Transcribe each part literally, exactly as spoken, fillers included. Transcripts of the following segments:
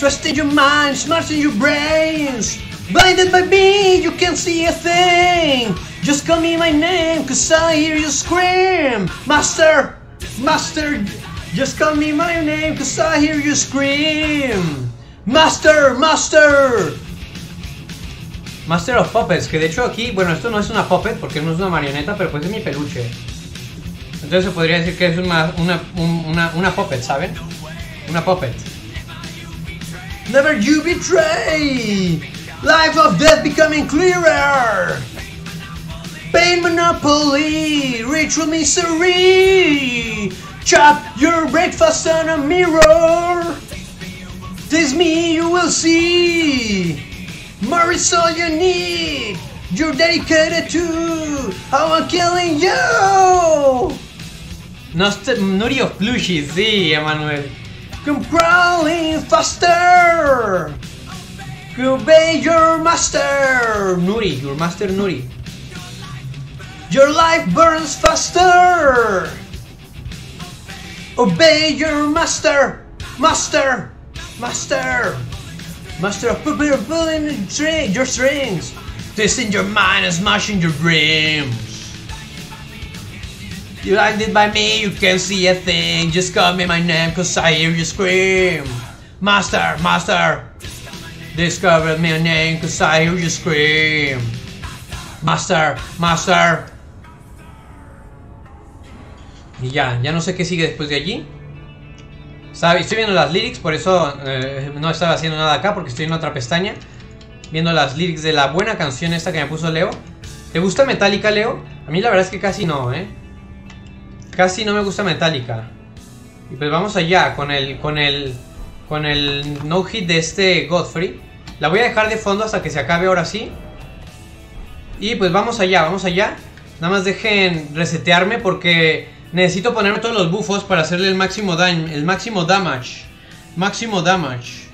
Trust in your mind, smart in your brains. Blinded by me, you can't see a thing. Just call me my name, cause I hear you scream. Master, master, just call me my name, cause I hear you scream. Master, master. Master of Puppets, que de hecho aquí, bueno, esto no es una puppet porque no es una marioneta, pero pues es mi peluche. Entonces se podría decir que es una, una, un, una, una puppet, ¿saben? Una puppet. Never you betray. Life of death becoming clearer. Pain monopoly, ritual misery. Chop your breakfast on a mirror. Taste me, you will see. More is all you need. You're dedicated to how I'm killing you. Naughty of plushies, sí, Emmanuel. Come crawling faster. Obey your master. Nuri, your master Nuri. Your life burns faster. Obey your master. Master. Master. Master of pulling your strings, twisting your mind and smashing your dreams. You blinded by me, you can't see a thing. Just call me my name, cause I hear you scream. Master, master. Discover my name, cause I hear you scream. Master, master. Y ya, ya no sé qué sigue después de allí. Estoy viendo las lyrics, por eso eh, no estaba haciendo nada acá, porque estoy en otra pestaña viendo las lyrics de la buena canción esta que me puso Leo. ¿Te gusta Metallica, Leo? A mí la verdad es que casi no, ¿eh? Casi no me gusta Metallica. Y pues vamos allá con el, con el, con el no hit de este Godfrey. La voy a dejar de fondo hasta que se acabe ahora sí. Y pues vamos allá, vamos allá. Nada más dejen resetearme porque... necesito ponerme todos los bufos para hacerle el máximo daño, el máximo damage. Máximo damage.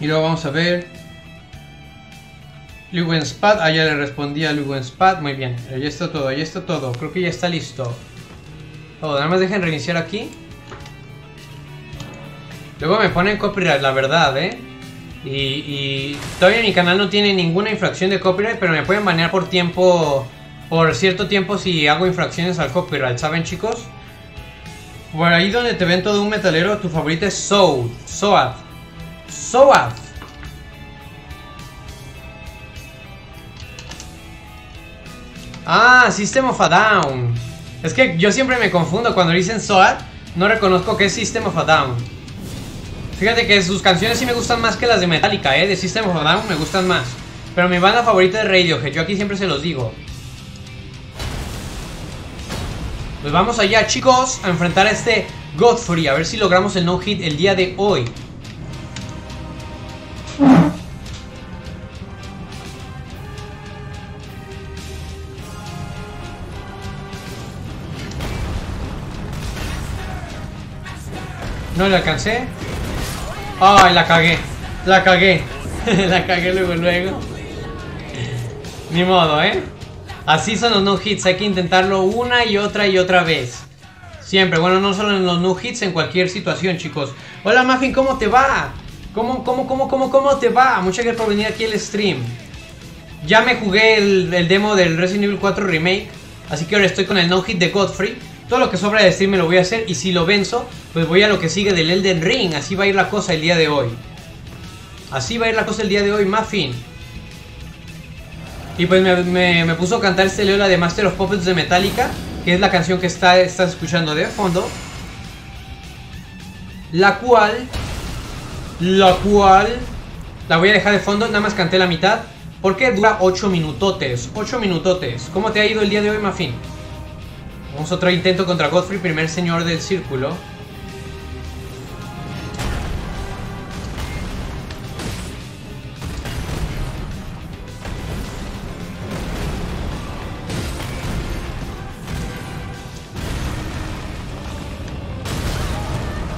Y luego vamos a ver. Luwen Spat, ah, ya le respondí a Luwen Spat. Muy bien, ya está todo, ya está todo. Creo que ya está listo. Oh, nada más dejen reiniciar aquí. Luego me ponen copyright, la verdad, eh. Y, y todavía mi canal no tiene ninguna infracción de copyright, pero me pueden banear por tiempo... por cierto tiempo si hago infracciones al copyright, ¿saben, chicos? Por ahí donde te ven todo un metalero, tu favorito es Soul, Soad, Soad. Ah, System of a Down. Es que yo siempre me confundo cuando dicen Soad, no reconozco que es System of a Down. Fíjate que sus canciones sí me gustan más que las de Metallica, ¿eh? De System of a Down me gustan más. Pero mi banda favorita es Radiohead, yo aquí siempre se los digo. Pues vamos allá, chicos, a enfrentar a este Godfrey. A ver si logramos el no-hit el día de hoy. No le alcancé. Ay, la cagué. La cagué. La cagué luego, luego. Ni modo, ¿eh? Así son los no-hits, hay que intentarlo una y otra y otra vez. Siempre, bueno, no solo en los no-hits, en cualquier situación, chicos. Hola, Muffin, ¿cómo te va? ¿Cómo, cómo, cómo, cómo, cómo te va? Muchas gracias por venir aquí al stream. Ya me jugué el, el demo del Resident Evil cuatro Remake, así que ahora estoy con el no-hit de Godfrey. Todo lo que sobra de stream me lo voy a hacer, y si lo venzo, pues voy a lo que sigue del Elden Ring. Así va a ir la cosa el día de hoy. Así va a ir la cosa el día de hoy, Muffin. Y pues me, me, me puso a cantar este Leola de Master of Puppets de Metallica, que es la canción que está, estás escuchando de fondo. La cual, la cual, la voy a dejar de fondo, nada más canté la mitad, porque dura ocho minutotes, ocho minutotes. ¿Cómo te ha ido el día de hoy, Mafín? Vamos a otro intento contra Godfrey, primer señor del círculo.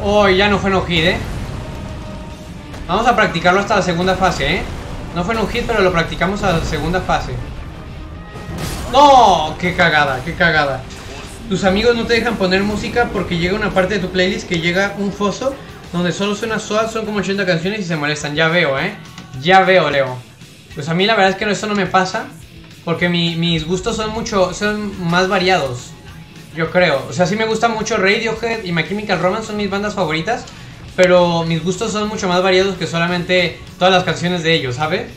Oh, ya no fue no hit, eh. Vamos a practicarlo hasta la segunda fase, eh. No fue no hit, pero lo practicamos a la segunda fase. ¡No! ¡Qué cagada, qué cagada! Tus amigos no te dejan poner música porque llega una parte de tu playlist que llega un foso donde solo suena suave, son como ochenta canciones y se molestan. Ya veo, eh. Ya veo, Leo. Pues a mí la verdad es que eso no me pasa, porque mi, mis gustos son mucho, son más variados, yo creo. O sea, sí me gusta mucho Radiohead y My Chemical Romance, son mis bandas favoritas, pero mis gustos son mucho más variados que solamente todas las canciones de ellos, ¿sabes?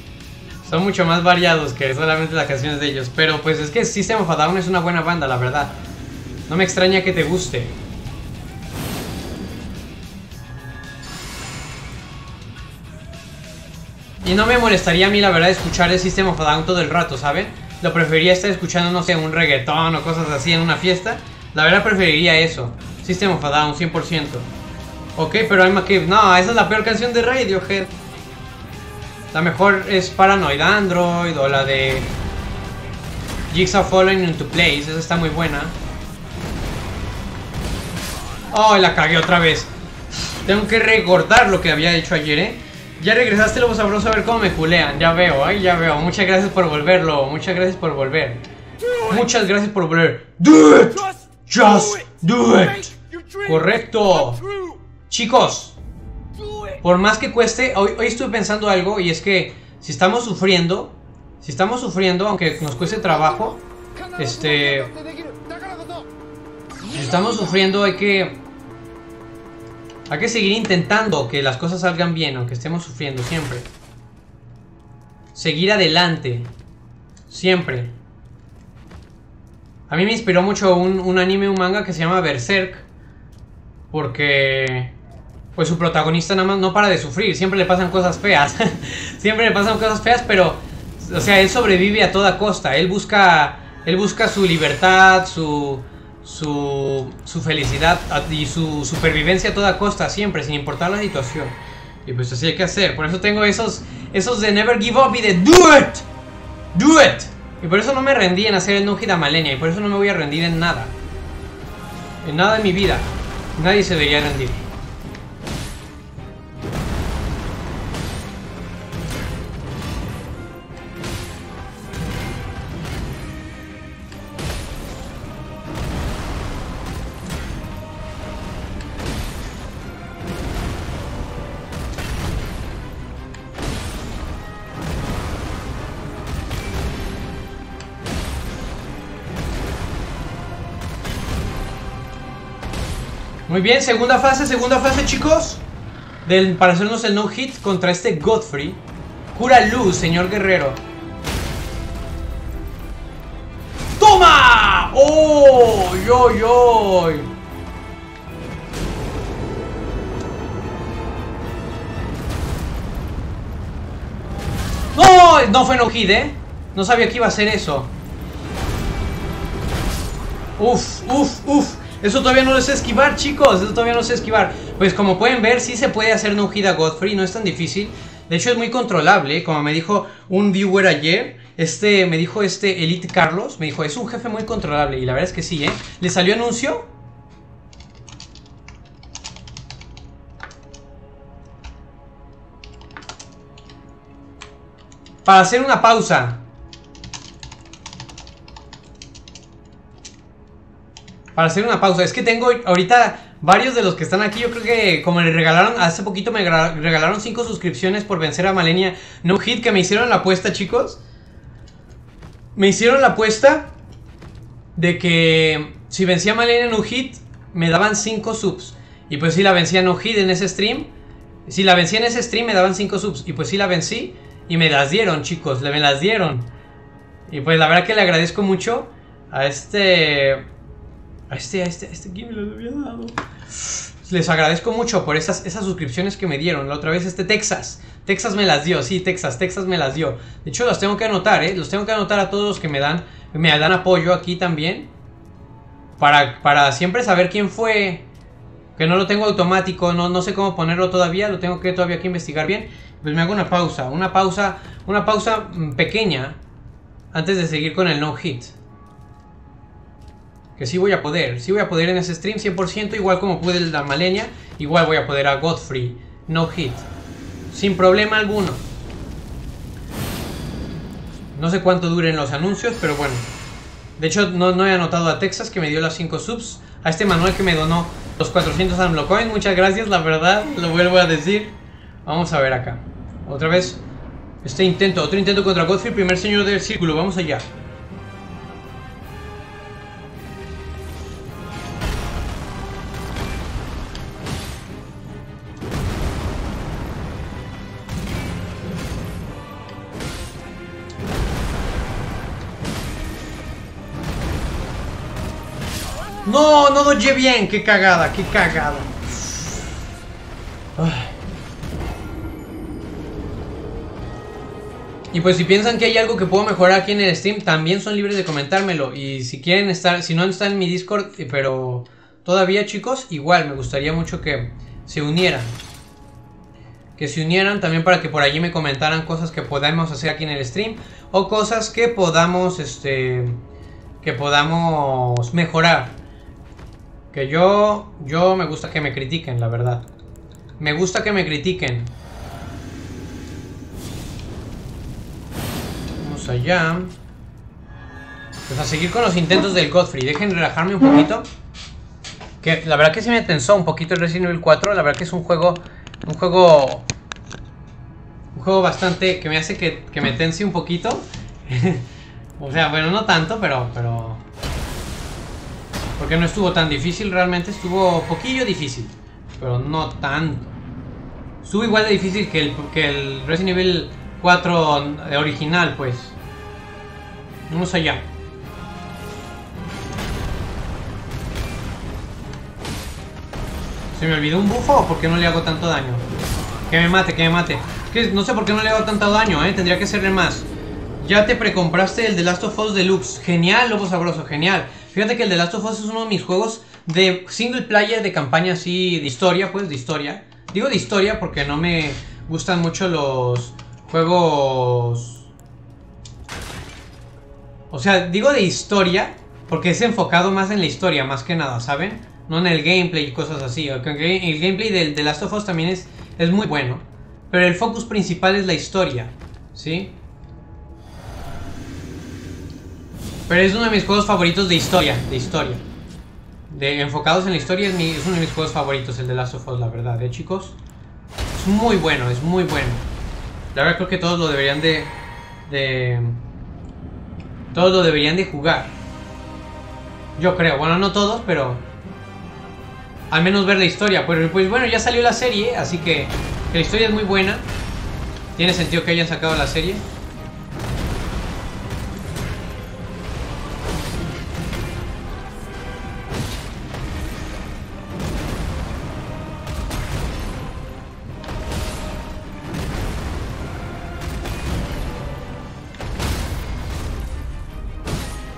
Son mucho más variados que solamente las canciones de ellos. Pero pues es que System of a Down es una buena banda, la verdad. No me extraña que te guste. Y no me molestaría a mí, la verdad, escuchar el System of a Down todo el rato, ¿saben? Lo preferiría estar escuchando, no sé, un reggaetón o cosas así en una fiesta. La verdad preferiría eso. System of a Down, cien por ciento. Ok, pero I'm a Kid. No, esa es la peor canción de Radiohead. La mejor es Paranoid Android o la de Jigsaw Falling Into Place. Esa está muy buena. Oh, la cagué otra vez. Tengo que recordar lo que había hecho ayer, ¿eh? Ya regresaste, Lobo Sabroso, a ver cómo me culean. Ya veo, ay, ya veo. Muchas gracias por volverlo. Muchas gracias por volver. Muchas gracias por volver. Do it. Just do it. Correcto. Chicos, por más que cueste, hoy, hoy estuve pensando algo, y es que si estamos sufriendo, si estamos sufriendo, aunque nos cueste trabajo, este, si estamos sufriendo hay que... hay que seguir intentando que las cosas salgan bien, aunque estemos sufriendo siempre. Seguir adelante. Siempre. A mí me inspiró mucho un, un anime, un manga que se llama Berserk. Porque... pues su protagonista nada más no para de sufrir. Siempre le pasan cosas feas. Siempre le pasan cosas feas, pero... o sea, él sobrevive a toda costa. Él busca... él busca su libertad, su... Su, su felicidad y su supervivencia a toda costa, siempre, sin importar la situación. Y pues así hay que hacer. Por eso tengo esos esos de Never Give Up y de Do It, Do It. Y por eso no me rendí en hacer el no hit a Malenia. Y por eso no me voy a rendir en nada. En nada de mi vida. Nadie se debería rendir. Muy bien, segunda fase, segunda fase, chicos, del, para hacernos el no-hit contra este Godfrey. Hoarah Loux, señor guerrero. ¡Toma! ¡Oh! ¡Yoy, yoy! ¡No! No fue no-hit, ¿eh? No sabía que iba a hacer eso. ¡Uf, uf, uf! Eso todavía no lo sé esquivar, chicos. Eso todavía no lo sé esquivar. Pues como pueden ver, sí se puede hacer no hit a Godfrey. No es tan difícil. De hecho, es muy controlable. Como me dijo un viewer ayer, este, me dijo este Elite Carlos, me dijo, es un jefe muy controlable. Y la verdad es que sí, ¿eh? ¿Le salió anuncio? Para hacer una pausa. Para hacer una pausa, es que tengo ahorita varios de los que están aquí, yo creo que como le regalaron, hace poquito me regalaron cinco suscripciones por vencer a Malenia no hit, que me hicieron la apuesta, chicos. Me hicieron la apuesta de que si vencía a Malenia no hit, me daban cinco subs. Y pues si la vencía no hit en ese stream, si la vencía en ese stream me daban cinco subs. Y pues si la vencí y me las dieron, chicos, me las dieron. Y pues la verdad que le agradezco mucho a este... A este, a este, a este que me lo había dado. Les agradezco mucho por esas, esas suscripciones que me dieron. La otra vez este Texas. Texas me las dio, sí, Texas, Texas me las dio. De hecho, las tengo que anotar, ¿eh? Los tengo que anotar a todos los que me dan, me dan apoyo aquí también. Para, para siempre saber quién fue. Que no lo tengo automático, no, no sé cómo ponerlo todavía. Lo tengo que todavía que investigar bien. Pues me hago una pausa, una pausa, una pausa pequeña. Antes de seguir con el no hit. Que sí voy a poder, sí voy a poder en ese stream cien por ciento, igual como pude el de Malenia. Igual voy a poder a Godfrey no hit, sin problema alguno. No sé cuánto duren los anuncios, pero bueno. De hecho no, no he anotado a Texas, que me dio las cinco subs. A este Manuel que me donó Los cuatrocientos AmloCoin, muchas gracias, la verdad, lo vuelvo a decir. Vamos a ver acá. Otra vez. Este intento, otro intento contra Godfrey, primer señor del círculo, vamos allá. No, no doy bien, qué cagada, qué cagada. Ay. Y pues si piensan que hay algo que puedo mejorar aquí en el Steam, también son libres de comentármelo. Y si quieren estar, si no están en mi Discord, pero todavía chicos, igual me gustaría mucho que se unieran. Que se unieran también para que por allí me comentaran cosas que podamos hacer aquí en el stream. O cosas que podamos, este, que podamos mejorar. Que yo, yo me gusta que me critiquen, la verdad. Me gusta que me critiquen. Allá, pues a seguir con los intentos del Godfrey. Dejen relajarme un poquito, que la verdad que se me tensó un poquito el Resident Evil cuatro. La verdad que es un juego un juego un juego bastante que me hace que, que me tense un poquito. O sea, bueno, no tanto, pero pero porque no estuvo tan difícil, realmente estuvo poquillo difícil, pero no tanto. Estuvo igual de difícil que el, que el Resident Evil cuatro original, pues. Vamos allá. ¿Se me olvidó un bufo o por qué no le hago tanto daño? Que me mate, que me mate. Es que no sé por qué no le hago tanto daño, eh. Tendría que hacerle más. Ya te precompraste el The Last of Us Deluxe. Genial, Lobo Sabroso, genial. Fíjate que el The Last of Us es uno de mis juegos de single player, de campaña así, de historia, pues, de historia. Digo de historia porque no me gustan mucho los juegos, o sea, digo de historia porque es enfocado más en la historia, más que nada, ¿saben? No en el gameplay y cosas así. El gameplay del The Last of Us también es, es muy bueno, pero el focus principal es la historia, ¿sí? Pero es uno de mis juegos favoritos de historia, de historia, de enfocados en la historia. Es, mi, es uno de mis juegos favoritos, el The Last of Us, la verdad, ¿eh, chicos? Es muy bueno, es muy bueno. La verdad creo que todos lo deberían de, de... Todos lo deberían de jugar. Yo creo, bueno, no todos, pero al menos ver la historia. Pues, pues bueno, ya salió la serie, así que, que la historia es muy buena. Tiene sentido que hayan sacado la serie.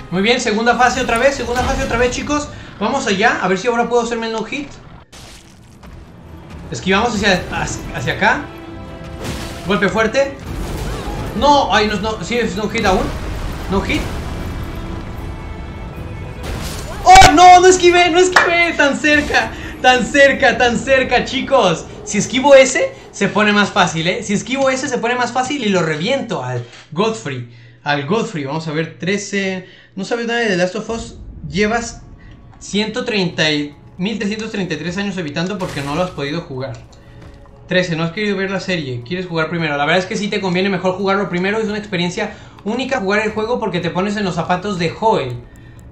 Muy bien, segunda fase otra vez, segunda fase otra vez, chicos. Vamos allá, a ver si ahora puedo hacerme el no hit. Esquivamos hacia, hacia acá. Golpe fuerte. No, ay, no, no, sí es no hit aún. No hit. ¡Oh, no! No esquivé, no esquivé. Tan cerca, tan cerca, tan cerca, chicos. Si esquivo ese, se pone más fácil, ¿eh? Si esquivo ese, se pone más fácil y lo reviento al Godfrey. Al Godfrey, vamos a ver, trece... No sabes nada de The Last of Us, llevas mil trescientos treinta y tres años evitando porque no lo has podido jugar. trece, no has querido ver la serie, quieres jugar primero. La verdad es que sí te conviene mejor jugarlo primero, es una experiencia única jugar el juego porque te pones en los zapatos de Joel.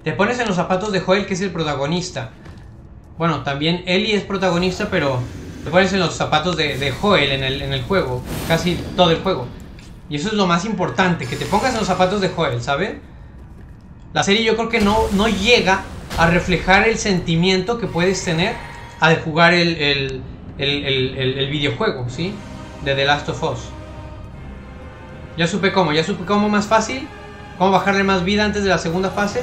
Te pones en los zapatos de Joel, que es el protagonista. Bueno, también Ellie es protagonista, pero te pones en los zapatos de, de Joel en el, en el juego, casi todo el juego. Y eso es lo más importante, que te pongas en los zapatos de Joel, ¿sabes? La serie yo creo que no, no llega a reflejar el sentimiento que puedes tener al jugar el, el, el, el, el, el videojuego, ¿sí? De The Last of Us. Ya supe cómo, ya supe cómo más fácil. Cómo bajarle más vida antes de la segunda fase.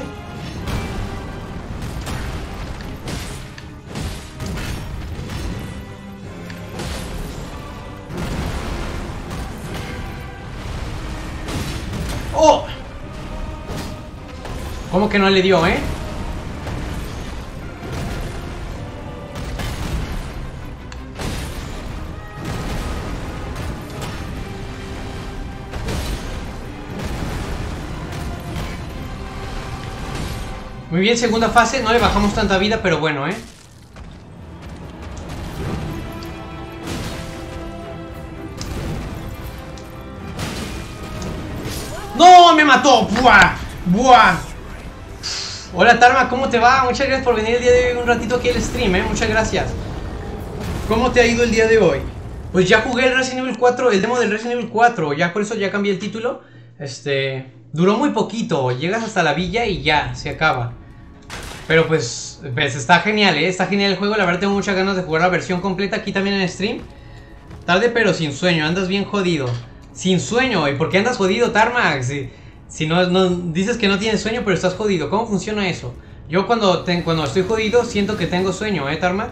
¡Oh! ¿Cómo que no le dio, eh? Muy bien, segunda fase. No le bajamos tanta vida, pero bueno, eh. ¡No! ¡Me mató! ¡Buah! ¡Buah! Hola Tarma, ¿cómo te va? Muchas gracias por venir el día de hoy un ratito aquí al stream, ¿eh? Muchas gracias. ¿Cómo te ha ido el día de hoy? Pues ya jugué el Resident Evil cuatro, el demo del Resident Evil cuatro. Ya por eso ya cambié el título. Este... Duró muy poquito. Llegas hasta la villa y ya, se acaba. Pero pues, pues está genial, ¿eh? Está genial el juego. La verdad tengo muchas ganas de jugar la versión completa aquí también en stream. Tarde pero sin sueño. Andas bien jodido. Sin sueño. ¿Y por qué andas jodido, Tarmax? Si, si no, no... Dices que no tienes sueño, pero estás jodido. ¿Cómo funciona eso? Yo cuando, te, cuando estoy jodido siento que tengo sueño, ¿eh, Tarmax?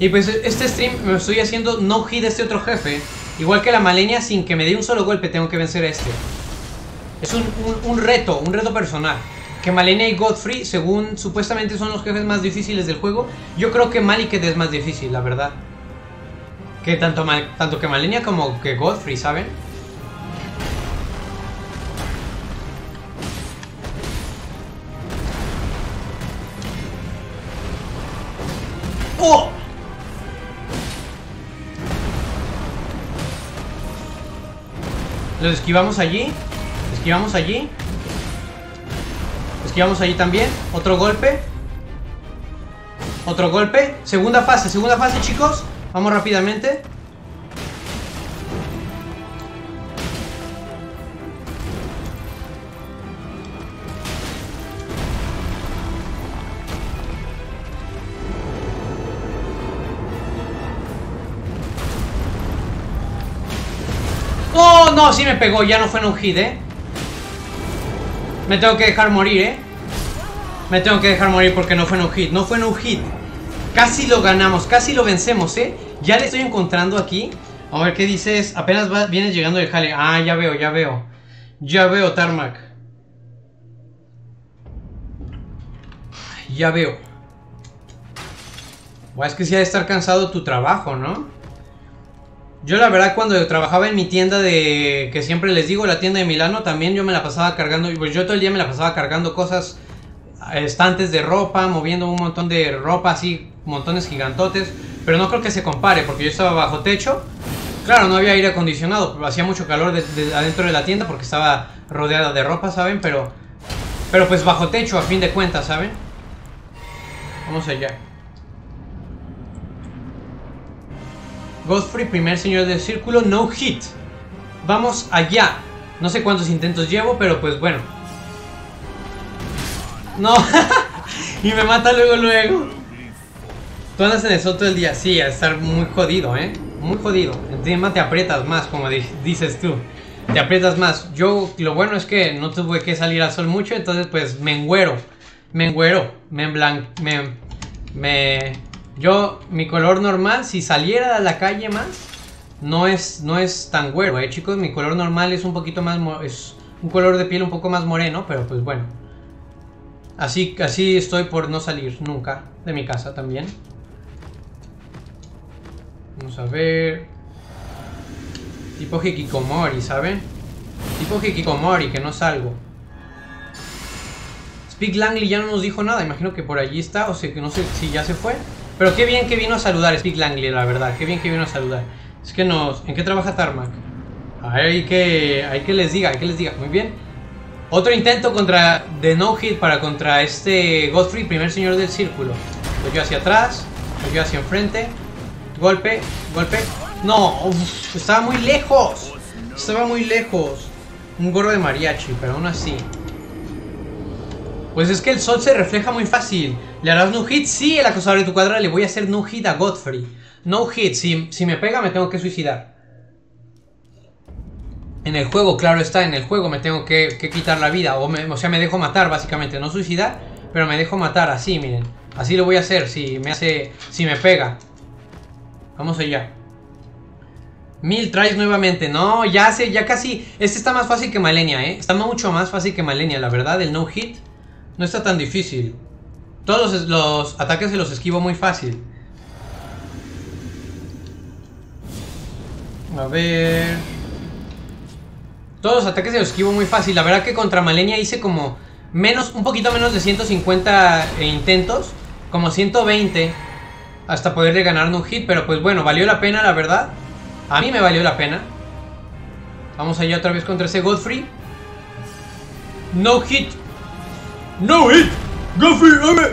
Y pues este stream me estoy haciendo no hit de este otro jefe. Igual que la Malenia, sin que me dé un solo golpe tengo que vencer a este. Es un, un, un reto, un reto personal. Que Malenia y Godfrey, según supuestamente son los jefes más difíciles del juego. Yo creo que Maliket es más difícil, la verdad. Que tanto, mal, tanto que Malenia como que Godfrey, ¿saben? ¡Oh! Los esquivamos allí. Esquivamos allí. Esquivamos allí también. Otro golpe. Otro golpe. Segunda fase, segunda fase, chicos. Vamos rápidamente. ¡Oh, no! Sí me pegó. Ya no fue en un hit, ¿eh? Me tengo que dejar morir, ¿eh? Me tengo que dejar morir porque no fue en un hit. No fue en un hit. Casi lo ganamos. Casi lo vencemos, ¿eh? Ya le estoy encontrando aquí. A ver, ¿qué dices? Apenas va, vienes llegando del jale. Ah, ya veo, ya veo. Ya veo, Tarmac. Ya veo. Buah, es que sí ha de estar cansado tu trabajo, ¿no? Yo la verdad cuando trabajaba en mi tienda de... Que siempre les digo, la tienda de Milano. También yo me la pasaba cargando... Pues yo todo el día me la pasaba cargando cosas... Estantes de ropa, moviendo un montón de ropa así... Montones gigantotes. Pero no creo que se compare porque yo estaba bajo techo. Claro, no había aire acondicionado. Pero hacía mucho calor de, de, adentro de la tienda porque estaba rodeada de ropa, ¿saben? Pero... Pero pues bajo techo a fin de cuentas, ¿saben? Vamos allá. Godfrey, primer señor del círculo, no hit. Vamos allá. No sé cuántos intentos llevo, pero pues bueno. No. Y me mata luego, luego. Tú andas en eso todo el día. Sí, a estar muy jodido, ¿eh? Muy jodido. Encima te aprietas más, como dices tú. Te aprietas más. Yo, lo bueno es que no tuve que salir al sol mucho, entonces pues me engüero. Me engüero. Me emblan... Me... me... Yo, mi color normal, si saliera a la calle más, no es, no es tan güero, eh, chicos. Mi color normal es un poquito más, es un color de piel un poco más moreno, pero pues bueno. Así, así estoy por no salir nunca de mi casa también. Vamos a ver... Tipo hikikomori, ¿saben? Tipo hikikomori, que no salgo. Speak Langley ya no nos dijo nada, imagino que por allí está, o sea que no sé si ya se fue. Pero qué bien que vino a saludar Speak Langley, la verdad. Qué bien que vino a saludar. Es que nos... ¿En qué trabaja Tarmac? Hay que... Hay que les diga, hay que les diga. Muy bien. Otro intento contra... De no hit para contra este... Godfrey, primer señor del círculo. Lo llevo hacia atrás. Lo llevo hacia enfrente. Golpe. Golpe. No. Uf, estaba muy lejos. Estaba muy lejos. Un gorro de mariachi, pero aún así... Pues es que el sol se refleja muy fácil. ¿Le harás no hit? Sí, el acosador de tu cuadra. Le voy a hacer no hit a Godfrey. No hit. Si, si me pega me tengo que suicidar. En el juego, claro está. En el juego me tengo que, que quitar la vida. O, me, o sea, me dejo matar básicamente. No suicidar, pero me dejo matar. Así, miren. Así lo voy a hacer. Si me hace... Si me pega. Vamos allá. Mil tries nuevamente. No, ya sé, ya casi. Este está más fácil que Malenia, ¿eh? Está mucho más fácil que Malenia, la verdad. El no hit. No está tan difícil. Todos los, los ataques se los esquivo muy fácil. A ver... Todos los ataques se los esquivo muy fácil. La verdad que contra Malenia hice como... menos, un poquito menos de ciento cincuenta intentos. Como ciento veinte. Hasta poderle ganar un hit. Pero pues bueno, valió la pena la verdad. A mí me valió la pena. Vamos allá otra vez contra ese Godfrey. No hit. No hit. Godfrey, no hit.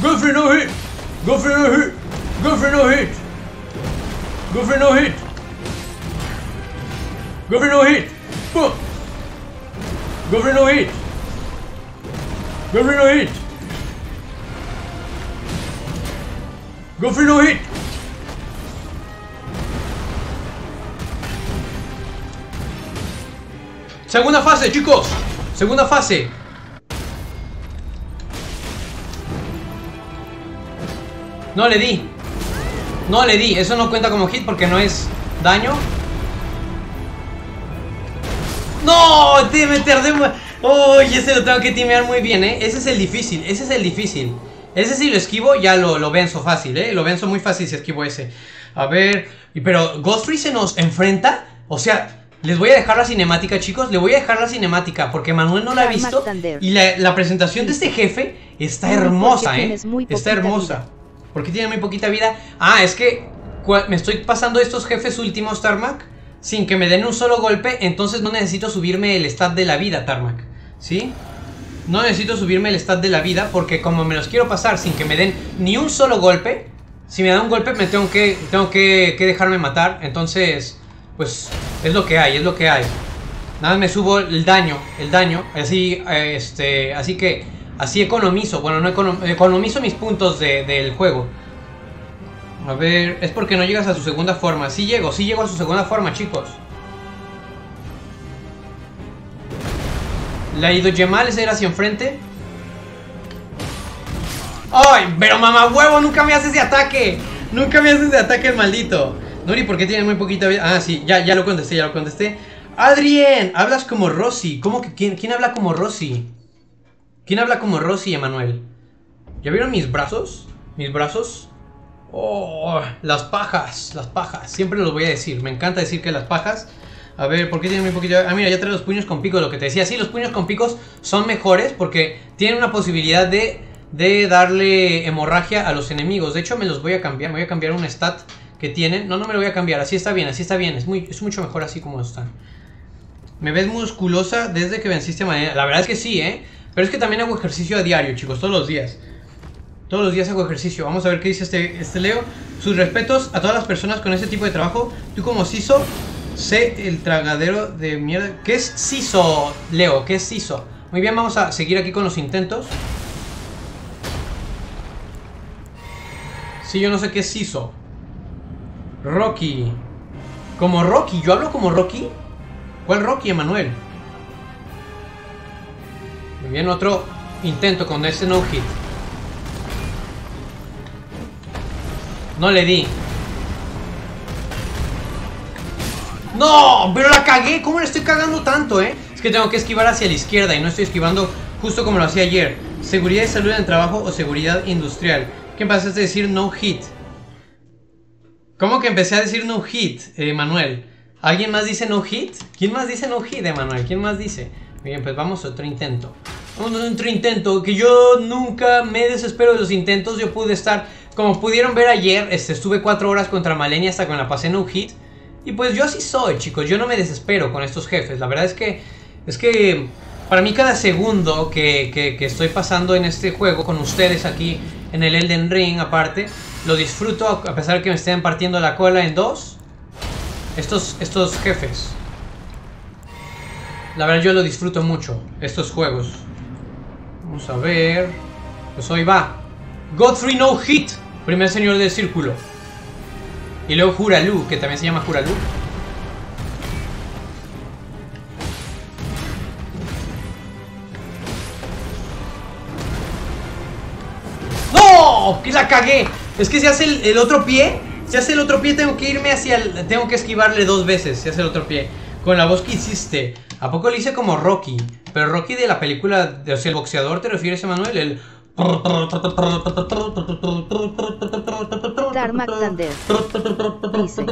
Godfrey, no hit. Godfrey, no hit. Godfrey, no hit. Godfrey, no hit. Godfrey, no hit. Godfrey, no hit. Godfrey, no hit. Godfrey, no hit. Segunda fase, chicos. Segunda fase. No le di. No le di. Eso no cuenta como hit porque no es daño. ¡No! Te me tardé. ¡Oh! Y ese lo tengo que timear muy bien, ¿eh? Ese es el difícil. Ese es el difícil. Ese si lo esquivo ya lo, lo venzo fácil, ¿eh? Lo venzo muy fácil si esquivo ese. A ver... Pero Godfrey se nos enfrenta. O sea... Les voy a dejar la cinemática, chicos. Le voy a dejar la cinemática porque Manuel no la ha visto. Y la, la presentación de este jefe está hermosa, ¿eh? Está hermosa. ¿Por qué tiene muy poquita vida? Ah, es que me estoy pasando estos jefes últimos, Tarmac, sin que me den un solo golpe. Entonces no necesito subirme el stat de la vida, Tarmac. ¿Sí? No necesito subirme el stat de la vida porque como me los quiero pasar sin que me den ni un solo golpe. Si me da un golpe me tengo que, tengo que, que dejarme matar. Entonces... Pues es lo que hay, es lo que hay. Nada más me subo el daño, el daño. Así, este, así que, así economizo. Bueno, no econo- economizo mis puntos de, del juego. A ver, es porque no llegas a su segunda forma. Sí llego, sí llego a su segunda forma, chicos. La Idoyemal era hacia enfrente. ¡Ay! Pero mamá huevo, nunca me haces de ataque. Nunca me haces de ataque el maldito. Nori, ¿por qué tienes muy poquita vida? Ah, sí, ya, ya lo contesté, ya lo contesté. Adrien, hablas como Rosy. ¿Cómo que quién, quién habla como Rosy? ¿Quién habla como Rosy, Emanuel? ¿Ya vieron mis brazos? ¿Mis brazos? Oh, las pajas, las pajas. Siempre los voy a decir, me encanta decir que las pajas. A ver, ¿por qué tienen muy poquita vida? Ah, mira, ya trae los puños con picos, lo que te decía. Sí, los puños con picos son mejores porque tienen una posibilidad de, de darle hemorragia a los enemigos. De hecho, me los voy a cambiar, me voy a cambiar un stat que tienen. No, no me lo voy a cambiar. Así está bien, así está bien. Es, muy, es mucho mejor así como están. ¿Me ves musculosa desde que venciste a Malenia? La verdad es que sí, ¿eh? Pero es que también hago ejercicio a diario, chicos. Todos los días. Todos los días hago ejercicio. Vamos a ver qué dice este, este Leo. Sus respetos a todas las personas con este tipo de trabajo. Tú como Siso, sé el tragadero de mierda. ¿Qué es Siso, Leo? ¿Qué es Siso? Muy bien, vamos a seguir aquí con los intentos. Sí, yo no sé qué es Siso. Rocky. ¿Como Rocky? ¿Yo hablo como Rocky? ¿Cuál Rocky, Emanuel? Muy bien, otro intento con ese no hit. No le di. ¡No! ¡Pero la cagué! ¿Cómo le estoy cagando tanto, eh? Es que tengo que esquivar hacia la izquierda y no estoy esquivando justo como lo hacía ayer. Seguridad y salud en el trabajo o seguridad industrial. ¿Qué pasa es decir no hit? ¿Cómo que empecé a decir no hit, eh, Manuel? ¿Alguien más dice no hit? ¿Quién más dice no hit, Emanuel? ¿Quién más dice? Bien, pues vamos a otro intento. Vamos a otro intento, que yo nunca me desespero de los intentos. Yo pude estar, como pudieron ver ayer, este, estuve cuatro horas contra Malenia hasta que me la pasé no hit. Y pues yo así soy, chicos. Yo no me desespero con estos jefes. La verdad es que, es que para mí cada segundo que, que, que estoy pasando en este juego con ustedes aquí en el Elden Ring, aparte... Lo disfruto a pesar de que me estén partiendo la cola en dos. Estos, estos jefes. La verdad yo lo disfruto mucho. Estos juegos. Vamos a ver. Pues hoy va. Godfrey no hit. Primer señor del círculo. Y luego Hoarah Loux, que también se llama Hoarah Loux. ¡No! ¡Que la cagué! Es que si hace el, el otro pie, si hace el otro pie tengo que irme hacia el... Tengo que esquivarle dos veces, si hace el otro pie. Con la voz que hiciste. ¿A poco le hice como Rocky? Pero Rocky de la película, de, o sea, el boxeador, ¿te refieres, Emanuel? El... Tarmac Thunder dice,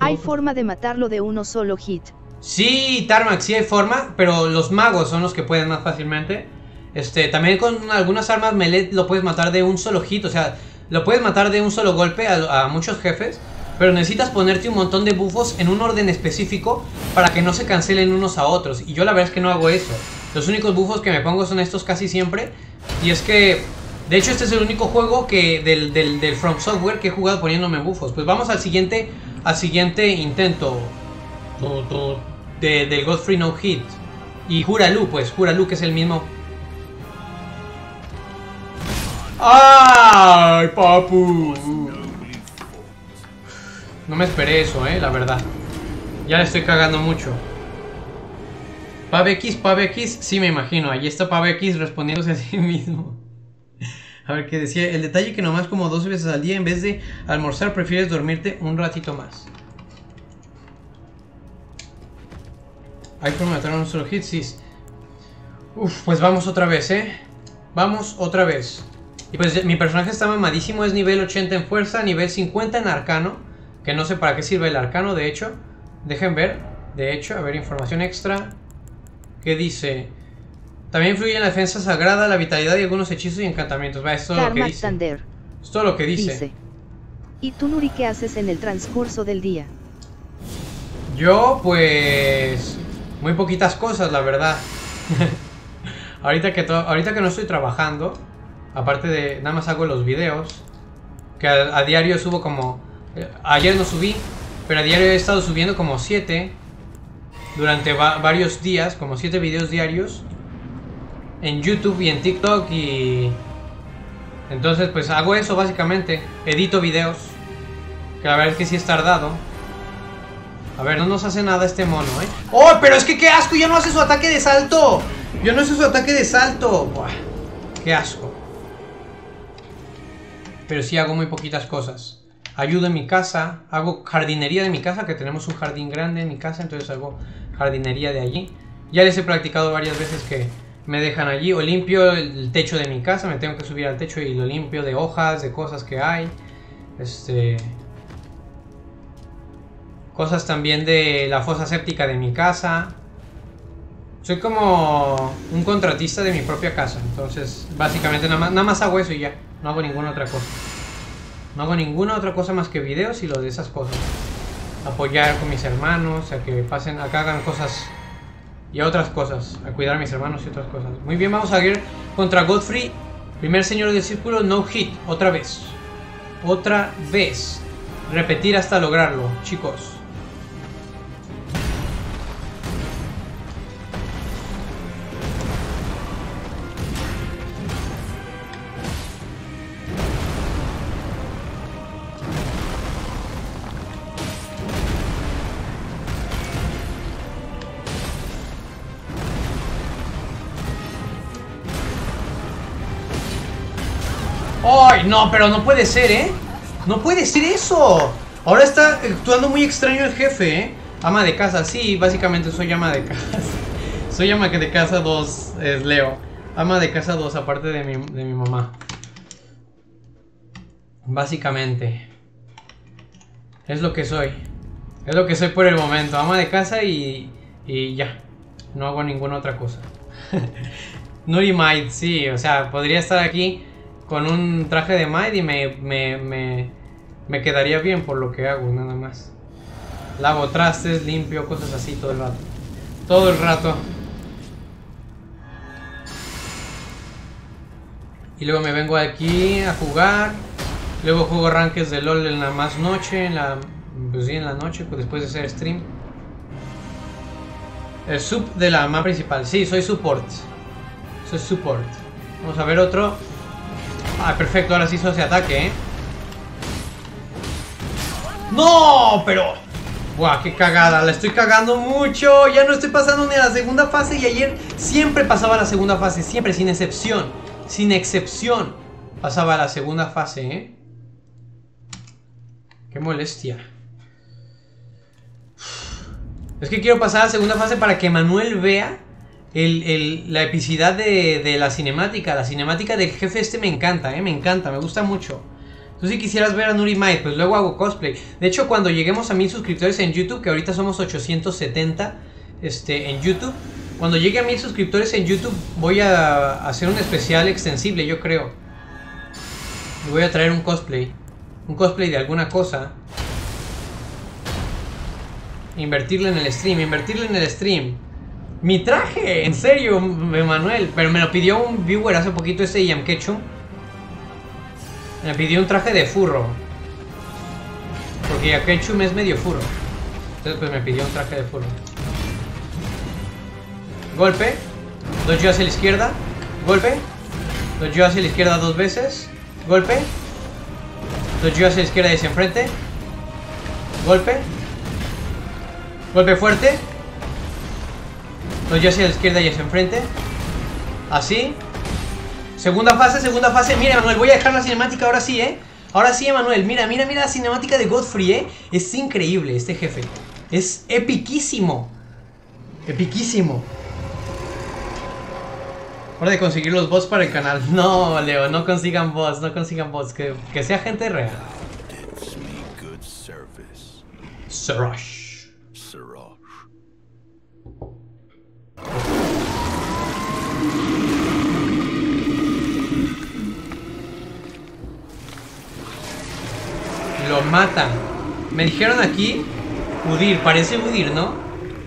hay forma de matarlo de uno solo hit. Sí, Tarmac, sí hay forma, pero los magos son los que pueden más fácilmente. Este, también con algunas armas melee lo puedes matar de un solo hit, o sea... Lo puedes matar de un solo golpe a, a muchos jefes. pero necesitas ponerte un montón de buffos en un orden específico para que no se cancelen unos a otros. Y yo la verdad es que no hago eso. Los únicos buffos que me pongo son estos casi siempre. Y es que, de hecho, este es el único juego que del, del, del From Software que he jugado poniéndome buffos. Pues vamos al siguiente, al siguiente intento de, del Godfrey No Hit. Y Hoarah Loux, pues, Hoarah Loux que es el mismo. ¡Ay, papu! No me esperé eso, eh, la verdad. Ya le estoy cagando mucho. Pavex, Pavex, sí me imagino. Ahí está Pavex respondiéndose a sí mismo. A ver qué decía. El detalle que nomás como dos veces al día en vez de almorzar prefieres dormirte un ratito más. Hay que matar a nuestro hit, sí. Uf, pues vamos otra vez, eh. Vamos otra vez. Y pues mi personaje está mamadísimo. Es nivel ochenta en fuerza, nivel cincuenta en arcano. Que no sé para qué sirve el arcano, de hecho. Dejen ver. De hecho, a ver, información extra. ¿Qué dice? También influye en la defensa sagrada, la vitalidad y algunos hechizos y encantamientos. Va, es todo lo que dice. Es todo lo que dice. ¿Y tú, Nuri, qué haces en el transcurso del día? Yo, pues... muy poquitas cosas, la verdad. ahorita, que ahorita que no estoy trabajando, aparte de... nada más hago los videos. Que a, a diario subo como... Eh, ayer no subí, pero a diario he estado subiendo como siete. Durante va varios días, como siete videos diarios. En YouTube y en TikTok y... entonces pues hago eso básicamente. Edito videos. Que la verdad es que sí es tardado. A ver, no nos hace nada este mono, ¿eh? ¡Oh, pero es que qué asco! ¡Ya no hace su ataque de salto! ¡Yo no hace su ataque de salto! Buah, ¡qué asco! Pero sí hago muy poquitas cosas. Ayudo en mi casa. Hago jardinería de mi casa, que tenemos un jardín grande en mi casa. Entonces hago jardinería de allí. Ya les he practicado varias veces que... me dejan allí, o limpio el techo de mi casa, me tengo que subir al techo y lo limpio de hojas, de cosas que hay. Este... cosas también de la fosa séptica de mi casa. Soy como un contratista de mi propia casa, entonces básicamente nada más, nada más hago eso y ya. No hago ninguna otra cosa. No hago ninguna otra cosa más que videos y lo de esas cosas. Apoyar con mis hermanos, a que pasen, a que hagan cosas... y a otras cosas, a cuidar a mis hermanos y otras cosas. Muy bien, vamos a ir contra Godfrey. Primer señor del círculo, no hit. Otra vez. Otra vez. Repetir hasta lograrlo, chicos. No, pero no puede ser, ¿eh? No puede ser eso. Ahora está actuando muy extraño el jefe, ¿eh? Ama de casa, sí, básicamente soy ama de casa. Soy ama de casa dos, es Leo. Ama de casa dos, aparte de mi, de mi mamá. Básicamente. Es lo que soy. Es lo que soy por el momento. Ama de casa y, y ya. No hago ninguna otra cosa. Nuri Might, sí, o sea, podría estar aquí... con un traje de Maid y me, me, me, me quedaría bien por lo que hago, nada más. Lavo trastes, limpio, cosas así todo el rato. Todo el rato. Y luego me vengo aquí a jugar. Luego juego rankings de LOL en la más noche, en la, pues sí, en la noche, pues después de hacer stream. El sub de la map principal. Sí, soy support. Soy support. Vamos a ver otro. Ah, perfecto, ahora sí hizo ese ataque, ¿eh? ¡No! Pero... ¡buah, qué cagada! La estoy cagando mucho. Ya no estoy pasando ni a la segunda fase. Y ayer siempre pasaba a la segunda fase. Siempre, sin excepción. Sin excepción. Pasaba a la segunda fase, ¿eh? ¡Qué molestia! Es que quiero pasar a la segunda fase para que Manuel vea... El, el, la epicidad de, de la cinemática. La cinemática del jefe este me encanta, eh, me encanta, me gusta mucho. Tú si quisieras ver a Nuri Might, pues luego hago cosplay. De hecho, cuando lleguemos a mil suscriptores en YouTube, que ahorita somos ochocientos setenta este, en YouTube. Cuando llegue a mil suscriptores en YouTube, voy a hacer un especial extensible, yo creo. Y voy a traer un cosplay. Un cosplay de alguna cosa. Invertirle en el stream, invertirle en el stream. Mi traje, en serio, Emanuel. Pero me lo pidió un viewer hace poquito, ese Ian Ketchum. Me pidió un traje de furro. Porque Ian Ketchum es medio furro. Entonces pues me pidió un traje de furro. Golpe. Dos yo hacia la izquierda. Golpe. Dos yo hacia la izquierda dos veces. Golpe. Dos yo hacia la izquierda y hacia enfrente. Golpe. Golpe fuerte. Dos yo hacia la izquierda y hacia enfrente. Así. Segunda fase, segunda fase. Mira, Emanuel, voy a dejar la cinemática ahora sí, ¿eh? Ahora sí, Emanuel. Mira, mira, mira la cinemática de Godfrey, ¿eh? Es increíble este jefe. Es epiquísimo. Epiquísimo. Hora de conseguir los bots para el canal. No, Leo, no consigan bots, no consigan bots. Que, que sea gente real. Serosh. Lo matan. Me dijeron aquí Udir, parece Udir, ¿no?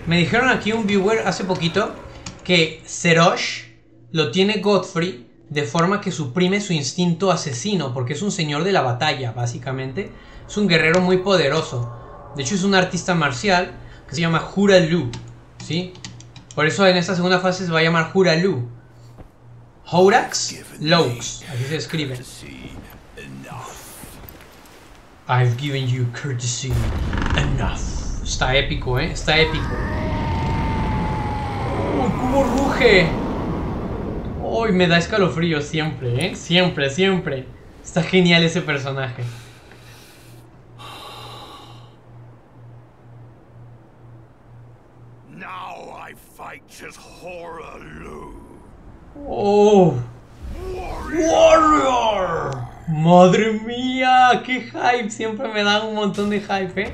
Me dijeron aquí un viewer hace poquito que Serosh lo tiene Godfrey de forma que suprime su instinto asesino, porque es un señor de la batalla, básicamente. Es un guerrero muy poderoso. De hecho es un artista marcial que se llama Hoarah Loux, ¿sí? Por eso en esta segunda fase se va a llamar Hoarah Loux. Hoarah Loux, así se escribe. I've given you courtesy enough. Está épico, ¿eh? Está épico. ¡Oh, cómo ruge! ¡Oh, me da escalofrío siempre, ¿eh? Siempre, siempre. Está genial ese personaje. Now I fight just Hoarah Loux. ¡Oh! ¡Warrior! ¡Madre mía! ¡Qué hype! Siempre me da un montón de hype, ¿eh?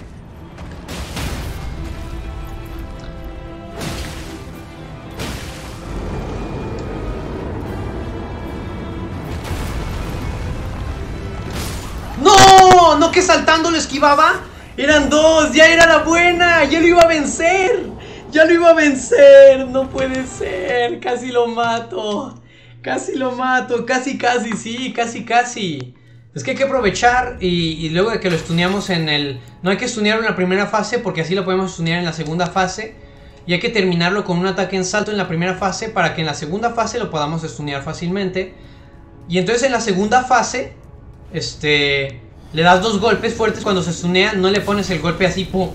¡No! ¿No que saltando lo esquivaba? ¡Eran dos! ¡Ya era la buena! ¡Ya lo iba a vencer! ¡Ya lo iba a vencer! ¡No puede ser! ¡Casi lo mato! Casi lo mato, casi casi, sí, casi casi. Es que hay que aprovechar y, y luego de que lo stuneamos en el... No hay que stunearlo en la primera fase porque así lo podemos stunear en la segunda fase. Y hay que terminarlo con un ataque en salto en la primera fase para que en la segunda fase lo podamos stunear fácilmente. Y entonces en la segunda fase, este... le das dos golpes fuertes cuando se stunea, no le pones el golpe así, pum.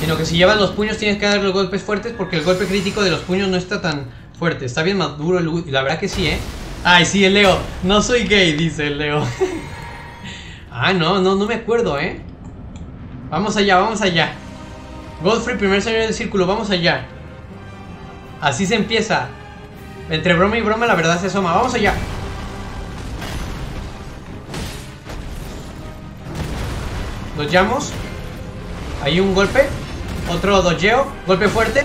Sino que si llevas los puños tienes que dar los golpes fuertes porque el golpe crítico de los puños no está tan... fuerte. Está bien maduro el... La verdad que sí, ¿eh? Ay, sí, el Leo. No soy gay, dice el Leo. Ah, no, no, no me acuerdo, ¿eh? Vamos allá, vamos allá. Godfrey, primer señor del círculo, vamos allá. Así se empieza. Entre broma y broma la verdad se asoma. Vamos allá. Doyamos. Hay un golpe. Otro doyeo. Golpe fuerte.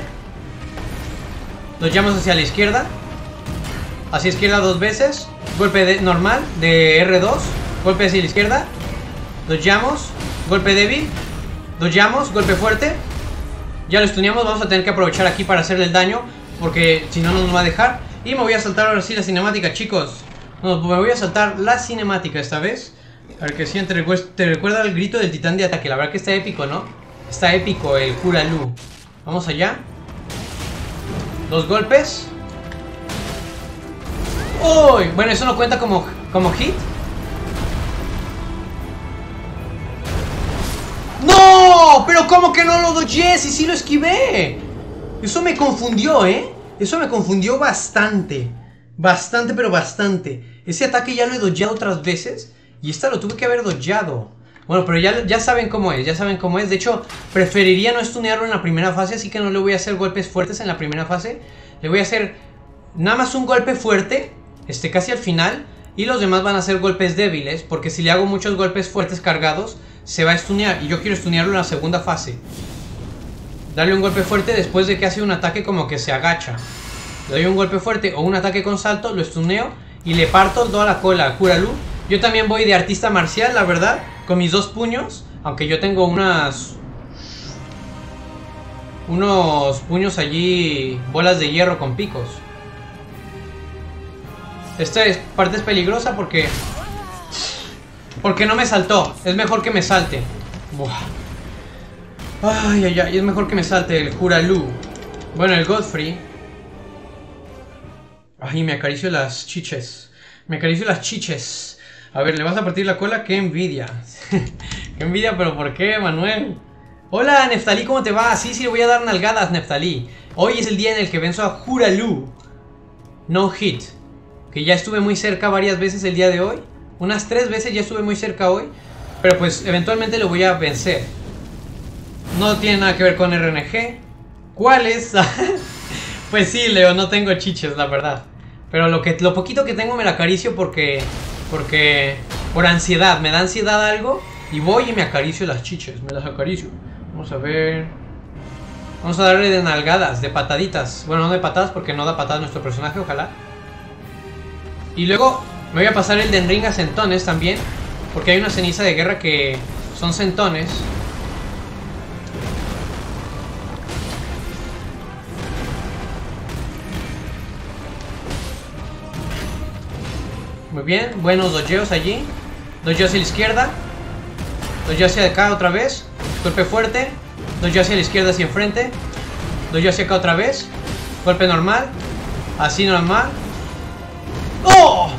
Nos llamos hacia la izquierda. Hacia izquierda dos veces. Golpe de normal de erre dos. Golpe hacia la izquierda. Nos llamos. Golpe débil. Nos llamos. Golpe fuerte. Ya lo stuneamos. Vamos a tener que aprovechar aquí para hacerle el daño. Porque si no, no nos va a dejar. Y me voy a saltar ahora sí la cinemática, chicos. No, me voy a saltar la cinemática esta vez. A ver que si sí, te, recu te recuerda el grito del titán de ataque. La verdad que está épico, ¿no? Está épico el Hoarah Loux. Vamos allá. Dos golpes. ¡Uy! ¡Oh! Bueno, eso no cuenta como, como hit. ¡No! Pero ¿cómo que no lo dodgeé? Si sí lo esquivé. Eso me confundió, ¿eh? Eso me confundió bastante. Bastante, pero bastante. Ese ataque ya lo he dodgeado otras veces. Y esta lo tuve que haber dodgeado. Bueno, pero ya, ya saben cómo es, ya saben cómo es. De hecho, preferiría no stunearlo en la primera fase, así que no le voy a hacer golpes fuertes en la primera fase. Le voy a hacer nada más un golpe fuerte, este, casi al final. Y los demás van a hacer golpes débiles, porque si le hago muchos golpes fuertes cargados, se va a stunear. Y yo quiero stunearlo en la segunda fase. Darle un golpe fuerte después de que hace un ataque como que se agacha. Le doy un golpe fuerte o un ataque con salto, lo stuneo y le parto toda la cola al Hoarah Loux. Yo también voy de artista marcial, la verdad, con mis dos puños, aunque yo tengo unas unos puños allí, bolas de hierro con picos. Esta parte es peligrosa porque... Porque no me saltó. Es mejor que me salte. Buah. Ay, ay, ay. Es mejor que me salte el Hoarah Loux. Bueno, el Godfrey. Ay, me acaricio las chiches. Me acaricio las chiches. A ver, le vas a partir la cola. ¡Qué envidia! ¡Qué envidia! ¿Pero por qué, Manuel? Hola, Neftalí, ¿cómo te va? Sí, sí, le voy a dar nalgadas, Neftalí. Hoy es el día en el que venzo a Hoarah Loux. No hit. Que ya estuve muy cerca varias veces el día de hoy. Unas tres veces ya estuve muy cerca hoy. Pero pues eventualmente lo voy a vencer. No tiene nada que ver con R N G. ¿Cuál es? Pues sí, Leo, no tengo chiches, la verdad. Pero lo, que, lo poquito que tengo me la acaricio porque... Porque... Por ansiedad, me da ansiedad algo. Y voy y me acaricio las chiches, me las acaricio. Vamos a ver... Vamos a darle de nalgadas, de pataditas. Bueno, no de patadas porque no da patadas nuestro personaje, ojalá. Y luego... Me voy a pasar el Elden Ring a centones también. Porque hay una ceniza de guerra que son centones. Muy bien, buenos dojeos allí. Dojeo hacia la izquierda. Dojeo hacia acá otra vez. Golpe fuerte. Dojeo hacia la izquierda, hacia enfrente. Dojeo hacia acá otra vez. Golpe normal. Así normal. ¡Oh!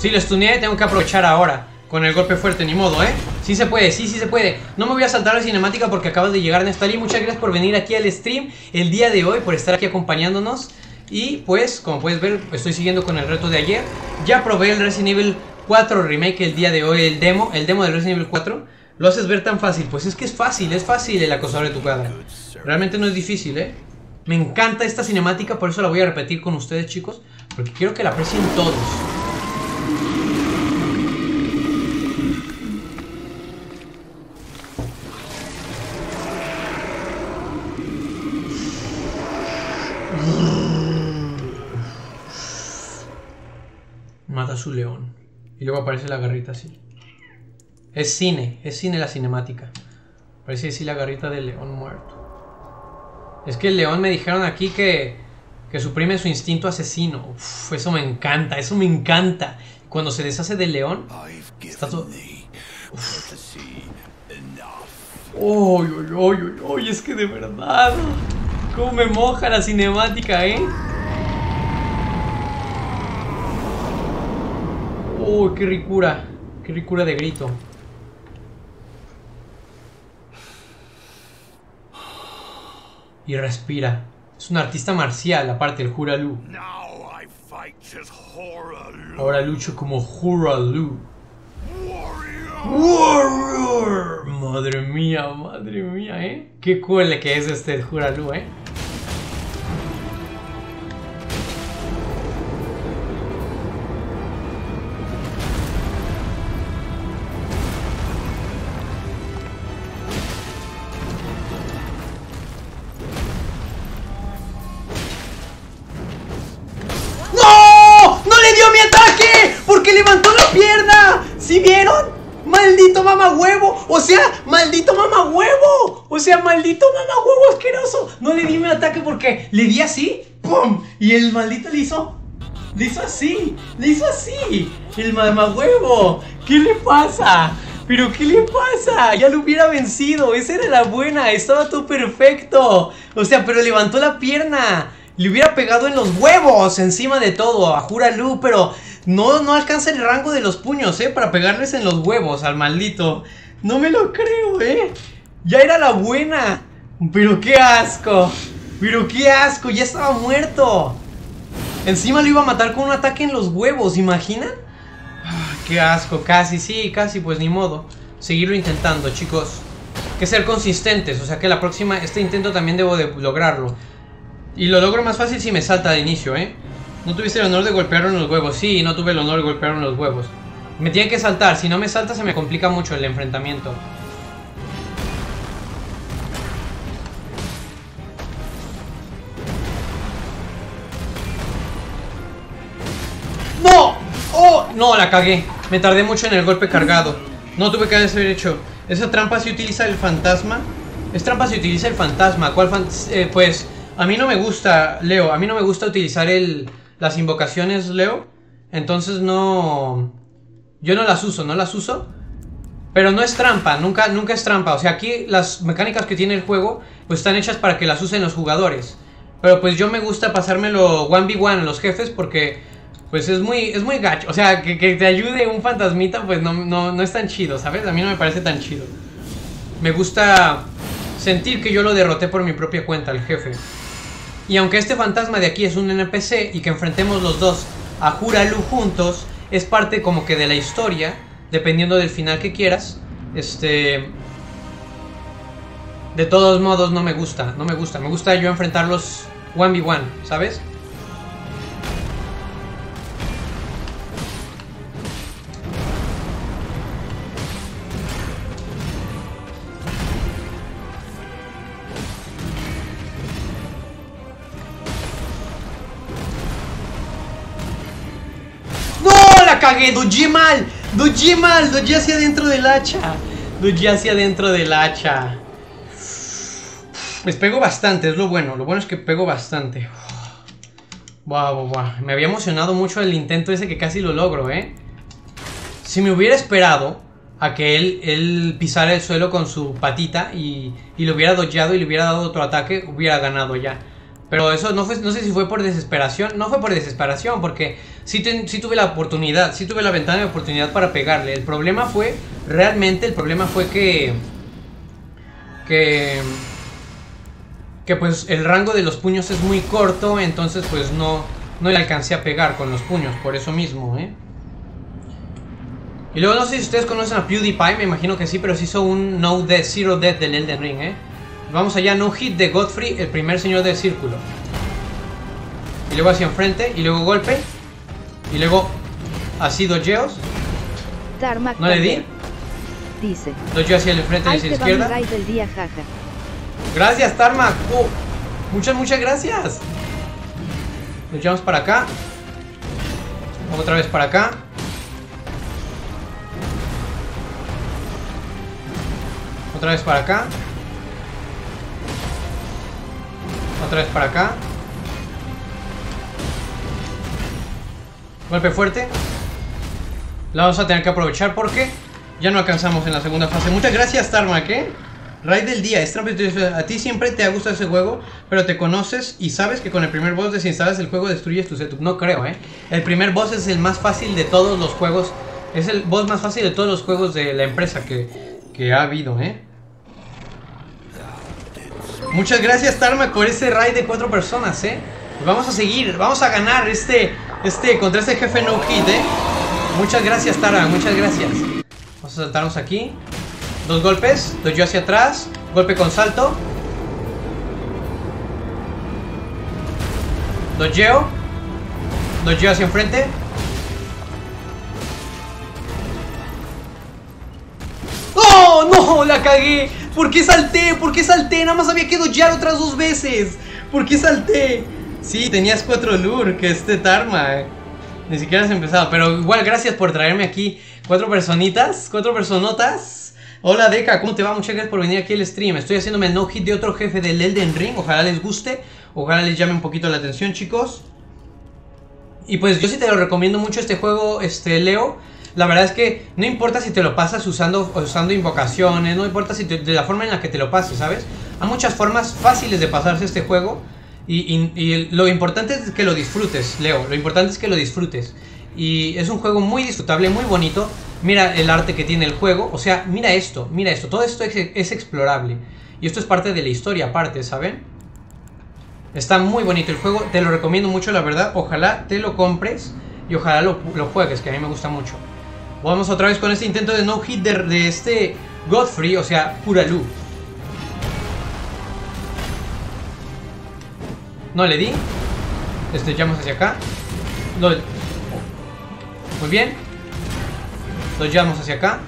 Sí, lo stuneé, tengo que aprovechar ahora. Con el golpe fuerte, ni modo, ¿eh? Sí se puede, sí, sí se puede. No me voy a saltar la cinemática porque acabas de llegar, Neftalí. Muchas gracias por venir aquí al stream el día de hoy, por estar aquí acompañándonos. Y pues, como puedes ver, estoy siguiendo con el reto de ayer. Ya probé el Resident Evil cuatro Remake el día de hoy, el demo, el demo del Resident Evil cuatro. Lo haces ver tan fácil. Pues es que es fácil, es fácil el acosador de tu padre. Realmente no es difícil, ¿eh? Me encanta esta cinemática, por eso la voy a repetir con ustedes, chicos. Porque quiero que la aprecien todos. Mata a su león. Y luego aparece la garrita así. Es cine, es cine la cinemática. Parece así la garrita del león muerto. Es que el león me dijeron aquí que, que suprime su instinto asesino. Uf, eso me encanta, eso me encanta. Cuando se deshace del león, está todo... Uy, uy, uy, uy, es que de verdad. Cómo me moja la cinemática, ¿eh? Uy, oh, qué ricura, qué ricura de grito. Y respira. Es un artista marcial, aparte el Hoarah Loux. Ahora lucho como Hoarah Loux. Warrior. Madre mía, madre mía, ¿eh? Qué cool que es este Hoarah Loux, ¿eh? O sea, maldito mamahuevo. O sea, maldito mamahuevo asqueroso. No le di mi ataque porque le di así. ¡Pum! Y el maldito le hizo. Le hizo así. Le hizo así. El mamahuevo. ¿Qué le pasa? ¿Pero qué le pasa? Ya lo hubiera vencido. Esa era la buena. Estaba todo perfecto. O sea, pero levantó la pierna. Le hubiera pegado en los huevos, encima de todo, a Hoarah Loux, pero no, no alcanza el rango de los puños, ¿eh? Para pegarles en los huevos al maldito. No me lo creo, ¿eh? Ya era la buena. Pero qué asco. Pero qué asco, ya estaba muerto. Encima lo iba a matar con un ataque en los huevos, ¿imaginan? Ah, qué asco, casi, sí, casi, pues ni modo. Seguirlo intentando, chicos. Hay que ser consistentes, o sea que la próxima, este intento también debo de lograrlo. Y lo logro más fácil si me salta de inicio, ¿eh? No tuviste el honor de golpearlo en los huevos. Sí, no tuve el honor de golpearlo en los huevos. Me tiene que saltar. Si no me salta, se me complica mucho el enfrentamiento. ¡No! ¡Oh! No, la cagué. Me tardé mucho en el golpe cargado. No tuve que haber hecho. Esa trampa se utiliza el fantasma. Es trampa se utiliza el fantasma. ¿Cuál fan eh, pues a mí no me gusta, Leo. A mí no me gusta utilizar el, las invocaciones, Leo. Entonces no... Yo no las uso, no las uso. Pero no es trampa, nunca, nunca es trampa. O sea, aquí las mecánicas que tiene el juego pues están hechas para que las usen los jugadores. Pero pues yo me gusta pasármelo uno contra uno a los jefes porque... Pues es muy, es muy gacho. O sea, que, que te ayude un fantasmita, pues no, no, no es tan chido, ¿sabes? A mí no me parece tan chido. Me gusta sentir que yo lo derroté por mi propia cuenta, el jefe. Y aunque este fantasma de aquí es un N P C y que enfrentemos los dos a Hoarah Loux juntos, es parte como que de la historia, dependiendo del final que quieras. Este... De todos modos no me gusta, no me gusta. Me gusta yo enfrentarlos uno contra uno, ¿sabes? Dodge mal, dodge mal, dodge hacia adentro del hacha. Dodge hacia adentro del hacha. Pues pego bastante, es lo bueno. Lo bueno es que pego bastante. Buah, buah, buah. Me había emocionado mucho el intento ese que casi lo logro, ¿eh? Si me hubiera esperado a que él, él pisara el suelo con su patita y, y lo hubiera dodgeado y le hubiera dado otro ataque, hubiera ganado ya. Pero eso no fue, no sé si fue por desesperación. No fue por desesperación, porque sí, ten, sí tuve la oportunidad, sí tuve la ventana de oportunidad para pegarle. El problema fue, realmente el problema fue que... Que... Que pues el rango de los puños es muy corto, entonces pues no, no le alcancé a pegar con los puños, por eso mismo, ¿eh? Y luego no sé si ustedes conocen a PewDiePie, me imagino que sí, pero se hizo un no death, zero death del Elden Ring, ¿eh? Vamos allá, no hit de Godfrey, el primer señor del círculo. Y luego hacia enfrente, y luego golpe. Y luego así dodgeos. No le di. Dice. Dodgeo hacia el frente y hacia la izquierda. Del día, jaja. Gracias, Tarmac. Oh, muchas, muchas gracias. Nos llevamos para acá. Otra vez para acá. Otra vez para acá. Otra vez para acá. Golpe fuerte. La vamos a tener que aprovechar porque ya no alcanzamos en la segunda fase. Muchas gracias, Tarmac, ¿eh? Raid del día. A ti siempre te ha gustado ese juego, pero te conoces y sabes que con el primer boss desinstalas el juego, destruyes tu setup. No creo, ¿eh? El primer boss es el más fácil de todos los juegos. Es el boss más fácil de todos los juegos de la empresa que, que ha habido, ¿eh? Muchas gracias, Tarmac, por ese raid de cuatro personas, eh. Vamos a seguir, vamos a ganar este, este, contra este jefe no hit, eh. Muchas gracias, Tarmac, muchas gracias. Vamos a saltarnos aquí. Dos golpes, doy yo hacia atrás. Golpe con salto. Dodgeo. Dodgeo hacia enfrente. ¡Oh, no! ¡La cagué! ¿Por qué salté? ¿Por qué salté? Nada más había que dodgear otras dos veces. ¿Por qué salté? Sí, tenías cuatro lure, que este Tarma. Eh. Ni siquiera has empezado. Pero igual, gracias por traerme aquí. Cuatro personitas, cuatro personotas. Hola, Deca, ¿cómo te va? Muchas gracias por venir aquí al stream. Estoy haciéndome el no hit de otro jefe del Elden Ring. Ojalá les guste. Ojalá les llame un poquito la atención, chicos. Y pues yo sí te lo recomiendo mucho este juego, este Leo. La verdad es que no importa si te lo pasas usando, usando invocaciones, no importa si te, de la forma en la que te lo pases, ¿sabes? Hay muchas formas fáciles de pasarse este juego y, y, y lo importante es que lo disfrutes, Leo, lo importante es que lo disfrutes. Y es un juego muy disfrutable, muy bonito, mira el arte que tiene el juego, o sea, mira esto, mira esto, todo esto es, es explorable. Y esto es parte de la historia, aparte, ¿saben? Está muy bonito el juego, te lo recomiendo mucho, la verdad, ojalá te lo compres y ojalá lo, lo juegues, que a mí me gusta mucho. Vamos otra vez con este intento de no hit de, de este Godfrey, o sea, Hoarah Loux. No le di. Este, echamos hacia acá. No, muy bien. Lo echamos hacia acá.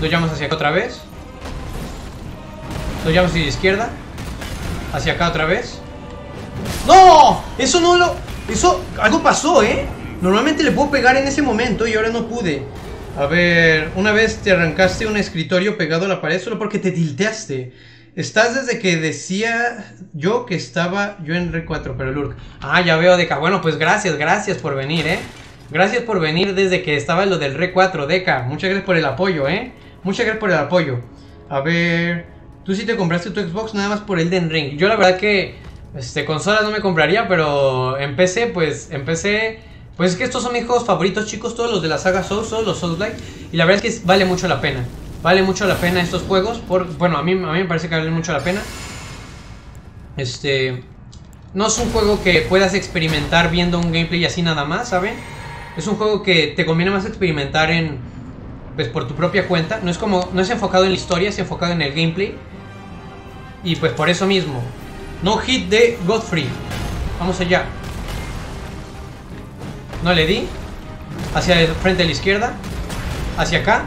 Lo echamos hacia acá otra vez. Lo echamos hacia la izquierda. Hacia acá otra vez. ¡No! Eso no lo... Eso... Algo pasó, ¿eh? Normalmente le puedo pegar en ese momento y ahora no pude. A ver, una vez te arrancaste un escritorio pegado a la pared solo porque te tilteaste. Estás desde que decía yo que estaba yo en R cuatro, pero el U R C. Ah, ya veo, Deca. Bueno, pues gracias, gracias por venir, ¿eh? Gracias por venir desde que estaba lo del R cuatro, Deca. Muchas gracias por el apoyo, ¿eh? Muchas gracias por el apoyo. A ver, tú sí te compraste tu Xbox nada más por Elden Ring. Yo la verdad que este, consolas no me compraría, pero en P C, pues, en P C... Pues es que estos son mis juegos favoritos, chicos, todos los de la saga Souls, todos los Souls-like. Y la verdad es que vale mucho la pena. Vale mucho la pena estos juegos. Por, bueno, a mí, a mí me parece que vale mucho la pena. Este... No es un juego que puedas experimentar viendo un gameplay así nada más, ¿saben? Es un juego que te conviene más experimentar en... Pues por tu propia cuenta. No es como... No es enfocado en la historia, es enfocado en el gameplay. Y pues por eso mismo. No hit de Godfrey. Vamos allá. No le di. Hacia el frente de la izquierda. Hacia acá.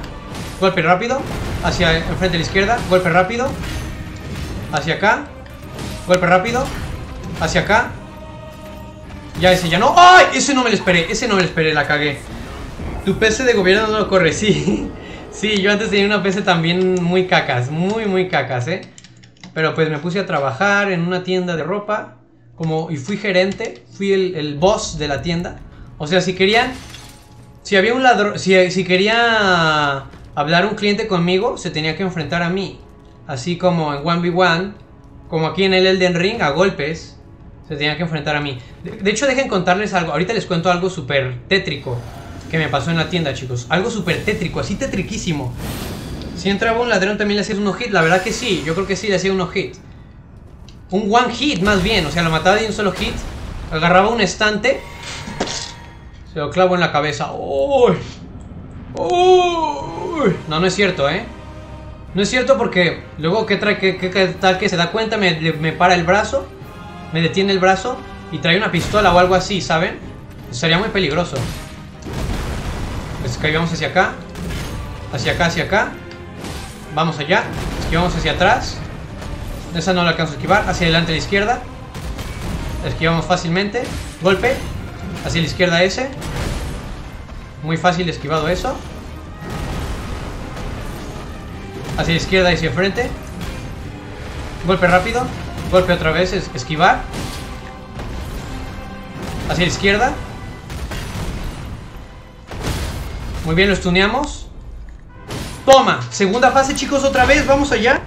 Golpe rápido. Hacia el frente de la izquierda. Golpe rápido. Hacia acá. Golpe rápido. Hacia acá. Ya ese ya no. ¡Ay! Ese no me lo esperé. Ese no me lo esperé. La cagué. Tu P C de gobierno no lo corre. Sí. Sí, yo antes tenía una P C también muy cacas. Muy, muy cacas, ¿eh? Pero pues me puse a trabajar en una tienda de ropa. Como... Y fui gerente. Fui el, el boss de la tienda. O sea, si querían, si había un ladrón, si, si quería hablar un cliente conmigo, se tenía que enfrentar a mí. Así como en uno ve uno, como aquí en el Elden Ring, a golpes, se tenía que enfrentar a mí. De, de hecho, dejen contarles algo, ahorita les cuento algo súper tétrico que me pasó en la tienda, chicos. Algo súper tétrico, así tétriquísimo. Si entraba un ladrón también le hacías unos hit, la verdad que sí, yo creo que sí le hacía unos hit. Un one hit más bien, o sea, lo mataba de un solo hit, agarraba un estante... Se lo clavo en la cabeza. ¡Uy! ¡Uy! No, no es cierto, ¿eh? No es cierto porque luego que trae que, que, que tal que se da cuenta, me, me para el brazo, me detiene el brazo y trae una pistola o algo así, ¿saben? Sería muy peligroso. Esquivamos hacia acá. Hacia acá, hacia acá. Vamos allá. Esquivamos hacia atrás. Esa no la alcanzo a esquivar. Hacia adelante a la izquierda. Esquivamos fácilmente. Golpe. Hacia la izquierda ese. Muy fácil esquivado eso. Hacia la izquierda y hacia el frente. Golpe rápido. Golpe otra vez, esquivar. Hacia la izquierda. Muy bien, lo stuneamos. ¡Toma! Segunda fase, chicos, otra vez. Vamos allá.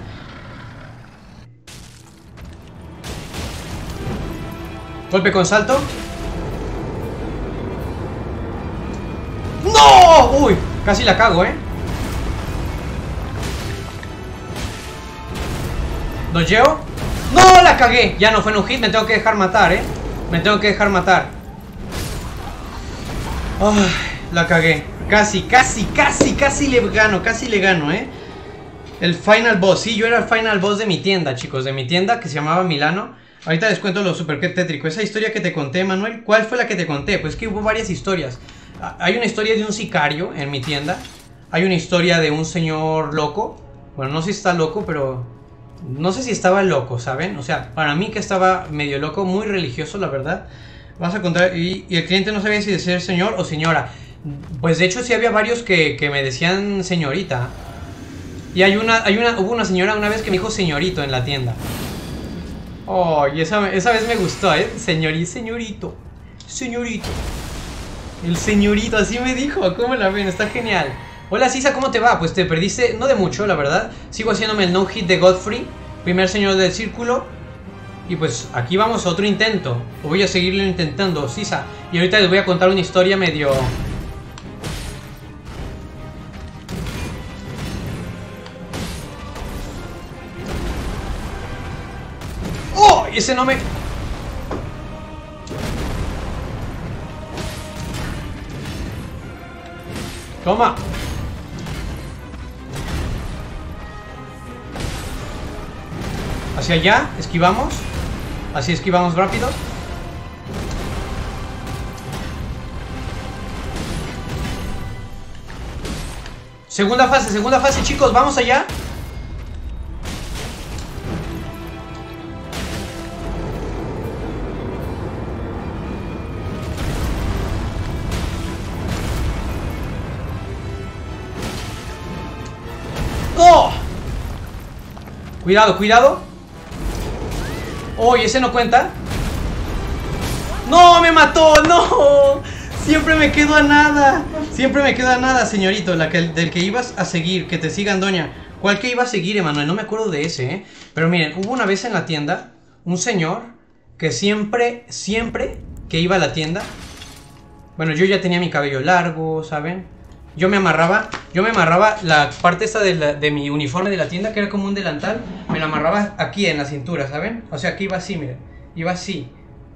Golpe con salto. ¡No! ¡Uy! Casi la cago, ¿eh? ¿Dojeo? ¡No! ¡La cagué! Ya no fue en un hit. Me tengo que dejar matar, ¿eh? Me tengo que dejar matar. ¡Ay! La cagué. Casi, casi, casi, casi le gano. Casi le gano, ¿eh? El final boss. Sí, yo era el final boss de mi tienda, chicos. De mi tienda que se llamaba Milano. Ahorita les cuento lo super tétrico. Esa historia que te conté, Manuel. ¿Cuál fue la que te conté? Pues que hubo varias historias. Hay una historia de un sicario en mi tienda. Hay una historia de un señor loco. Bueno, no sé si está loco, pero... No sé si estaba loco, ¿saben? O sea, para mí que estaba medio loco, muy religioso, la verdad. Vas a contar... Y, y el cliente no sabía si decir señor o señora. Pues de hecho sí había varios que, que me decían señorita. Y hay una, hay una... Hubo una señora una vez que me dijo señorito en la tienda. Oh, y esa, esa vez me gustó, ¿eh? Señor y señorito. Señorito. El señorito, así me dijo. ¿Cómo la ven? Está genial. Hola, Sisa, ¿cómo te va? Pues te perdiste, no de mucho, la verdad. Sigo haciéndome el no-hit de Godfrey, primer señor del círculo. Y pues aquí vamos a otro intento. O voy a seguirlo intentando, Sisa. Y ahorita les voy a contar una historia medio... ¡Oh! Ese no me... Toma. Hacia allá, esquivamos. Así esquivamos rápido. Segunda fase, segunda fase, chicos, vamos allá. ¡Oh! Cuidado, cuidado. ¡Oh! ¿Y ese no cuenta? ¡No! ¡Me mató! ¡No! Siempre me quedo a nada. Siempre me quedo a nada, señorito. La que, del que ibas a seguir. Que te sigan, doña. ¿Cuál que iba a seguir, Emanuel? No me acuerdo de ese, ¿eh? Pero miren, hubo una vez en la tienda un señor que siempre, siempre que iba a la tienda... Bueno, yo ya tenía mi cabello largo, ¿saben? Yo me amarraba, yo me amarraba la parte esta de, la, de mi uniforme de la tienda, que era como un delantal, me la amarraba aquí en la cintura, ¿saben? O sea, que iba así, miren, iba así.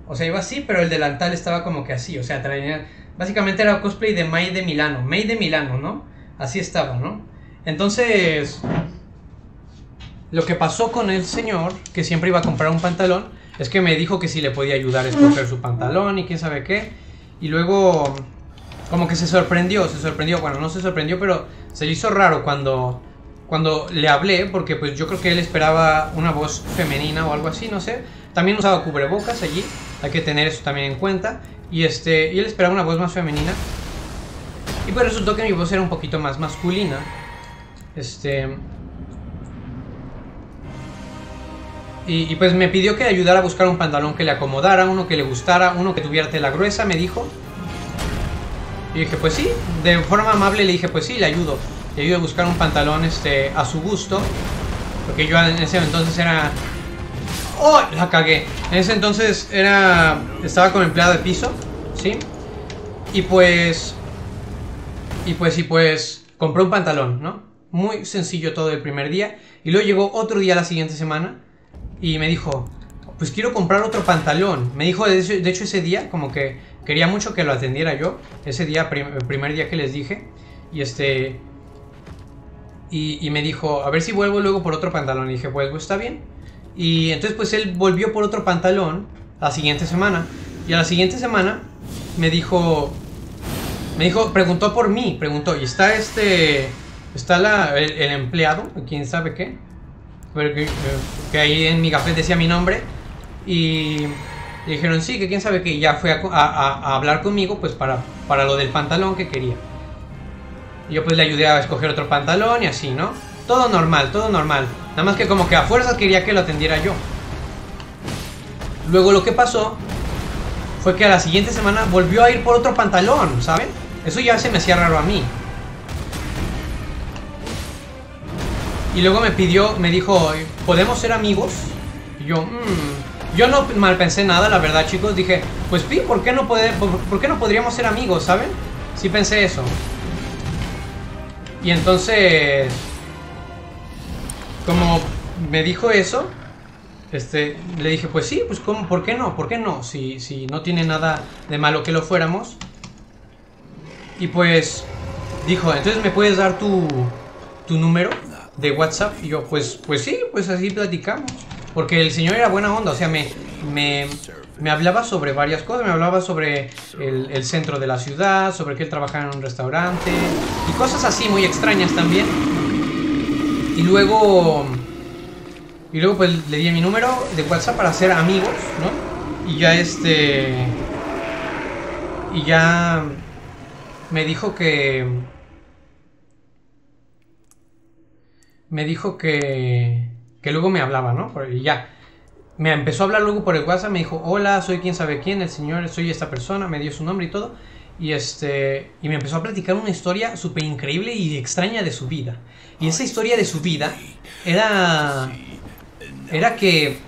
O sea, iba así, pero el delantal estaba como que así, o sea, traía... Básicamente era cosplay de May de Milano, May de Milano, ¿no? Así estaba, ¿no? Entonces, lo que pasó con el señor, que siempre iba a comprar un pantalón, es que me dijo que si le podía ayudar a escoger su pantalón y quién sabe qué. Y luego, como que se sorprendió, se sorprendió, bueno, no se sorprendió, pero se le hizo raro cuando, cuando le hablé, porque pues yo creo que él esperaba una voz femenina o algo así, no sé. También usaba cubrebocas allí, hay que tener eso también en cuenta. Y, este, y él esperaba una voz más femenina. Y pues resultó que mi voz era un poquito más masculina. Este... Y, y pues me pidió que ayudara a buscar un pantalón que le acomodara, uno que le gustara, uno que tuviera tela gruesa, me dijo. Y dije, pues sí, de forma amable le dije, pues sí, le ayudo. Le ayudo a buscar un pantalón este, a su gusto. Porque yo en ese entonces era... ¡Oh! La cagué. En ese entonces era... Estaba como empleado de piso, ¿sí? Y pues... Y pues, y pues... Compré un pantalón, ¿no? Muy sencillo todo el primer día. Y luego llegó otro día la siguiente semana. Y me dijo, pues quiero comprar otro pantalón. Me dijo, de hecho ese día, como que quería mucho que lo atendiera yo. Ese día, prim el primer día que les dije. Y este... Y, y me dijo, a ver si vuelvo luego por otro pantalón. Y dije, vuelvo, está bien. Y entonces pues él volvió por otro pantalón la siguiente semana. Y a la siguiente semana me dijo... Me dijo, preguntó por mí, preguntó, ¿y está este... Está la, el, el empleado, quién sabe qué? Porque, que ahí en mi café decía mi nombre. Y le dijeron sí, que quién sabe qué. Y ya fue a, a, a hablar conmigo pues para, para lo del pantalón que quería. Y yo pues le ayudé a escoger otro pantalón y así, ¿no? Todo normal, todo normal. Nada más que como que a fuerzas quería que lo atendiera yo. Luego lo que pasó fue que a la siguiente semana volvió a ir por otro pantalón, ¿saben? Eso ya se me hacía raro a mí. Y luego me pidió, me dijo, ¿podemos ser amigos? Y yo, mmm, yo no mal pensé nada, la verdad, chicos. Dije, pues sí, ¿por qué no, poder, por, ¿por qué no podríamos ser amigos, saben? Sí pensé eso. Y entonces, como me dijo eso, este, le dije, pues sí, pues ¿cómo? ¿Por qué no? ¿Por qué no? Si, si no tiene nada de malo que lo fuéramos. Y pues, dijo, entonces me puedes dar tu, tu número de WhatsApp. Y yo, pues pues sí, pues así platicamos. Porque el señor era buena onda, o sea, me, me, me hablaba sobre varias cosas. Me hablaba sobre el, el centro de la ciudad, sobre que él trabajaba en un restaurante. Y cosas así muy extrañas también. Y luego... Y luego pues le di mi número de WhatsApp para ser amigos, ¿no? Y ya este... Y ya... Me dijo que... Me dijo que, que luego me hablaba, ¿no? Y ya. Me empezó a hablar luego por el WhatsApp. Me dijo, hola, soy quién sabe quién, el señor, soy esta persona. Me dio su nombre y todo. Y este y me empezó a platicar una historia súper increíble y extraña de su vida. Y esa historia de su vida era... Era que...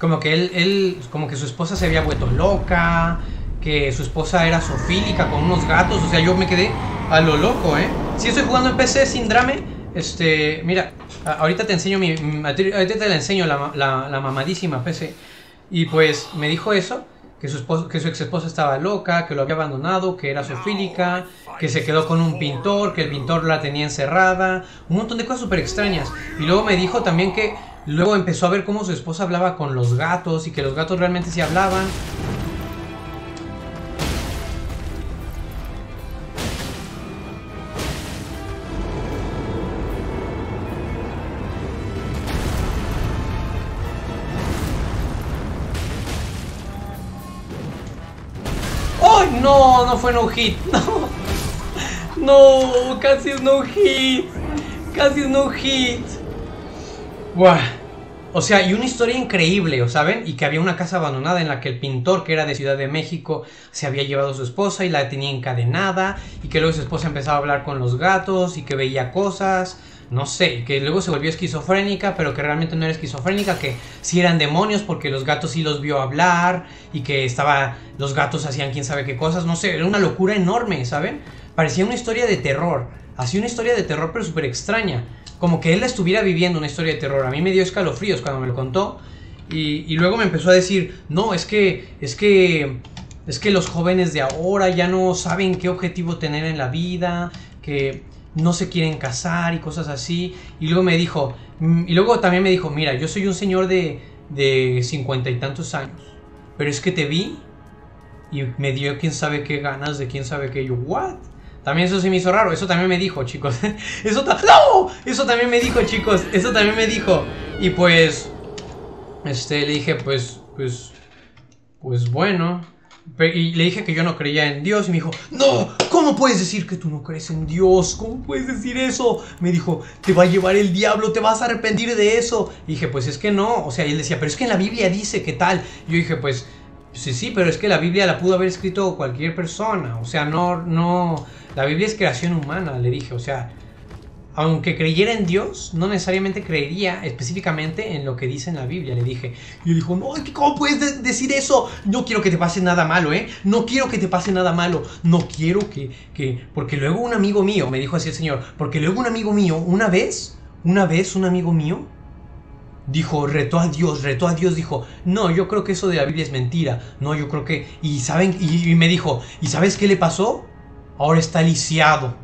Como que él... él como que su esposa se había vuelto loca. Que su esposa era zoofílica con unos gatos. O sea, yo me quedé a lo loco, ¿eh? Si estoy jugando en P C sin drama... Este, mira, ahorita te enseño mi, ahorita te la enseño la, la, la mamadísima P C. Y pues me dijo eso, que su esposo, que su ex esposa estaba loca, que lo había abandonado, que era zoofílica, que se quedó con un pintor, que el pintor la tenía encerrada, un montón de cosas súper extrañas. Y luego me dijo también que luego empezó a ver cómo su esposa hablaba con los gatos y que los gatos realmente sí hablaban. No, no fue no hit, no, no, casi es no hit, Casi no hit. Buah. O sea, y una historia increíble, ¿saben? Y que había una casa abandonada en la que el pintor, que era de Ciudad de México, se había llevado a su esposa y la tenía encadenada, y que luego su esposa empezaba a hablar con los gatos y que veía cosas, no sé, que luego se volvió esquizofrénica, pero que realmente no era esquizofrénica, que sí eran demonios porque los gatos sí los vio hablar, y que estaba, los gatos hacían quién sabe qué cosas, no sé, era una locura enorme, ¿saben? Parecía una historia de terror, así una historia de terror pero súper extraña. Como que él estuviera viviendo una historia de terror. A mí me dio escalofríos cuando me lo contó. Y, y luego me empezó a decir, no, es que, es que, es que los jóvenes de ahora ya no saben qué objetivo tener en la vida, que no se quieren casar y cosas así. Y luego me dijo, y luego también me dijo, mira, yo soy un señor de, de cincuenta y tantos años, pero es que te vi y me dio quién sabe qué ganas de quién sabe qué. Yo, ¿what? También eso sí me hizo raro, eso también me dijo, chicos. Eso, ta ¡No! eso también me dijo, chicos, eso también me dijo. Y pues, este, le dije, pues, pues, pues bueno. Y le dije que yo no creía en Dios y me dijo, ¡no! ¿Cómo puedes decir que tú no crees en Dios? ¿Cómo puedes decir eso? Me dijo, te va a llevar el diablo, te vas a arrepentir de eso. Y dije, pues es que no, o sea, y él decía, pero es que en la Biblia dice que tal. Y yo dije, pues, sí, sí, pero es que la Biblia la pudo haber escrito cualquier persona, o sea, no, no... La Biblia es creación humana, le dije, o sea, aunque creyera en Dios, no necesariamente creería específicamente en lo que dice en la Biblia, le dije. Y él dijo, no, ¿cómo puedes de decir eso? No quiero que te pase nada malo, ¿eh? No quiero que te pase nada malo, no quiero que... que... Porque luego un amigo mío, me dijo así el señor, porque luego un amigo mío, una vez, una vez un amigo mío, dijo, retó a Dios, retó a Dios, dijo, no, yo creo que eso de la Biblia es mentira, no, yo creo que... Y, ¿saben? y, y me dijo, ¿y sabes qué le pasó? Ahora está lisiado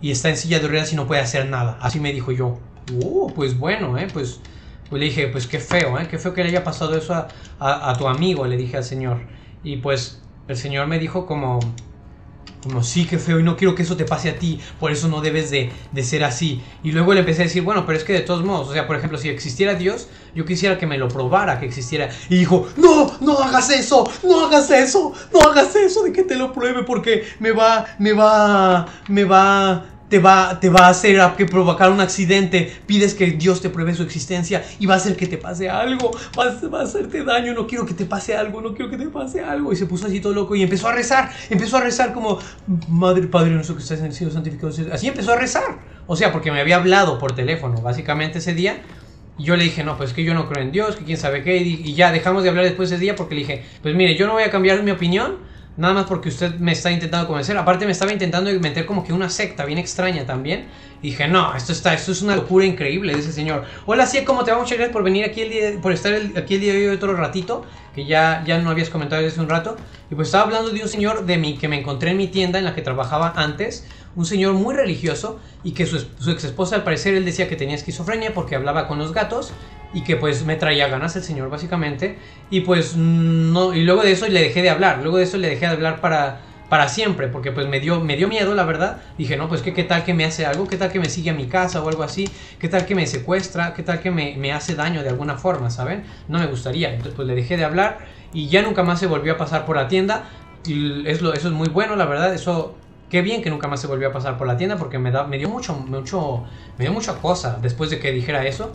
y está en silla de ruedas y no puede hacer nada. Así me dijo yo. Oh, pues bueno, eh, pues, pues le dije, pues qué feo, eh, qué feo que le haya pasado eso a, a, a tu amigo, le dije al señor. Y pues el señor me dijo como, como sí, qué feo y no quiero que eso te pase a ti, por eso no debes de, de ser así. Y luego le empecé a decir, bueno, pero es que de todos modos, o sea, por ejemplo, si existiera Dios, yo quisiera que me lo probara, que existiera. Y dijo, no, no hagas eso, no hagas eso, no hagas eso de que te lo pruebe porque me va, me va, me va, te va, te va a hacer a que provocar un accidente. Pides que Dios te pruebe su existencia y va a hacer que te pase algo, va a, va a hacerte daño, no quiero que te pase algo, no quiero que te pase algo. Y se puso así todo loco y empezó a rezar, empezó a rezar como, Madre, Padre nuestro que estás en el cielo, santificado sea. Así empezó a rezar, o sea, porque me había hablado por teléfono, básicamente ese día. Y yo le dije, no, pues que yo no creo en Dios, que quién sabe qué. Y, y ya dejamos de hablar después ese día porque le dije, pues mire, yo no voy a cambiar mi opinión, nada más porque usted me está intentando convencer. Aparte me estaba intentando meter como que una secta bien extraña también. Y dije, no, esto está, esto es una locura increíble, dice el señor. Hola, sí, ¿cómo te va? Muchas gracias por venir aquí el día de, por estar el, aquí el día de hoy otro ratito, que ya, ya no habías comentado desde hace un rato. Y pues estaba hablando de un señor de mí que me encontré en mi tienda en la que trabajaba antes. Un señor muy religioso y que su, su ex esposa, al parecer, él decía que tenía esquizofrenia porque hablaba con los gatos y que pues me traía ganas el señor, básicamente. Y pues no, y luego de eso le dejé de hablar, luego de eso le dejé de hablar para, para siempre, porque pues me dio, me dio miedo, la verdad. Dije, no, pues que qué tal que me hace algo, qué tal que me sigue a mi casa o algo así, qué tal que me secuestra, qué tal que me, me hace daño de alguna forma, ¿saben? No me gustaría. Entonces pues le dejé de hablar y ya nunca más se volvió a pasar por la tienda. Y es lo, eso es muy bueno, la verdad, eso... Qué bien que nunca más se volvió a pasar por la tienda porque me, da, me dio mucho, mucho, me dio mucha cosa después de que dijera eso.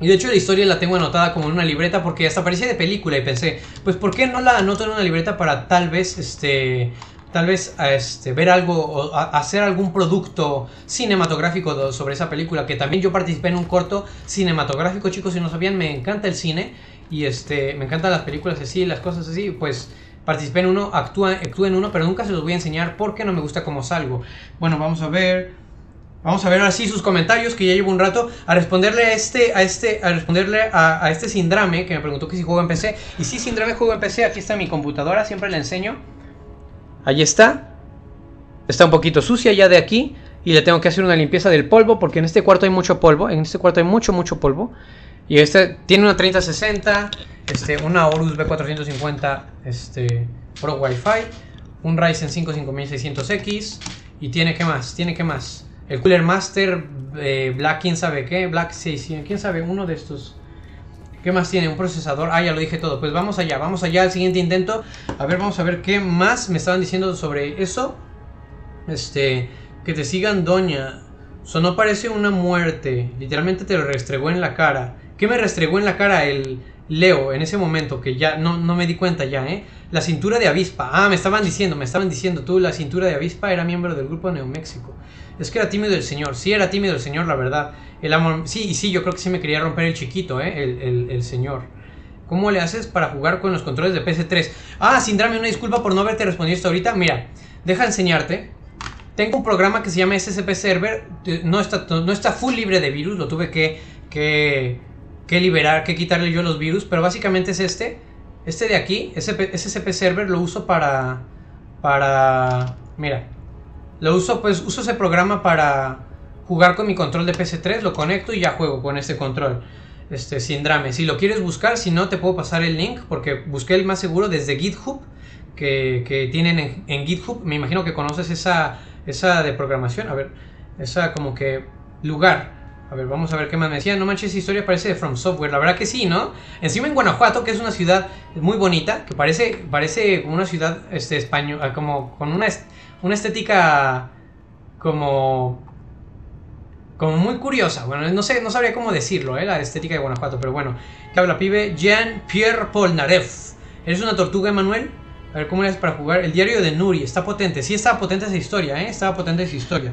Y de hecho la historia la tengo anotada como en una libreta porque hasta parecía de película y pensé, pues ¿por qué no la anoto en una libreta para tal vez, este, tal vez este, ver algo o a, hacer algún producto cinematográfico sobre esa película? Que también yo participé en un corto cinematográfico, chicos, si no sabían, me encanta el cine y este, me encantan las películas así, las cosas así, pues... Participé en uno, actúa, actúa en uno, pero nunca se los voy a enseñar porque no me gusta cómo salgo. Bueno, vamos a ver. Vamos a ver ahora sí sus comentarios, que ya llevo un rato a responderle a este, a este, a responderle a, a este Sindrame, que me preguntó que si juego en P C. Y sí, Sindrame juego en P C, aquí está mi computadora, siempre le enseño. Ahí está. Está un poquito sucia ya de aquí. Y le tengo que hacer una limpieza del polvo, porque en este cuarto hay mucho polvo. En este cuarto hay mucho, mucho polvo. Y este tiene una treinta sesenta, este, una Horus B cuatrocientos cincuenta este, Pro Wi-Fi, un Ryzen cinco cinco mil seiscientos X y tiene que más, tiene que más. El Cooler Master eh, Black, quién sabe qué, Black seiscientos, quién sabe, uno de estos. ¿Qué más tiene? Un procesador, ah, ya lo dije todo. Pues vamos allá, vamos allá al siguiente intento. A ver, vamos a ver qué más me estaban diciendo sobre eso. Este, que te sigan, doña... Sonó parece una muerte. Literalmente te lo restregó en la cara. ¿Qué me restregó en la cara el Leo en ese momento? Que ya no, no me di cuenta ya, ¿eh? La cintura de avispa. Ah, me estaban diciendo, me estaban diciendo. Tú, la cintura de avispa era miembro del grupo Neoméxico. Es que era tímido el señor. Sí, era tímido el señor, la verdad. El amor... Sí, y sí, yo creo que sí me quería romper el chiquito, ¿eh? El, el, el señor. ¿Cómo le haces para jugar con los controles de P S tres? Ah, sin darme una disculpa por no haberte respondido hasta ahorita. Mira, deja enseñarte. Tengo un programa que se llama S C P Server. No está, no está full libre de virus. Lo tuve que, que, que liberar, que quitarle yo los virus. Pero básicamente es este. Este de aquí, S C P Server, lo uso para... Para... Mira. Lo uso, pues, uso ese programa para jugar con mi control de P S tres. Lo conecto y ya juego con este control. Este, sin drama. Si lo quieres buscar, si no, te puedo pasar el link. Porque busqué el más seguro desde GitHub. Que, que tienen en, en GitHub. Me imagino que conoces esa... Esa de programación, a ver, esa como que lugar. A ver, vamos a ver qué más me decía. No manches, esa historia parece de From Software. La verdad que sí, ¿no? Encima en Guanajuato, que es una ciudad muy bonita, que parece, parece como una ciudad este, española, como con una, est una estética como, como muy curiosa. Bueno, no sé, no sabría cómo decirlo, ¿eh? La estética de Guanajuato, pero bueno. ¿Qué habla, pibe? Jean-Pierre Polnareff. ¿Eres una tortuga, Emanuel? A ver, ¿cómo le haces para jugar? El diario de Nuri, está potente. Sí, estaba potente esa historia, ¿eh? Estaba potente esa historia.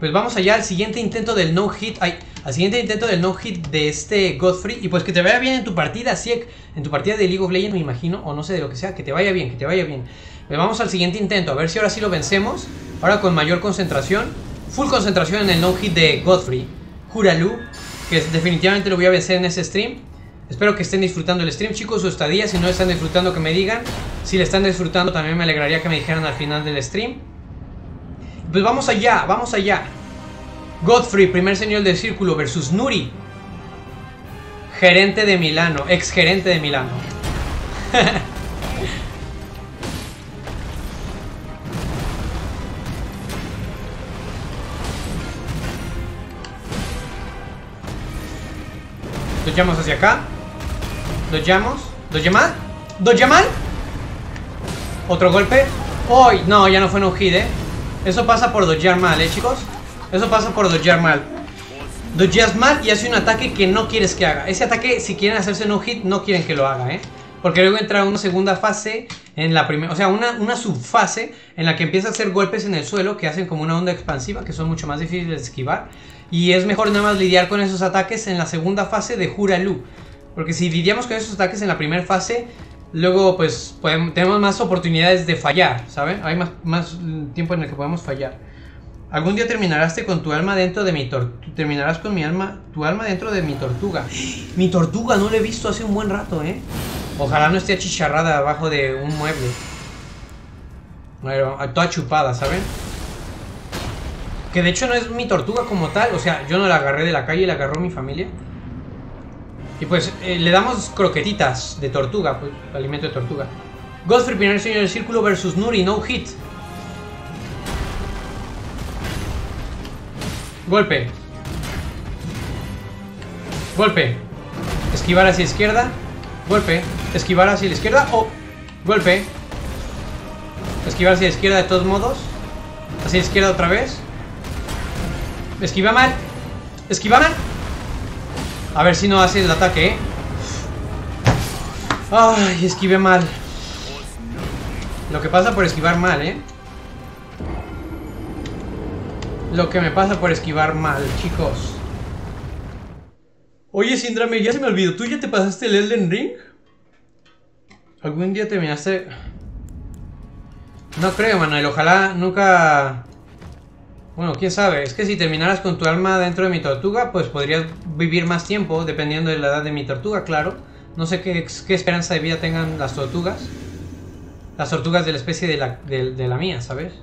Pues vamos allá al siguiente intento del no-hit. Ay, al siguiente intento del no-hit de este Godfrey. Y pues que te vaya bien en tu partida, sí, en tu partida de League of Legends, me imagino. O no sé, de lo que sea, que te vaya bien, que te vaya bien. Pues vamos al siguiente intento, a ver si ahora sí lo vencemos. Ahora con mayor concentración. Full concentración en el no-hit de Godfrey Hoarah Loux, que definitivamente lo voy a vencer en ese stream. Espero que estén disfrutando el stream, chicos, su estadía. Si no están disfrutando, que me digan. Si le están disfrutando, también me alegraría que me dijeran al final del stream. Pues vamos allá, vamos allá. Godfrey, primer señor del círculo, versus Nuri, gerente de Milano, ex gerente de Milano. Dojamos hacia acá. Dojamos. Dojamal. Dojamal. Otro golpe. ¡Ay! Oh, no, ya no fue no hit, eh. Eso pasa por dojear mal, eh, chicos. Eso pasa por dojear mal. Dojeas mal y hace un ataque que no quieres que haga. Ese ataque, si quieren hacerse no hit, no quieren que lo haga, eh. Porque luego entra una segunda fase en la primera. O sea, una, una subfase en la que empieza a hacer golpes en el suelo que hacen como una onda expansiva, que son mucho más difíciles de esquivar. Y es mejor nada más lidiar con esos ataques en la segunda fase de Hoarah Loux. Porque si lidiamos con esos ataques en la primera fase, luego pues podemos, tenemos más oportunidades de fallar, ¿saben? Hay más, más tiempo en el que podemos fallar. Algún día terminarás con tu alma dentro de mi tortuga. Terminarás con mi alma, tu alma dentro de mi tortuga. Mi tortuga no la he visto hace un buen rato, ¿eh? Ojalá no esté achicharrada abajo de un mueble. Bueno, toda chupada, ¿saben? Que de hecho no es mi tortuga como tal. O sea, yo no la agarré de la calle, la agarró mi familia. Y pues eh, le damos croquetitas de tortuga, pues, alimento de tortuga. Godfrey, primer señor del círculo, versus Nuri, no hit. Golpe. Golpe. Esquivar hacia izquierda. Golpe. Esquivar hacia la izquierda. Oh. Golpe. Esquivar hacia la izquierda de todos modos. Hacia la izquierda otra vez. Esquiva mal. Esquiva mal. A ver si no hace el ataque, ¿eh? Ay, esquivé mal. Lo que pasa por esquivar mal, ¿eh? Lo que me pasa por esquivar mal, chicos. Oye, Sindrame, ya se me olvidó. ¿Tú ya te pasaste el Elden Ring? ¿Algún día terminaste? No creo, Manuel. Ojalá nunca... Bueno, quién sabe. Es que si terminaras con tu alma dentro de mi tortuga, pues podrías vivir más tiempo, dependiendo de la edad de mi tortuga, claro. No sé qué, qué esperanza de vida tengan las tortugas. Las tortugas de la especie de la, de, de la mía, ¿sabes?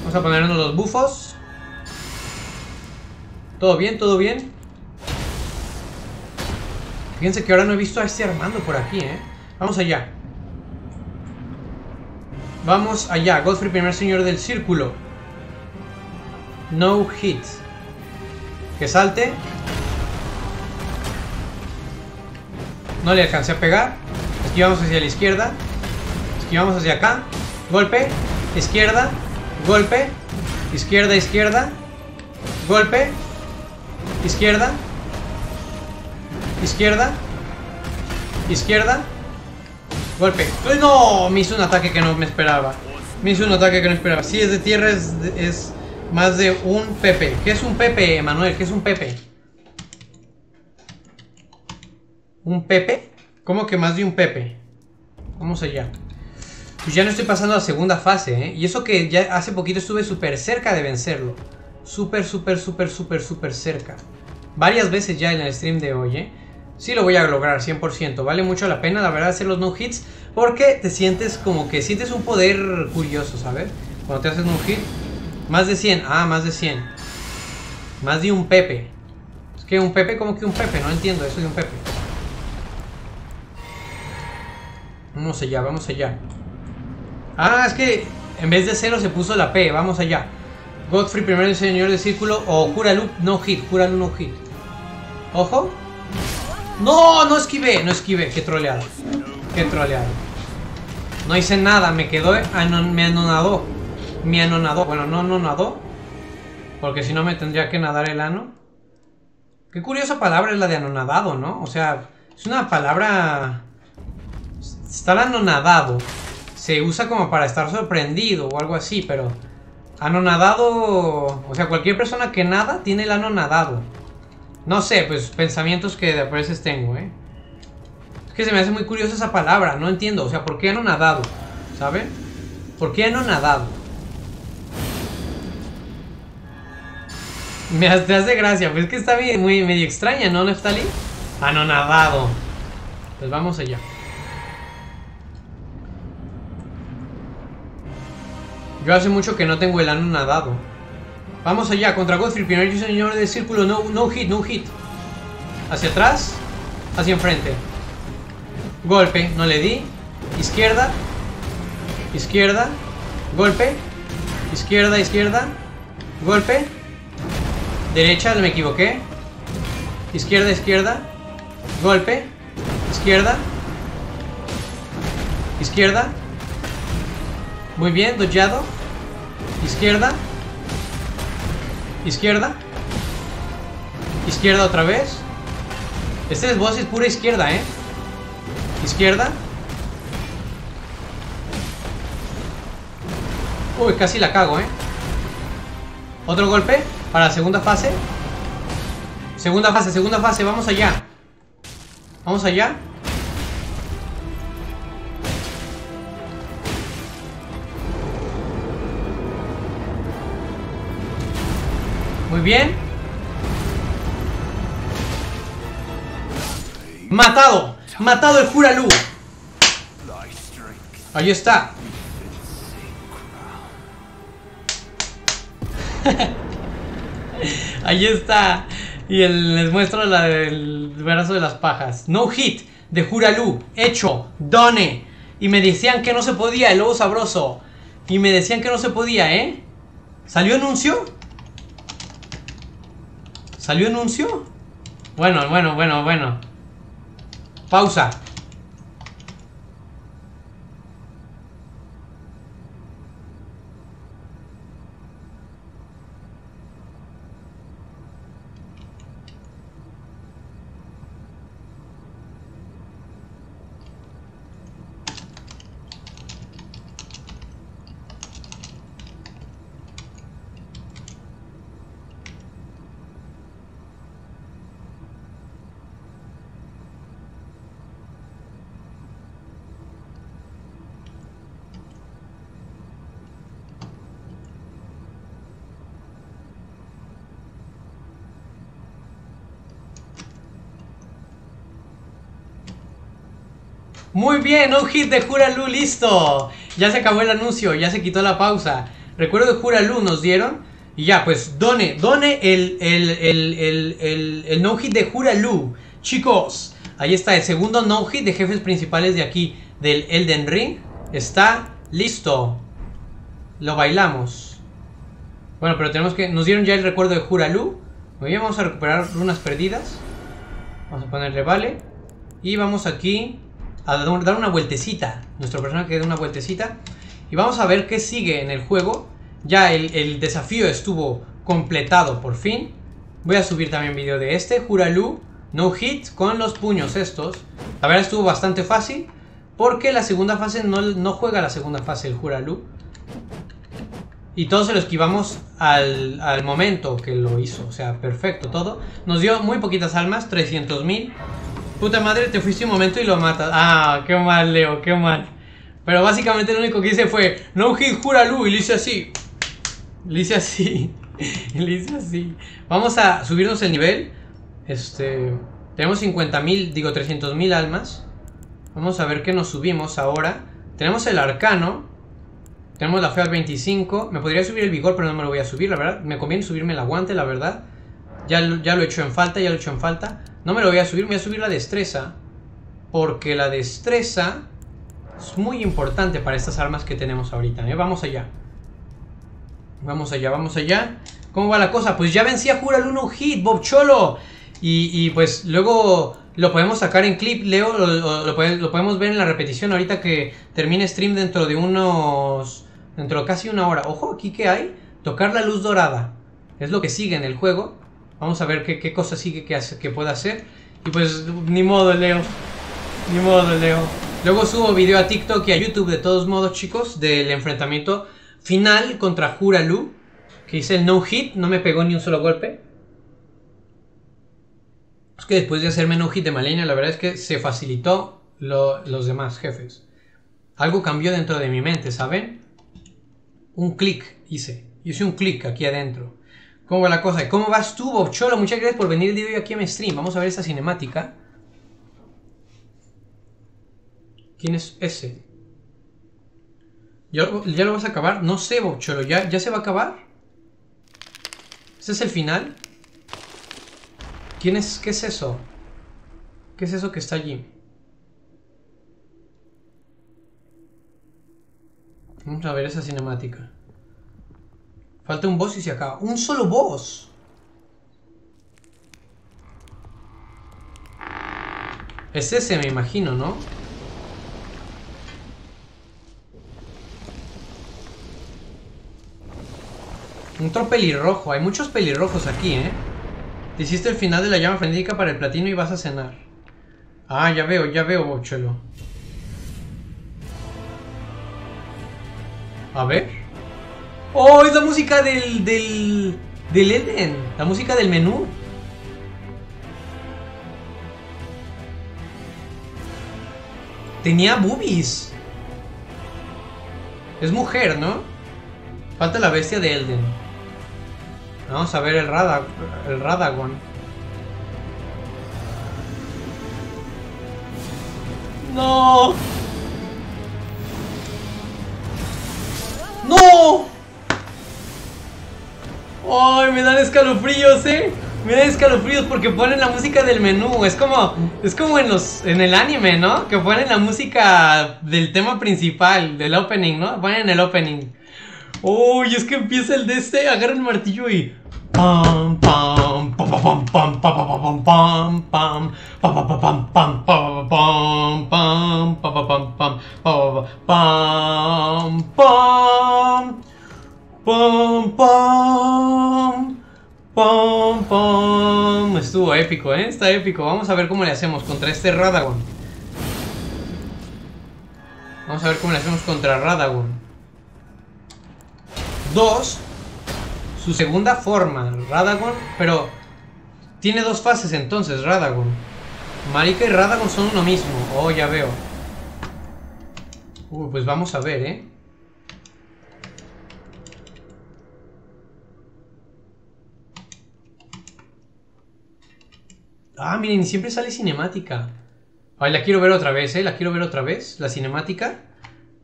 Vamos a ponernos los bufos. Todo bien, todo bien. Fíjense que ahora no he visto a este Armando por aquí, ¿eh? Vamos allá. Vamos allá. Godfrey, primer señor del círculo. No hit. Que salte. No le alcancé a pegar. Esquivamos hacia la izquierda. Esquivamos hacia acá. Golpe. Izquierda. Golpe. Izquierda, izquierda. Golpe. Izquierda. Izquierda. Izquierda. Golpe. ¡Ay, no! Me hizo un ataque que no me esperaba. Me hizo un ataque que no esperaba. Si es de tierra, es, es más de un P P. ¿Qué es un P P, Emanuel? ¿Qué es un P P? ¿Un P P? ¿Cómo que más de un P P? Vamos allá. Pues ya no estoy pasando a la segunda fase, ¿eh? Y eso que ya hace poquito estuve súper cerca de vencerlo. Súper, súper, súper, súper, súper cerca. Varias veces ya en el stream de hoy, ¿eh? Sí lo voy a lograr, cien por ciento. Vale mucho la pena, la verdad, hacer los no-hits. Porque te sientes como que sientes un poder curioso, ¿sabes? Cuando te haces un hit. Más de cien. Ah, más de cien. Más de un Pepe. Es que un Pepe, como que un Pepe. No entiendo eso de un Pepe. Vamos allá, vamos allá. Ah, es que en vez de cero se puso la P. Vamos allá. Godfrey, primer señor de círculo. O oh, Hoarah Loux, no hit. Hoarah Loux, no hit. Ojo. No, no esquivé, no esquivé, qué troleado. Qué troleado. No hice nada, me quedó, anon, me anonadó. Me anonadó, bueno, no anonadó. Porque si no me tendría que nadar el ano. Qué curiosa palabra es la de anonadado, ¿no? O sea, es una palabra... Estar anonadado se usa como para estar sorprendido o algo así, pero... Anonadado... O sea, cualquier persona que nada tiene el anonadado. No sé, pues pensamientos que a veces tengo, ¿eh? Es que se me hace muy curiosa esa palabra, no entiendo. O sea, ¿por qué anonadado? ¿Saben? ¿Por qué anonadado? Me hace gracia, pues es que está bien, muy medio extraña, ¿no, Neftali? Anonadado. Pues vamos allá. Yo hace mucho que no tengo el anonadado. Vamos allá, contra Godfrey, primer señor del círculo, no, no hit, no hit. Hacia atrás, hacia enfrente. Golpe, no le di. Izquierda. Izquierda. Golpe. Izquierda, izquierda. Golpe. Derecha, me equivoqué. Izquierda, izquierda. Golpe. Izquierda. Izquierda. Muy bien, dodgeado. Izquierda. Izquierda. Izquierda otra vez. Este es boss, es pura izquierda, eh. Izquierda. Uy, casi la cago, eh. Otro golpe para la segunda fase. Segunda fase, segunda fase, vamos allá. Vamos allá. Muy bien. Matado. Matado el Hoarah Loux. Ahí está. Ahí está. Y el, les muestro la del brazo de las pajas. No hit de Hoarah Loux. Hecho. Done. Y me decían que no se podía, el lobo sabroso. Y me decían que no se podía, ¿eh? ¿Salió anuncio? ¿Salió anuncio? Bueno, bueno, bueno, bueno. Pausa. Muy bien, no hit de Hoarah Loux, listo. Ya se acabó el anuncio, ya se quitó la pausa. Recuerdo de Hoarah Loux nos dieron. Y ya, pues, done, done el, el, el, el, el, el no hit de Hoarah Loux. Chicos, ahí está, el segundo no hit de jefes principales de aquí, del Elden Ring. Está listo. Lo bailamos. Bueno, pero tenemos que... Nos dieron ya el recuerdo de Hoarah Loux. Muy bien, vamos a recuperar runas perdidas. Vamos a ponerle vale. Y vamos aquí... a dar una vueltecita, nuestro personaje que dé una vueltecita. Y vamos a ver qué sigue en el juego. Ya el, el desafío estuvo completado por fin. Voy a subir también vídeo de este. Hoarah Loux, no hit, con los puños estos. La verdad estuvo bastante fácil, porque la segunda fase no, no juega la segunda fase el Hoarah Loux. Y todo se lo esquivamos al, al momento que lo hizo. O sea, perfecto todo. Nos dio muy poquitas almas, trescientos mil. Puta madre, te fuiste un momento y lo matas. Ah, qué mal, Leo, qué mal. Pero básicamente lo único que hice fue no hit Hoarah Loux y le hice así. Le hice así. Le hice así. Vamos a subirnos el nivel. Este... Tenemos cincuenta mil, digo trescientos mil almas. Vamos a ver qué nos subimos ahora. Tenemos el arcano. Tenemos la fe al veinticinco. Me podría subir el vigor, pero no me lo voy a subir, la verdad. Me conviene subirme el aguante, la verdad. Ya, ya lo he hecho en falta, ya lo he hecho en falta. No me lo voy a subir, me voy a subir la destreza. Porque la destreza es muy importante para estas armas que tenemos ahorita, ¿eh? Vamos allá. Vamos allá, vamos allá. ¿Cómo va la cosa? Pues ya vencí a Hoarah Loux no hit, Bob Cholo. Y, y pues luego lo podemos sacar en clip, Leo. Lo, lo, lo, puede, lo podemos ver en la repetición ahorita que termine stream dentro de unos... Dentro de casi una hora. Ojo, aquí que hay. Tocar la luz dorada. Es lo que sigue en el juego. Vamos a ver qué, qué cosa sigue que, hace, que pueda hacer. Y pues ni modo, Leo. Ni modo, Leo. Luego subo video a TikTok y a YouTube de todos modos, chicos. Del enfrentamiento final contra Hoarah Loux. Que hice el no hit. No me pegó ni un solo golpe. Es que después de hacerme no hit de Malenia, la verdad es que se facilitó lo, los demás jefes. Algo cambió dentro de mi mente, ¿saben? Un clic hice. Hice un clic aquí adentro. ¿Cómo va la cosa? ¿Cómo vas tú, Bob Cholo? Muchas gracias por venir el día de hoy aquí a mi stream. Vamos a ver esta cinemática. ¿Quién es ese? ¿Ya, ya lo vas a acabar? No sé, Bob Cholo. ¿Ya, ya se va a acabar? ¿Este es el final? ¿Quién es? ¿Qué es eso? ¿Qué es eso que está allí? Vamos a ver esa cinemática. Falta un boss y se acaba. ¡Un solo boss! Es ese, me imagino, ¿no? Otro pelirrojo. Hay muchos pelirrojos aquí, ¿eh? Te hiciste el final de la llama frenética para el platino y vas a cenar. Ah, ya veo, ya veo, Bocholo. A ver. ¡Oh, es la música del... del... del Eden! La música del menú. Tenía boobies. Es mujer, ¿no? Falta la bestia de Elden. Vamos a ver el, Rada, el Radagon. ¡No! ¡No! ¡Ay, me dan escalofríos, eh! Me dan escalofríos porque ponen la música del menú. Es como, es como en, los, en el anime, ¿no? Que ponen la música del tema principal, del opening, ¿no? Ponen el opening. ¡Oh! Y es que empieza el de este, agarra el martillo y... ¡Pam, pam, pam, pam, pam, pam, pam, pam, pam, pam, pam, pam, pam, pam, pam, pam, pam, pam, pam, pam! Estuvo épico, ¿eh? Está épico. Vamos a ver cómo le hacemos contra este Radagon. Vamos a ver cómo le hacemos contra Radagon. Dos, su segunda forma, Radagon, pero tiene dos fases entonces, Radagon. Marika y Radagon son uno mismo. Oh, ya veo. Uy, pues vamos a ver, ¿eh? Ah, miren, siempre sale cinemática. Ay, la quiero ver otra vez, ¿eh? La quiero ver otra vez, la cinemática.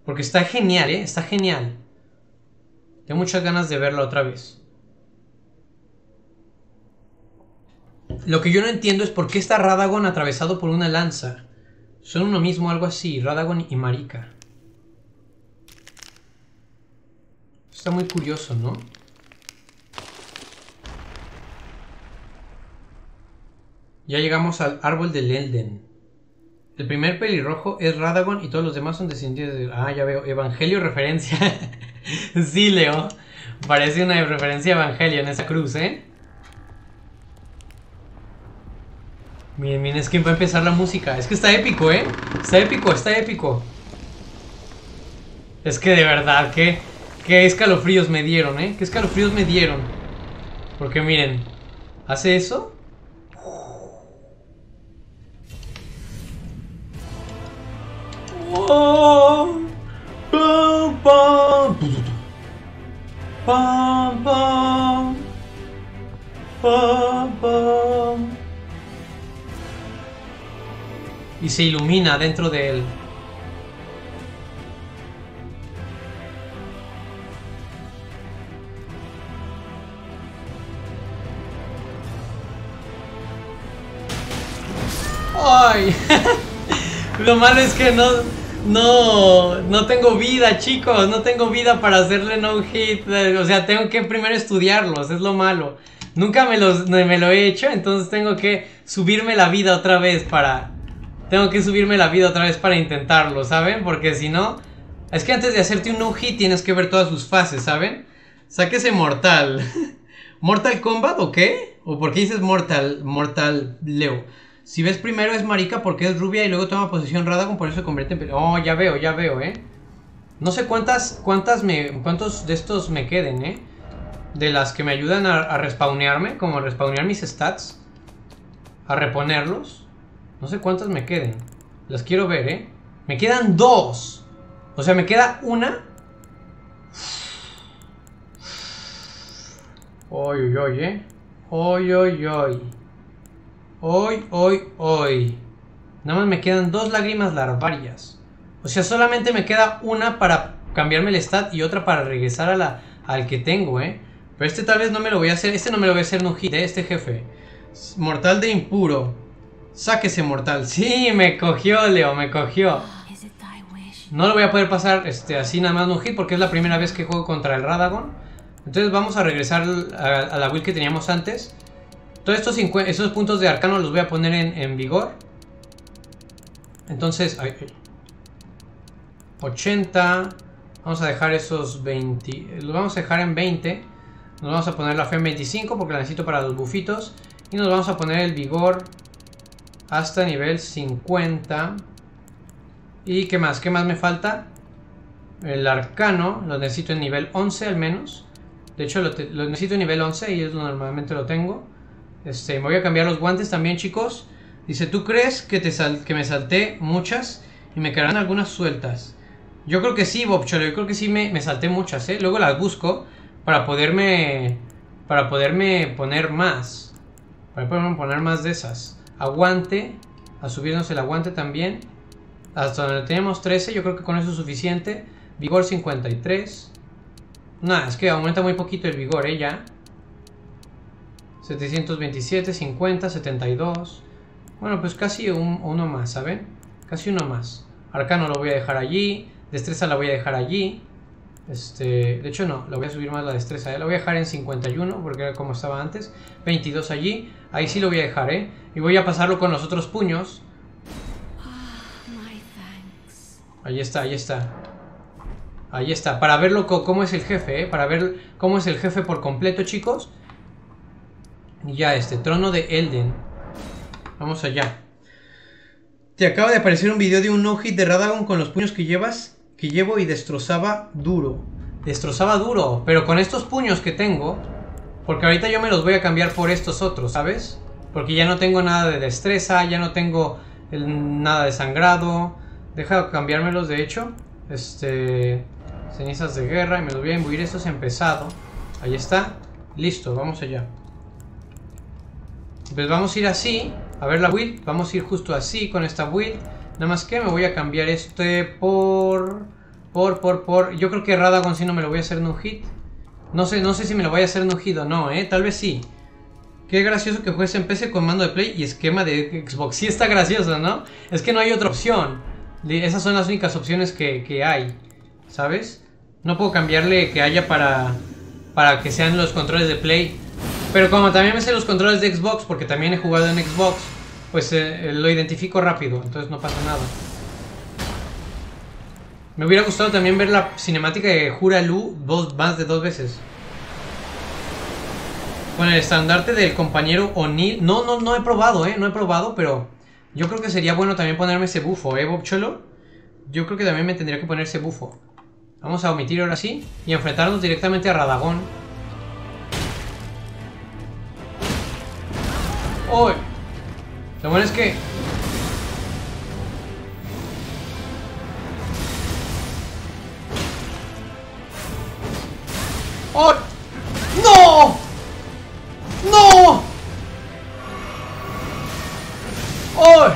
Porque está genial, ¿eh? Está genial. Tengo muchas ganas de verla otra vez. Lo que yo no entiendo es por qué está Radagon atravesado por una lanza. Son uno mismo, algo así, Radagon y Marika. Está muy curioso, ¿no? Ya llegamos al árbol del Elden. El primer pelirrojo es Radagon y todos los demás son descendientes de... Ah, ya veo, evangelio referencia... Sí, Leo. Parece una referencia a Evangelio en esa cruz, ¿eh? Miren, miren, es que va a empezar la música. Es que está épico, ¿eh? Está épico, está épico. Es que de verdad, qué, qué escalofríos me dieron, ¿eh? Qué escalofríos me dieron. Porque miren, hace eso. ¡Wow! ¡Pam, pam! ¡Pam, pam! ¡Pam, pam! Y se ilumina dentro de él. ¡Ay! Lo malo es que no, no, no tengo vida, chicos. No tengo vida para hacerle no hit. O sea, tengo que primero estudiarlos, es lo malo. Nunca me, los, me lo he hecho, entonces tengo que subirme la vida otra vez para... Tengo que subirme la vida otra vez para intentarlo, ¿saben? Porque si no... Es que antes de hacerte un no-hit tienes que ver todas sus fases, ¿saben? Sáquese Mortal. ¿Mortal Kombat o qué? ¿O por qué dices Mortal? Mortal Leo. Si ves primero es Marika porque es rubia y luego toma posesión Radagon, por eso se convierte en... Oh, ya veo, ya veo, ¿eh? No sé cuántas, cuántas me... Cuántos de estos me queden, ¿eh? De las que me ayudan a, a respawnearme, como a respawnear mis stats. A reponerlos. No sé cuántas me queden. Las quiero ver, ¿eh? Me quedan dos. O sea, me queda una. Oy, oy, oy, ¿eh? Oy, oy, oy. Oy, oy, oy. Nada más me quedan dos lágrimas larvarias. O sea, solamente me queda una para cambiarme el stat y otra para regresar a la, al que tengo, ¿eh? Pero este tal vez no me lo voy a hacer. Este no me lo voy a hacer en un hit, ¿eh? Este jefe. Mortal de impuro. Sáquese Mortal. Sí, me cogió, Leo, me cogió. No lo voy a poder pasar este, así nada más no hit porque es la primera vez que juego contra el Radagon. Entonces vamos a regresar a, a la build que teníamos antes. Todos estos esos puntos de arcano los voy a poner en, en vigor. Entonces, ay, ochenta. Vamos a dejar esos veinte. Los vamos a dejar en veinte. Nos vamos a poner la fe en veinticinco porque la necesito para los bufitos. Y nos vamos a poner el vigor... hasta nivel cincuenta. ¿Y qué más? ¿Qué más me falta? El arcano. Lo necesito en nivel once al menos. De hecho lo, te, lo necesito en nivel once. Y es donde normalmente lo tengo. Este, me voy a cambiar los guantes también, chicos. Dice, ¿tú crees que, te sal, que me salté muchas? Y me quedarán algunas sueltas. Yo creo que sí, Bobcholo. Yo creo que sí me, me salté muchas, ¿eh? Luego las busco para poderme... Para poderme poner más. Para poderme poner más de esas. Aguante, a subirnos el aguante también. Hasta donde tenemos trece, yo creo que con eso es suficiente. Vigor cincuenta y tres. Nada, es que aumenta muy poquito el vigor, ¿eh? Ya setecientos veintisiete, cincuenta, setenta y dos. Bueno, pues casi un, uno más, ¿saben? Casi uno más. Arcano lo voy a dejar allí. Destreza la voy a dejar allí. Este, de hecho no, la voy a subir más la destreza, ¿eh? La voy a dejar en cincuenta y uno porque era como estaba antes. Veintidós allí, ahí sí lo voy a dejar, ¿eh? Y voy a pasarlo con los otros puños. Ahí está, ahí está. Ahí está, para verlo cómo es el jefe, ¿eh? Para ver cómo es el jefe por completo, chicos. Y ya este, trono de Elden. Vamos allá. Te acaba de aparecer un video de un no-hit de Radagon con los puños que llevas. Que llevo y destrozaba duro. Destrozaba duro, pero con estos puños que tengo. Porque ahorita yo me los voy a cambiar por estos otros, ¿sabes? Porque ya no tengo nada de destreza. Ya no tengo el, nada de sangrado. Deja de cambiármelos, de hecho. Este... Cenizas de guerra. Y me los voy a imbuir estos en pesado. Ahí está. Listo, vamos allá. Pues vamos a ir así. A ver la build. Vamos a ir justo así con esta build. Nada más que me voy a cambiar este por... Por, por, por... Yo creo que Radagon sí no me lo voy a hacer en un hit. No sé, no sé si me lo voy a hacer en un hit o no, ¿eh? Tal vez sí. Qué gracioso que juegues en P C con mando de Play y esquema de Xbox. Sí está gracioso, ¿no? Es que no hay otra opción. Esas son las únicas opciones que, que hay, ¿sabes? No puedo cambiarle que haya para... Para que sean los controles de Play. Pero como también me sé los controles de Xbox, porque también he jugado en Xbox... Pues eh, lo identifico rápido, entonces no pasa nada. Me hubiera gustado también ver la cinemática de Hoarah Loux dos, más de dos veces. Con el estandarte del compañero O'Neill. No, no, no he probado, eh, no he probado, pero yo creo que sería bueno también ponerme ese bufo, eh, Bob Cholo. Yo creo que también me tendría que poner ese bufo. Vamos a omitir ahora sí y enfrentarnos directamente a Radagon. ¡Oh! Lo bueno es que... ¡Oh! ¡No! ¡No! ¡Oh!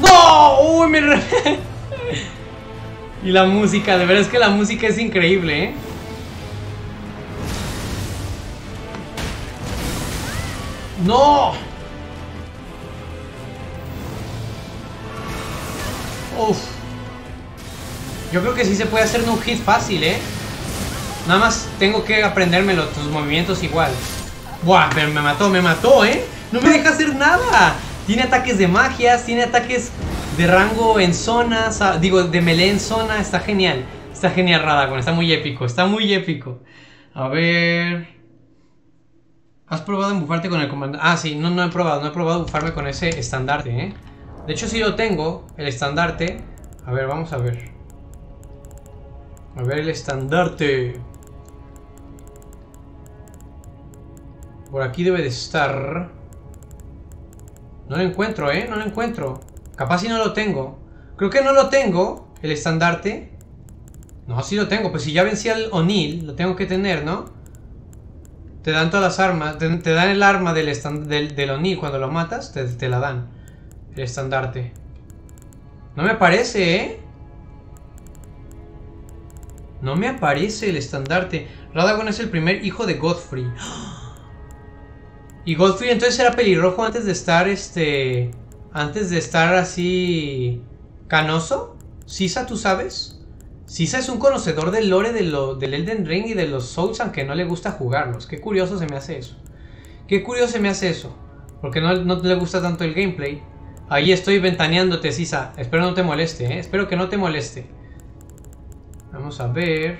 ¡No! ¡Uy, me re... Y la música, de verdad es que la música es increíble, ¿eh? ¡No! Uf. Yo creo que sí se puede hacer un hit fácil, ¿eh? Nada más tengo que aprendérmelo, tus movimientos igual. ¡Buah! Pero me mató, me mató, ¿eh? ¡No me deja hacer nada! Tiene ataques de magias, tiene ataques... de rango en zona, digo, de melee en zona, está genial. Está genial Radagon, está muy épico, está muy épico. A ver... ¿Has probado bufarte con el comandante? Ah, sí, no, no he probado, no he probado bufarme con ese estandarte, ¿eh? De hecho, sí lo tengo, el estandarte. A ver, vamos a ver. A ver el estandarte. Por aquí debe de estar. No lo encuentro, ¿eh? No lo encuentro. Capaz si no lo tengo. Creo que no lo tengo, el estandarte. No, sí lo tengo. Pues si ya vencí al O'Neill, lo tengo que tener, ¿no? Te dan todas las armas. Te, te dan el arma del, del, del O'Neill cuando lo matas. Te, te la dan. El estandarte. No me aparece, ¿eh? No me aparece el estandarte. Radagon es el primer hijo de Godfrey. Y Godfrey entonces era pelirrojo antes de estar este... Antes de estar así... ¿Canoso? ¿Sisa, tú sabes? Sisa es un conocedor del lore de lo, del Elden Ring y de los Souls, aunque no le gusta jugarlos. Qué curioso se me hace eso. Qué curioso se me hace eso. Porque no, no le gusta tanto el gameplay. Ahí estoy ventaneándote, Sisa. Espero no te moleste, ¿eh? Espero que no te moleste. Vamos a ver...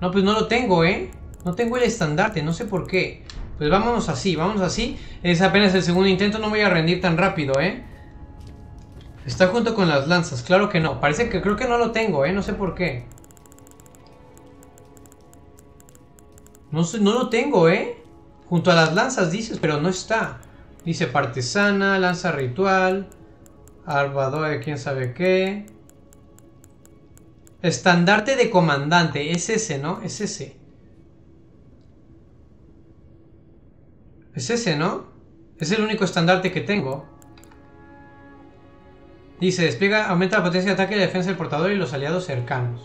No, pues no lo tengo, ¿eh? No tengo el estandarte, no sé por qué. Pues vámonos así, vámonos así. Es apenas el segundo intento, no me voy a rendir tan rápido, ¿eh? Está junto con las lanzas, claro que no. Parece que creo que no lo tengo, eh, no sé por qué. No sé, no lo tengo, eh. Junto a las lanzas dices, pero no está. Dice partesana, lanza ritual, arbador de quién sabe qué. Estandarte de comandante, es ese, ¿no? Es ese. Es ese, ¿no? Es el único estandarte que tengo. Dice, despliega, aumenta la potencia de ataque y la defensa del portador y los aliados cercanos.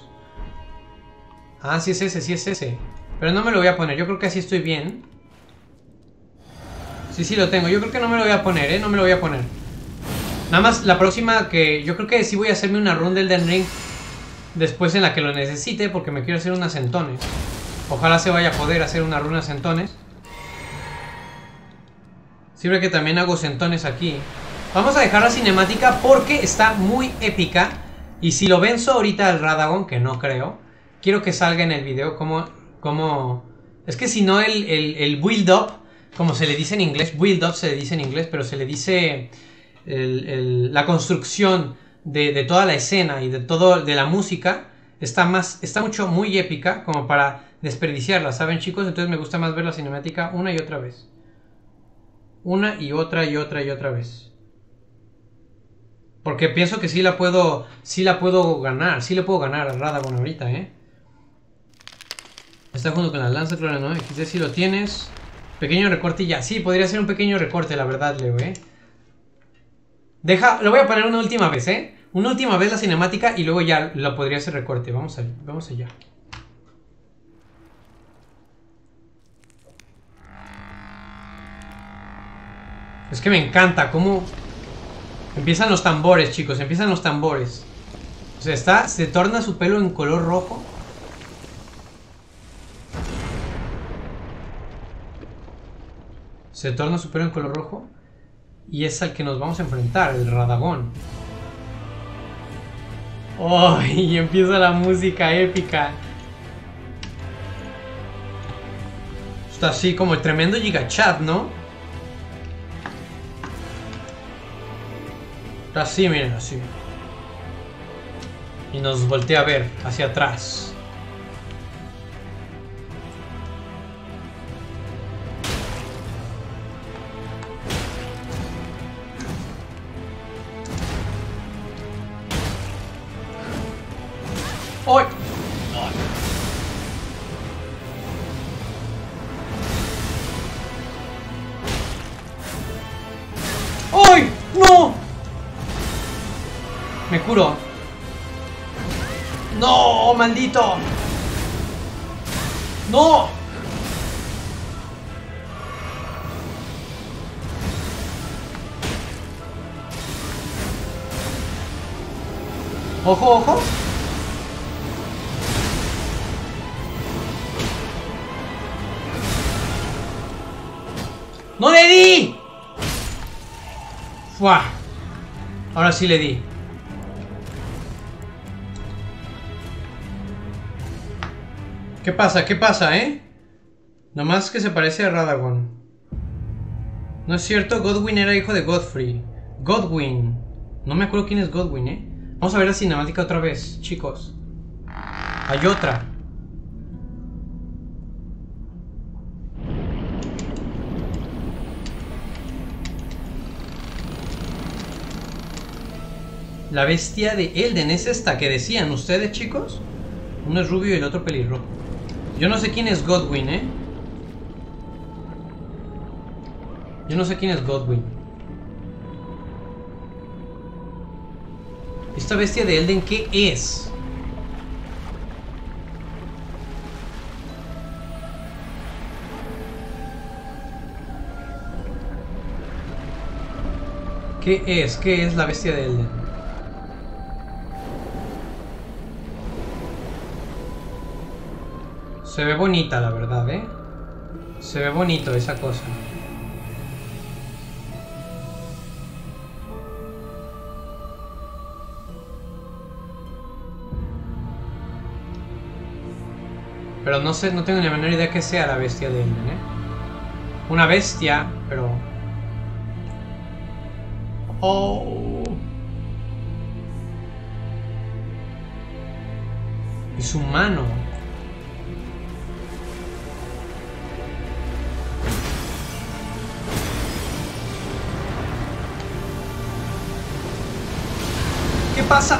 Ah, sí es ese, sí es ese. Pero no me lo voy a poner, yo creo que así estoy bien. Sí, sí lo tengo, yo creo que no me lo voy a poner, eh, no me lo voy a poner. Nada más la próxima que... Yo creo que sí voy a hacerme una run del Elden Ring. Después en la que lo necesite, porque me quiero hacer unas centones. Ojalá se vaya a poder hacer una run a centones. Siempre que también hago centones aquí. Vamos a dejar la cinemática porque está muy épica. Y si lo venzo ahorita al Radagon, que no creo, quiero que salga en el video como... como... Es que si no el, el, el build up, como se le dice en inglés, build up se le dice en inglés, pero se le dice el, el, la construcción de, de toda la escena y de todo, de la música, está más, está mucho, muy épica como para desperdiciarla, ¿saben, chicos? Entonces me gusta más ver la cinemática una y otra vez. Una y otra y otra y otra vez. Porque pienso que sí la puedo, sí la puedo ganar, sí le puedo ganar a Radagon ahorita, ¿eh? Está junto con la lanza, claro, ¿no? X D si lo tienes. Pequeño recorte y ya. Sí, podría ser un pequeño recorte, la verdad, Leo, ¿eh? Deja, lo voy a poner una última vez, ¿eh? Una última vez la cinemática y luego ya lo podría hacer recorte. Vamos a, vamos allá. Es que me encanta cómo... Empiezan los tambores, chicos, empiezan los tambores. O sea, está, se torna su pelo en color rojo. Se torna su pelo en color rojo. Y es al que nos vamos a enfrentar, el Radagon. ¡Oh! Y empieza la música épica. Está así como el tremendo gigachat, ¿no? Está así, miren, así. Y nos voltea a ver hacia atrás. ¡Ay! ¡Ay! ¡No! Me curo. ¡No! ¡Maldito! ¡No! ¡Ojo, ojo! ¡No le di! ¡Fua! Ahora sí le di. ¿Qué pasa? ¿Qué pasa, eh? Nomás que se parece a Radagon. No es cierto, Godwin era hijo de Godfrey. Godwin. No me acuerdo quién es Godwin, eh. Vamos a ver la cinemática otra vez, chicos. Hay otra. La bestia de Elden es esta que decían ustedes, chicos. Uno es rubio y el otro pelirrojo. Yo no sé quién es Godwin, eh. Yo no sé quién es Godwin. Esta bestia de Elden, ¿qué es? ¿Qué es? ¿Qué es la bestia de Elden? Se ve bonita, la verdad, ¿eh? Se ve bonito esa cosa. Pero no sé, no tengo ni la menor idea que sea la bestia de Elden, ¿eh? Una bestia, pero... ¡Oh! Y su mano... pasa?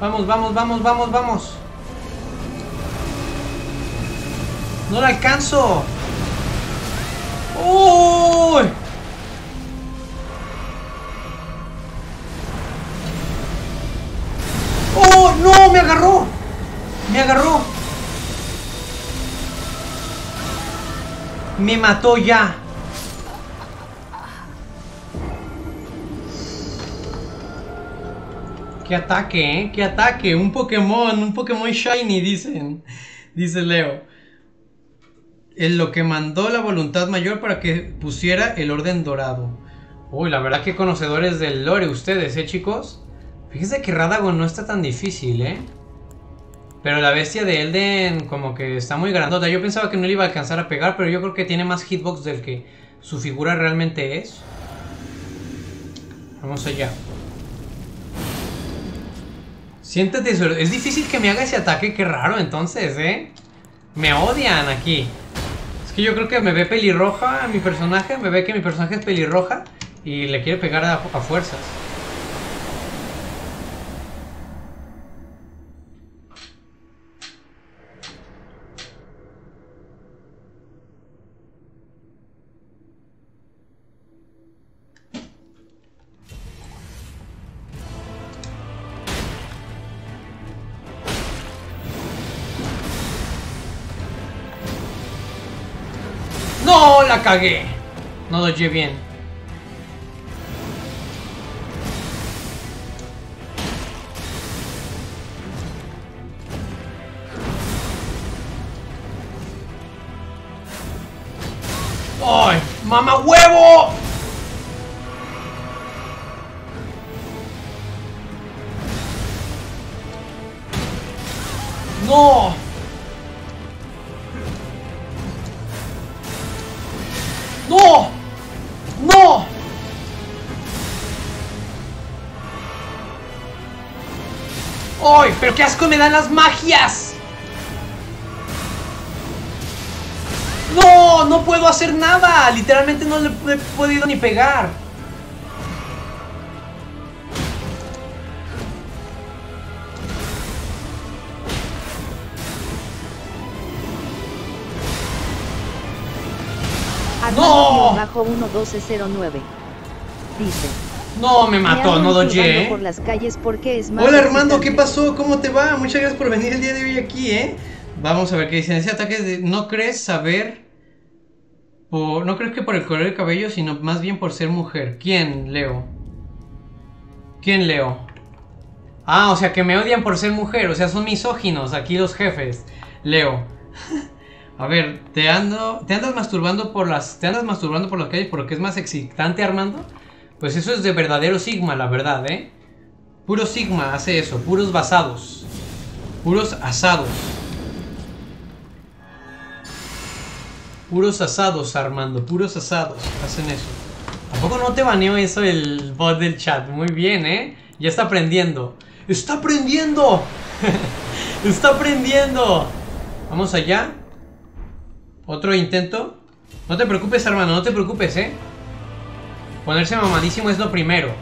Vamos, vamos, vamos, vamos, vamos. No la alcanzo. ¡Uy! ¡No! ¡Me agarró! ¡Me agarró! ¡Me mató ya! ¡Qué ataque, eh! ¡Qué ataque! ¡Un Pokémon! ¡Un Pokémon Shiny! Dicen. Dice Leo. Es lo que mandó la voluntad mayor para que pusiera el orden dorado. Uy, la verdad que conocedores del lore ustedes, ¿eh, chicos? Fíjense que Radagon no está tan difícil, ¿eh? Pero la bestia de Elden como que está muy grandota. Yo pensaba que no le iba a alcanzar a pegar, pero yo creo que tiene más hitbox del que su figura realmente es. Vamos allá. Siéntate, es difícil que me haga ese ataque, qué raro entonces, ¿eh? Me odian aquí. Es que yo creo que me ve pelirroja mi personaje, me ve que mi personaje es pelirroja y le quiere pegar a, a fuerzas. ¡No! ¡La cagué! No doy bien. ¡Ay, mamá huevo! ¡No! ¡No! ¡No! ¡Ay, pero qué asco me dan las magias! ¡No! ¡No puedo hacer nada! Literalmente no le he podido ni pegar. ¡No! Bajo uno doce cero nueve. Dice. No, me mató, no dodge. Por las calles porque es más. Hola Armando, ¿qué pasó? ¿Cómo te va? Muchas gracias por venir el día de hoy aquí, ¿eh? Vamos a ver qué dicen. Ese ataque de... No crees saber... Por... No crees que por el color del cabello, sino más bien por ser mujer. ¿Quién, Leo? ¿Quién, Leo? Ah, o sea que me odian por ser mujer. O sea, son misóginos aquí los jefes. Leo. A ver, te ando... ¿Te andas masturbando por las... ¿Te andas masturbando por las calles porque es más excitante, Armando? Pues eso es de verdadero Sigma, la verdad, ¿eh? Puro Sigma hace eso. Puros basados. Puros asados. Puros asados, Armando, puros asados hacen eso. ¿Tampoco no te baneó eso el bot del chat? Muy bien, ¿eh? Ya está aprendiendo. ¡Está aprendiendo! ¡Está aprendiendo! Vamos allá. Otro intento. No te preocupes, Armando, no te preocupes, ¿eh? Ponerse mamadísimo es lo primero.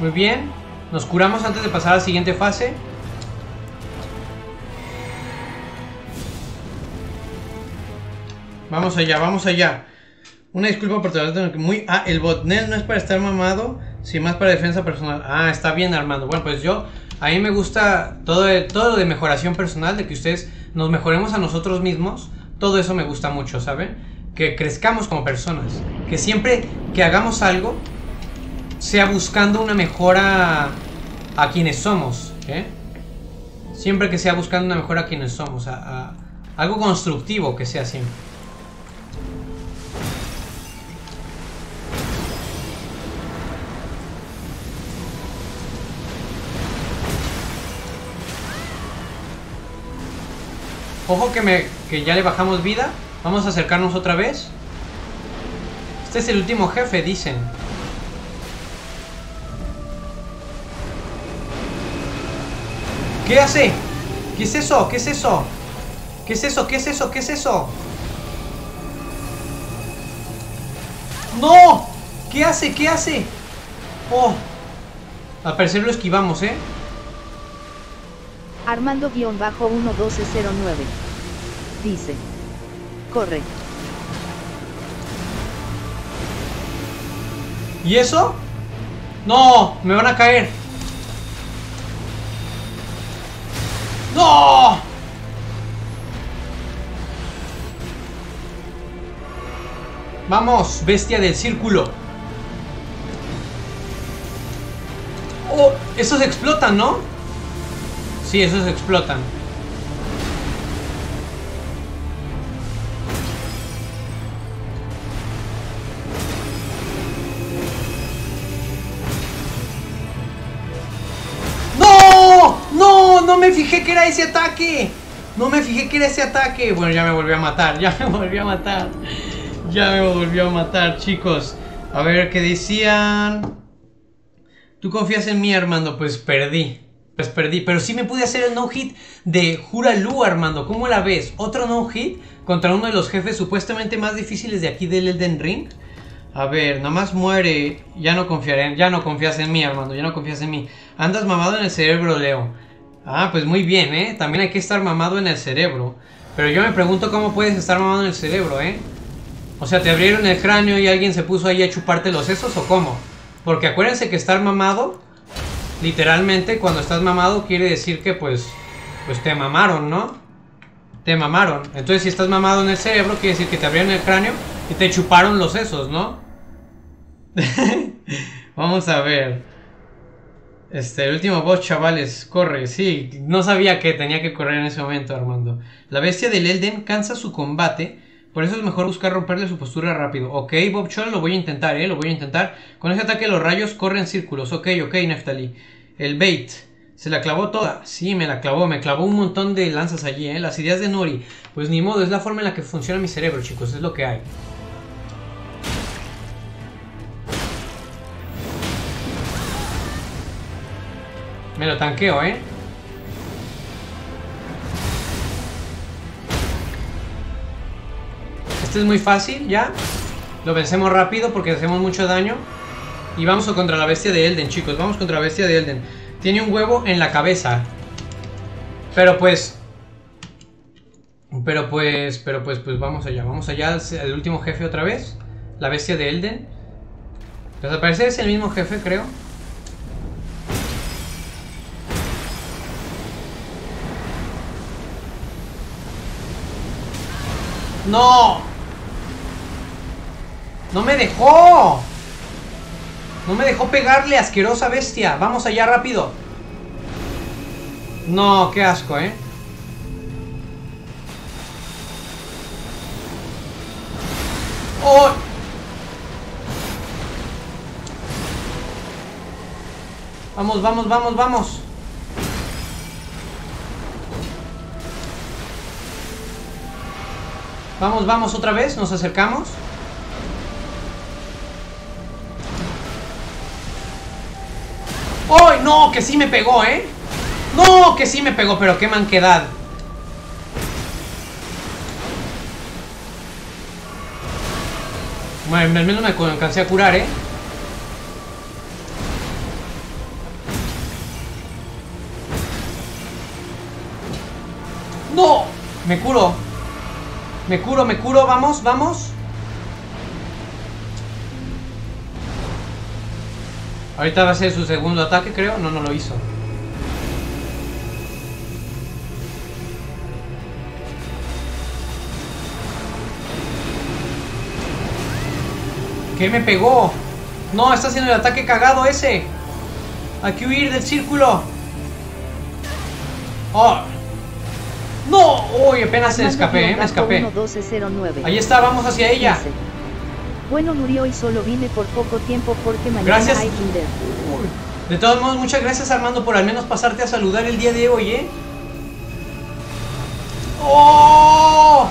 Muy bien, nos curamos antes de pasar a la siguiente fase. Vamos allá, vamos allá. Una disculpa por tratar que muy... Ah, el botnel no es para estar mamado, sino más para defensa personal. Ah, está bien, Armando. Bueno, pues yo... A mí me gusta todo, todo lo de mejoración personal, de que ustedes nos mejoremos a nosotros mismos. Todo eso me gusta mucho, ¿saben? Que crezcamos como personas, que siempre que hagamos algo sea buscando una mejora a quienes somos, ¿eh? Siempre que sea buscando una mejora a quienes somos, a, a algo constructivo que sea siempre. Ojo que, me, que ya le bajamos vida. Vamos a acercarnos otra vez. Este es el último jefe, dicen. ¿Qué hace? ¿Qué es eso? ¿Qué es eso? ¿Qué es eso? ¿Qué es eso? ¿Qué es eso? ¡No! ¿Qué hace? ¿Qué hace? Oh. Al parecer lo esquivamos, ¿eh? Armando-uno doce cero nueve dice... Corre. ¿Y eso? No, me van a caer. No. Vamos, bestia del círculo. Oh, esos explotan, ¿no? Sí, esos explotan. No me fijé que era ese ataque. No me fijé que era ese ataque. Bueno, ya me volvió a matar. Ya me volvió a matar. Ya me volvió a matar, chicos. A ver qué decían. ¿Tú confías en mí, Armando? Pues perdí. Pues perdí. Pero sí me pude hacer el no-hit de Hoarah Loux, Armando. ¿Cómo la ves? Otro no-hit contra uno de los jefes supuestamente más difíciles de aquí del Elden Ring. A ver, nomás muere. Ya no confiaré. Ya no confías en mí, Armando. Ya no confías en mí. Andas mamado en el cerebro, Leo. Ah, pues muy bien, ¿eh? También hay que estar mamado en el cerebro. Pero yo me pregunto cómo puedes estar mamado en el cerebro, ¿eh? O sea, ¿te abrieron el cráneo y alguien se puso ahí a chuparte los sesos o cómo? Porque acuérdense que estar mamado, literalmente, cuando estás mamado quiere decir que, pues, pues te mamaron, ¿no? te mamaron. Entonces, si estás mamado en el cerebro, quiere decir que te abrieron el cráneo y te chuparon los sesos, ¿no? Vamos a ver. Este, el último boss, chavales, corre. Sí, no sabía que tenía que correr en ese momento, Armando. La bestia del Elden cansa su combate, por eso es mejor buscar romperle su postura rápido. Ok, Bob Chola, lo voy a intentar, eh, lo voy a intentar. Con ese ataque los rayos corren círculos. Ok, ok, Neftali. El bait, se la clavó toda. Sí, me la clavó, me clavó un montón de lanzas allí, eh. Las ideas de Nori, pues ni modo, es la forma en la que funciona mi cerebro, chicos, es lo que hay. Me lo tanqueo, ¿eh? Este es muy fácil, ya. Lo vencemos rápido porque hacemos mucho daño. Y vamos contra la bestia de Elden, chicos. Vamos contra la bestia de Elden. Tiene un huevo en la cabeza. Pero pues... Pero pues... Pero pues, pues vamos allá. Vamos allá al, al último jefe otra vez. La bestia de Elden. Pues al parecer es el mismo jefe, creo. ¡No! ¡No me dejó! ¡No me dejó pegarle, asquerosa bestia! ¡Vamos allá rápido! No, qué asco, ¿eh? ¡Oh! ¡Vamos, vamos, vamos, vamos! Vamos, vamos, otra vez, nos acercamos. ¡Ay, no! Que sí me pegó, ¿eh? ¡No! Que sí me pegó, pero qué manquedad. Bueno, al menos me alcancé a curar, ¿eh? ¡No! Me curo. Me curo, me curo, vamos, vamos. Ahorita va a ser su segundo ataque, creo. No, no lo hizo. ¿Qué me pegó? No, está haciendo el ataque cagado ese. Hay que huir del círculo. Oh. ¡No! ¡Uy! Apenas se escapé, ¿eh? Me escapé. Ahí está, vamos hacia ella. Bueno, murió y solo vine por poco tiempo porque mañana gracias. Hay kinder. De todos modos, muchas gracias, Armando, por al menos pasarte a saludar el día de hoy, ¿eh? ¡Oh!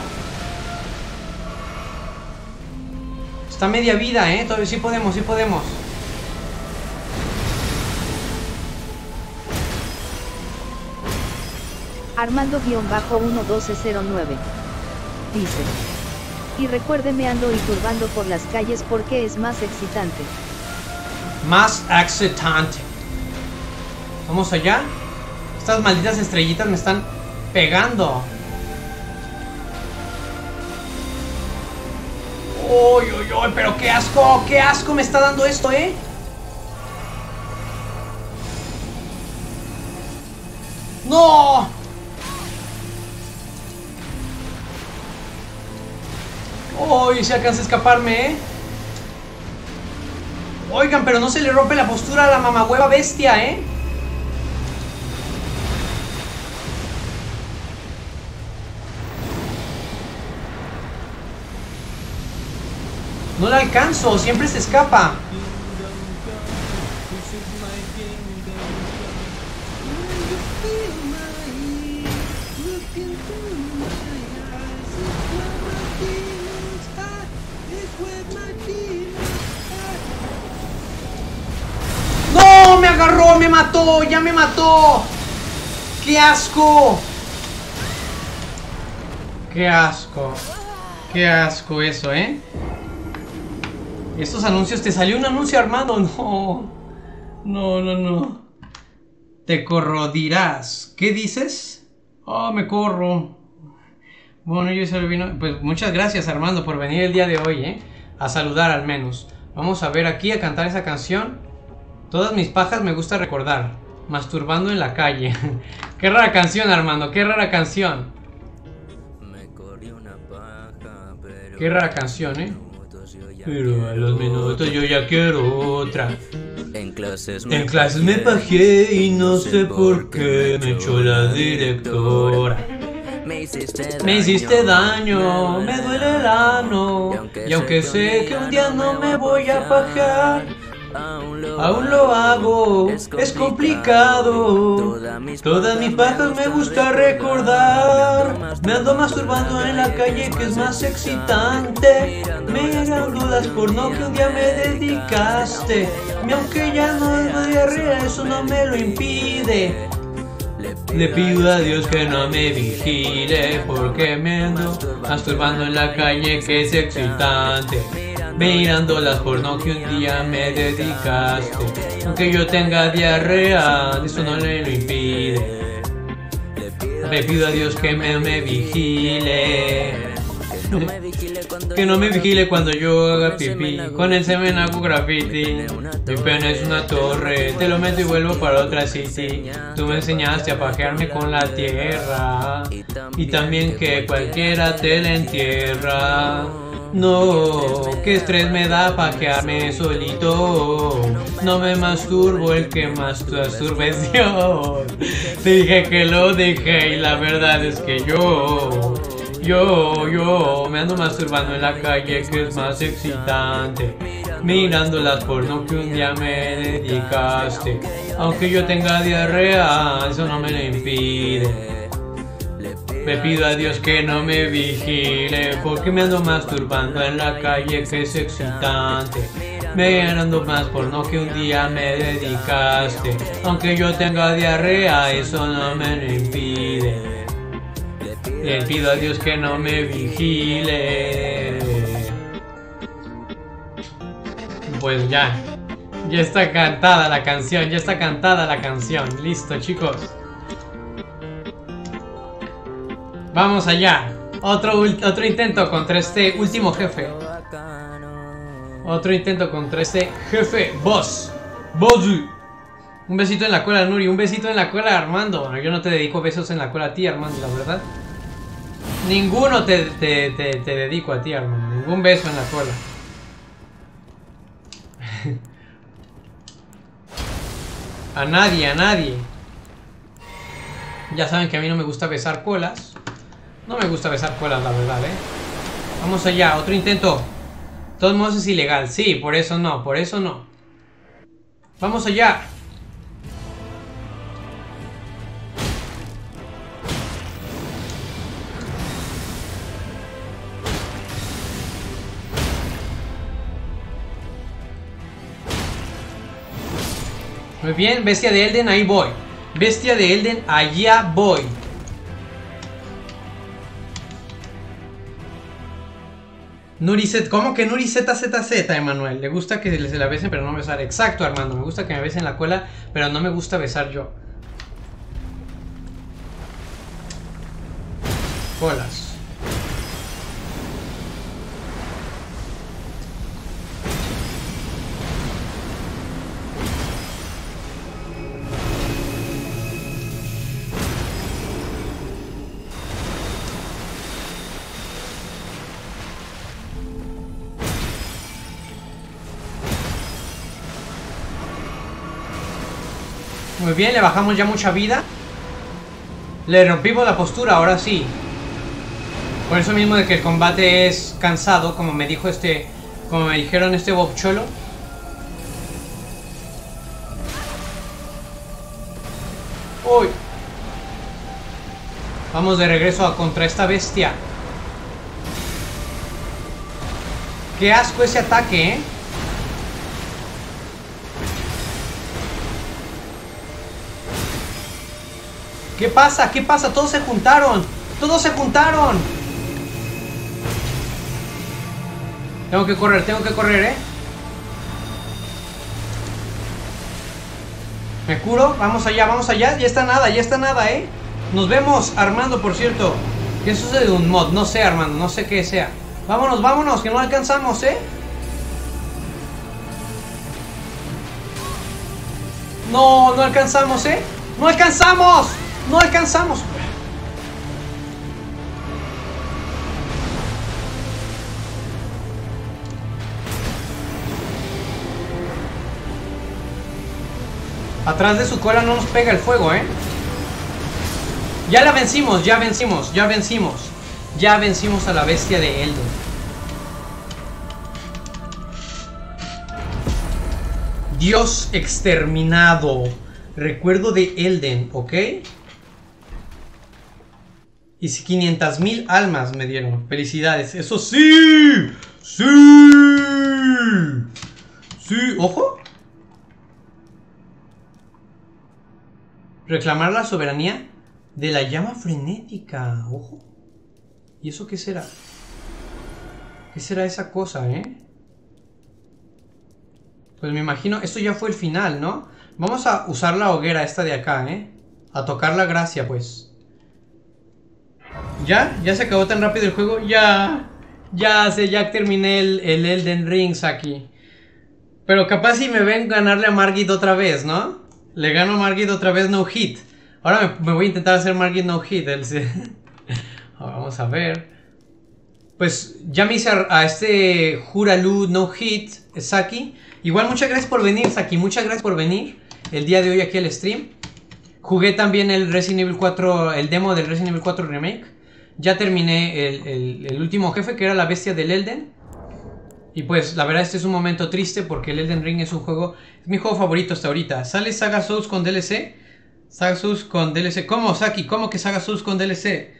Está media vida, ¿eh? Todavía sí podemos, sí podemos. Armando-uno doce cero nueve dice: y recuérdeme, ando y turbando por las calles porque es más excitante. Más excitante. Vamos allá. Estas malditas estrellitas me están pegando. ¡Uy, uy, uy! Pero qué asco, qué asco me está dando esto, ¿eh? ¡No! ¡Uy! Se alcanza a escaparme, ¿eh? Oigan, pero no se le rompe la postura a la mamagüeva bestia, ¿eh? No la alcanzo, siempre se escapa. ¡No! ¡Me agarró! ¡Me mató! ¡Ya me mató! ¡Qué asco! ¡Qué asco! ¡Qué asco eso, eh! Estos anuncios... ¡Te salió un anuncio, Armando! ¡No! ¡No, no, no! Te corrodirás. ¿Qué dices? ¡Oh, me corro! Bueno, yo se lo vino... Pues muchas gracias, Armando, por venir el día de hoy, eh. A saludar al menos. Vamos a ver aquí, a cantar esa canción. Todas mis pajas me gusta recordar. Masturbando en la calle. Qué rara canción, Armando, qué rara canción. Qué rara canción, ¿eh? Pero a los minutos yo ya quiero otra. En clases me, en clases me pajeé y no sé por qué me echó la directora. Me hiciste, me hiciste daño, me duele el ano. Y aunque sé que un día no me voy a pajear, aún lo hago, es complicado. Todas mis pajas me gusta recordar. Me ando masturbando en la calle, que es más excitante. Me ganó las porno que un día me dedicaste. Y aunque ya no es más diarrea, eso no me lo impide. Le pido a Dios que no me vigile, porque me ando masturbando en la calle, que es excitante. Mirando las porno que un día me dedicaste. Aunque yo tenga diarrea, eso no le lo impide. Le pido a Dios que me, me vigile, que no me vigile cuando yo haga pipí. Con el semen hago graffiti. Mi pene es una torre, te lo meto y vuelvo para otra city. Tú me enseñaste a pajearme con la tierra, y también que cualquiera te la entierra. No, qué estrés me da pajearme solito. No me masturbo, el que masturbes yo. Te dije que lo dejé y la verdad es que yo Yo, yo, me ando masturbando en la calle, que es más excitante. Mirando las porno que un día me dedicaste. Aunque yo tenga diarrea, eso no me lo impide. Le pido a Dios que no me vigile, porque me ando masturbando en la calle, que es excitante. Mirando más porno que un día me dedicaste. Aunque yo tenga diarrea, eso no me lo impide. Le pido a Dios que no me vigile. Pues ya, ya está cantada la canción, ya está cantada la canción. Listo, chicos. Vamos allá. Otro, otro intento contra este último jefe. Otro intento contra este jefe. Boss. Boss. Un besito en la cola, Nuri. Un besito en la cola, Armando. Bueno, yo no te dedico besos en la cola a ti, Armando, la verdad. Ninguno te, te, te, te dedico a ti, hermano. Ningún beso en la cola. A nadie, a nadie. Ya saben que a mí no me gusta besar colas. No me gusta besar colas, la verdad, ¿eh? Vamos allá, otro intento. De todos modos es ilegal. Sí, por eso no, por eso no. Vamos allá. Muy bien, bestia de Elden, ahí voy. Bestia de Elden, allá voy. Nuriset, ¿cómo que Nuri Z Z Z, Emanuel? Le gusta que se la besen, pero no besar. Exacto, Armando, me gusta que me besen la cola, pero no me gusta besar yo. Colas. Muy bien, le bajamos ya mucha vida. Le rompimos la postura, ahora sí. Por eso mismo de que el combate es cansado, como me dijo este. Como me dijeron este Bob Cholo. Uy. Vamos de regreso a contra esta bestia. Qué asco ese ataque, ¿eh? ¿Qué pasa? ¿Qué pasa? Todos se juntaron. Todos se juntaron. Tengo que correr, tengo que correr, ¿eh? Me curo. Vamos allá, vamos allá. Ya está nada, ya está nada, ¿eh? Nos vemos, Armando, por cierto. ¿Qué sucede de un mod? No sé, Armando, no sé qué sea. Vámonos, vámonos, que no alcanzamos, ¿eh? No, no alcanzamos, ¿eh? ¡No alcanzamos! ¡No alcanzamos! Atrás de su cola no nos pega el fuego, ¿eh? Ya la vencimos, ya vencimos, ya vencimos. Ya vencimos a la bestia de Elden. Dios exterminado. Recuerdo de Elden, ¿ok? Y si quinientas mil almas me dieron. Felicidades. ¡Eso sí! ¡Sí! ¡Sí! ¡Ojo! Reclamar la soberanía de la llama frenética. ¡Ojo! ¿Y eso qué será? ¿Qué será esa cosa, eh? Pues me imagino... Esto ya fue el final, ¿no? Vamos a usar la hoguera esta de acá, ¿eh? A tocar la gracia, pues. ¿Ya? ¿Ya se acabó tan rápido el juego? ¡Ya! Ya sé, ya terminé el, el Elden Rings aquí. Pero capaz si me ven ganarle a Margit otra vez, ¿no? Le gano a Margit otra vez no hit. Ahora me, me voy a intentar hacer Margit no hit. El... Ahora vamos a ver... Pues ya me hice a, a este Hoarah Loux no hit, Saki. Igual muchas gracias por venir, Saki. Muchas gracias por venir el día de hoy aquí al stream. Jugué también el Resident Evil cuatro, el demo del Resident Evil cuatro Remake. Ya terminé el, el, el último jefe, que era la bestia del Elden. Y pues la verdad este es un momento triste porque el Elden Ring es un juego, es mi juego favorito hasta ahorita. Sale Saga Souls con D L C. Saga Souls con D L C. ¿Cómo, Saki? ¿Cómo que Saga Souls con D L C?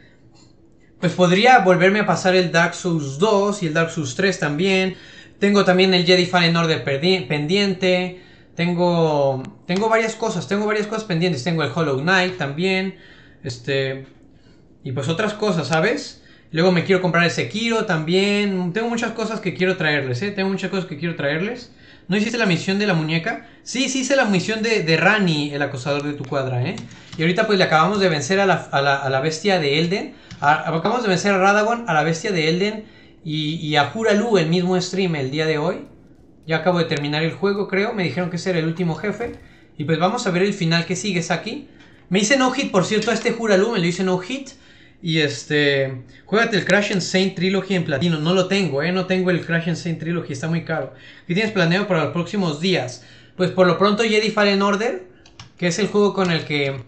Pues podría volverme a pasar el Dark Souls dos y el Dark Souls tres también. Tengo también el Jedi Fallen Order pendiente. Tengo tengo varias cosas, tengo varias cosas pendientes. Tengo el Hollow Knight también. Este y pues otras cosas, ¿sabes? Luego me quiero comprar el Sekiro también. Tengo muchas cosas que quiero traerles, ¿eh? Tengo muchas cosas que quiero traerles. ¿No hiciste la misión de la muñeca? Sí, sí hice la misión de, de Rani, el acosador de tu cuadra, ¿eh? Y ahorita pues le acabamos de vencer a la, a la, a la bestia de Elden. A, acabamos de vencer a Radagon, a la bestia de Elden y, y a Hoarah Loux, el mismo stream el día de hoy. Ya acabo de terminar el juego, creo. Me dijeron que ese era el último jefe. Y pues vamos a ver el final que sigue, Saki. Me hice no hit, por cierto, a este Hoarah Loux me lo hice no hit. Y este... Juégate el Crash Twinsanity Trilogy en platino. No lo tengo, eh. No tengo el Crash Twinsanity Trilogy. Está muy caro. ¿Qué tienes planeado para los próximos días? Pues por lo pronto Jedi Fallen Order. Que es el juego con el que...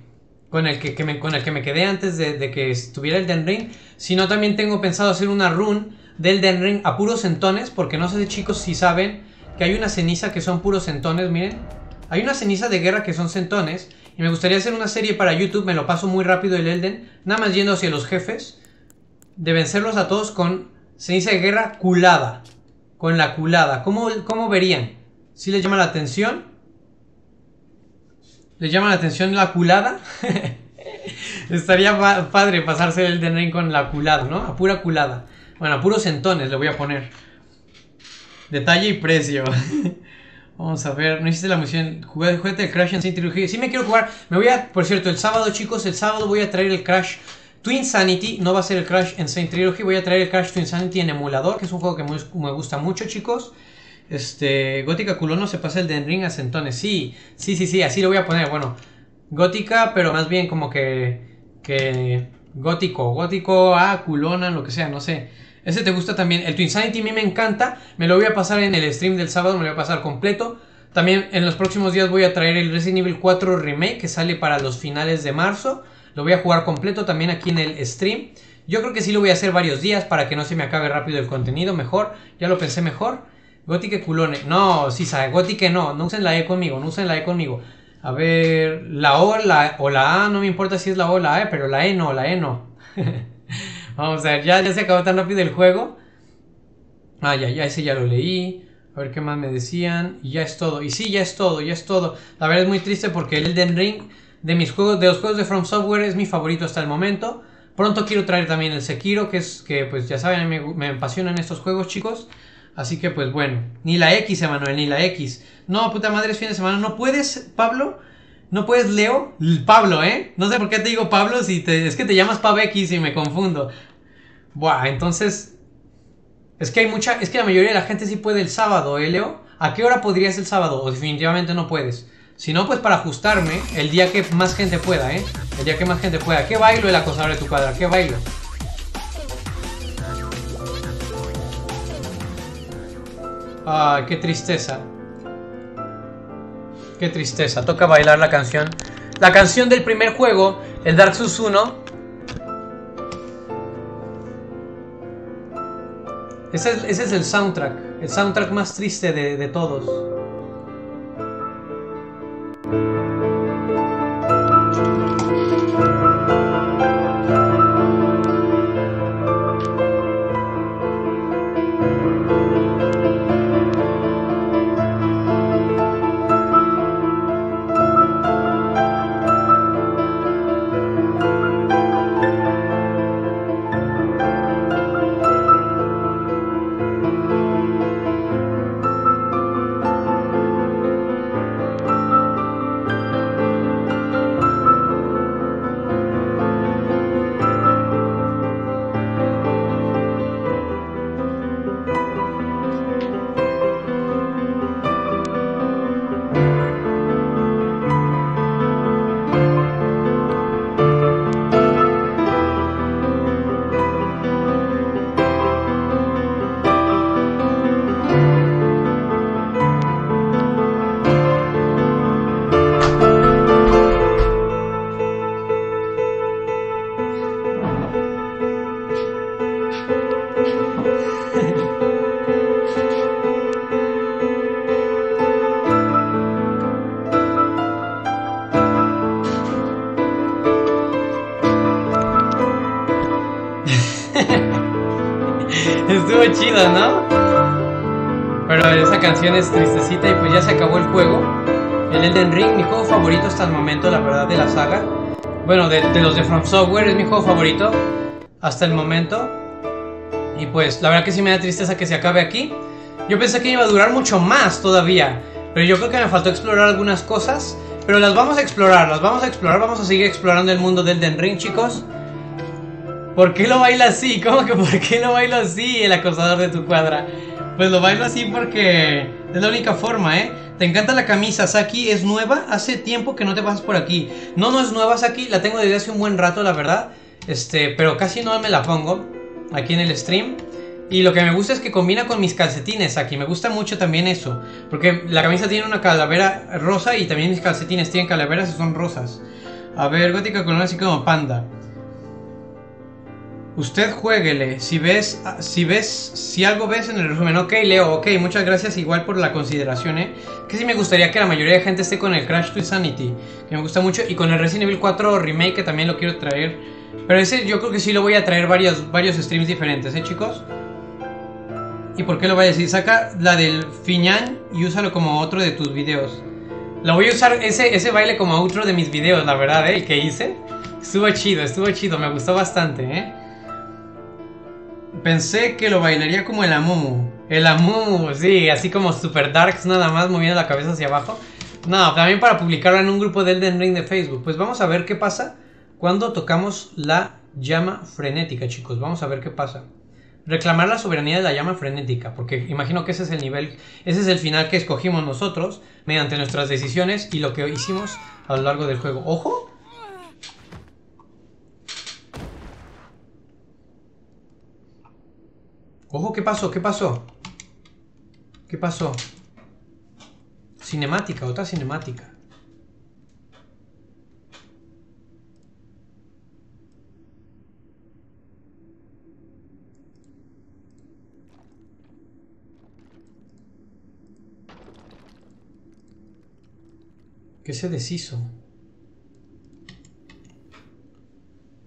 Con el que, que me, con el que me quedé antes de, de que estuviera el Elden Ring. Si no, también tengo pensado hacer una run del Elden Ring a puros centones. Porque no sé, chicos, si saben que hay una ceniza que son puros centones. Miren. Hay una ceniza de guerra que son centones. Y me gustaría hacer una serie para YouTube. Me lo paso muy rápido el Elden. Nada más yendo hacia los jefes. De vencerlos a todos con ceniza de guerra culada. Con la culada. ¿Cómo, cómo verían? ¿Sí les llama la atención? ¿Les llama la atención la culada? Estaría pa padre pasarse el Elden Ring con la culada, ¿no? A pura culada. Bueno, a puros centones le voy a poner. Detalle y precio. Vamos a ver, no hiciste la misión, jugué, jugué el Crash Twinsanity. Sí me quiero jugar, me voy a, por cierto, el sábado, chicos, el sábado voy a traer el Crash Twinsanity. No va a ser el Crash Twinsanity, voy a traer el Crash Twinsanity en emulador, que es un juego que muy, me gusta mucho, chicos. Este, Gótica Culono se pasa el Elden Ring a centones, sí, sí, sí, sí, así lo voy a poner, bueno. Gótica, pero más bien como que, que gótico, gótico, ah, culona, lo que sea, no sé. Ese te gusta también. El Twinsanity a mí me encanta. Me lo voy a pasar en el stream del sábado. Me lo voy a pasar completo. También en los próximos días voy a traer el Resident Evil cuatro Remake, que sale para los finales de marzo. Lo voy a jugar completo también aquí en el stream. Yo creo que sí lo voy a hacer varios días para que no se me acabe rápido el contenido. Mejor, ya lo pensé mejor. Gótica culone. No, sí sabe, gótica no. No usen la E conmigo, no usen la E conmigo. A ver, la O la, o la A. No me importa si es la O o la E, pero la E no, la E no. Vamos a ver, ya, ya se acabó tan rápido el juego. Ah, ya, ya, ese ya lo leí. A ver qué más me decían. Y ya es todo, y sí, ya es todo, ya es todo. La verdad es muy triste porque el Elden Ring, de mis juegos, de los juegos de From Software, es mi favorito hasta el momento. Pronto quiero traer también el Sekiro, que es, que pues ya saben, me, me apasionan estos juegos, chicos. Así que pues bueno, ni la X, Emanuel, ni la X. No, puta madre, es fin de semana, no puedes, Pablo. No puedes, Leo. Pablo, ¿eh? No sé por qué te digo Pablo si te... Es que te llamas Pavex y me confundo. Buah, entonces... Es que hay mucha... Es que la mayoría de la gente sí puede el sábado, ¿eh, Leo? ¿A qué hora podrías el sábado? O definitivamente no puedes. Si no, pues para ajustarme el día que más gente pueda, ¿eh? El día que más gente pueda. ¿Qué bailo el acosador de tu cuadra? ¿Qué bailo? Ay, qué tristeza. Qué tristeza, toca bailar la canción. La canción del primer juego, el Dark Souls uno. Ese es, ese es el soundtrack, el soundtrack más triste de, de todos. Chido, ¿no? Pero esa canción es tristecita y pues ya se acabó el juego. El Elden Ring, mi juego favorito hasta el momento, la verdad, de la saga. Bueno, de, de los de From Software es mi juego favorito hasta el momento. Y pues la verdad que sí me da tristeza que se acabe aquí. Yo pensé que iba a durar mucho más todavía, pero yo creo que me faltó explorar algunas cosas. Pero las vamos a explorar, las vamos a explorar, vamos a seguir explorando el mundo del Elden Ring, chicos. ¿Por qué lo baila así? ¿Cómo que por qué lo bailo así el acosador de tu cuadra? Pues lo bailo así porque es la única forma, ¿eh? Te encanta la camisa, Saki, ¿es nueva? Hace tiempo que no te pasas por aquí. No, no es nueva, Saki, la tengo desde hace un buen rato, la verdad. Este, pero casi no me la pongo aquí en el stream. Y lo que me gusta es que combina con mis calcetines, Saki. Me gusta mucho también eso, porque la camisa tiene una calavera rosa y también mis calcetines tienen calaveras y son rosas. A ver, gótica color así como panda. Usted juéguele, si ves, si ves, si algo ves en el resumen. Ok, Leo, ok, muchas gracias igual por la consideración, eh. Que sí me gustaría que la mayoría de gente esté con el Crash Twinsanity, que me gusta mucho. Y con el Resident Evil cuatro Remake, que también lo quiero traer. Pero ese yo creo que sí lo voy a traer varios, varios streams diferentes, eh, chicos. ¿Y por qué lo voy a decir? Saca la del Fiñán y úsalo como otro de tus videos. Lo voy a usar ese, ese baile como outro de mis videos, la verdad, eh, el que hice. Estuvo chido, estuvo chido, me gustó bastante, eh. Pensé que lo bailaría como el Amumu. El Amumu, sí, así como Super Darks, nada más moviendo la cabeza hacia abajo. No, también para publicarlo en un grupo de Elden Ring de Facebook. Pues vamos a ver qué pasa cuando tocamos la llama frenética, chicos. Vamos a ver qué pasa. Reclamar la soberanía de la llama frenética, porque imagino que ese es el nivel, ese es el final que escogimos nosotros mediante nuestras decisiones y lo que hicimos a lo largo del juego. ¡Ojo! Ojo, ¿qué pasó? ¿Qué pasó? ¿Qué pasó? Cinemática, otra cinemática. ¿Qué se deshizo?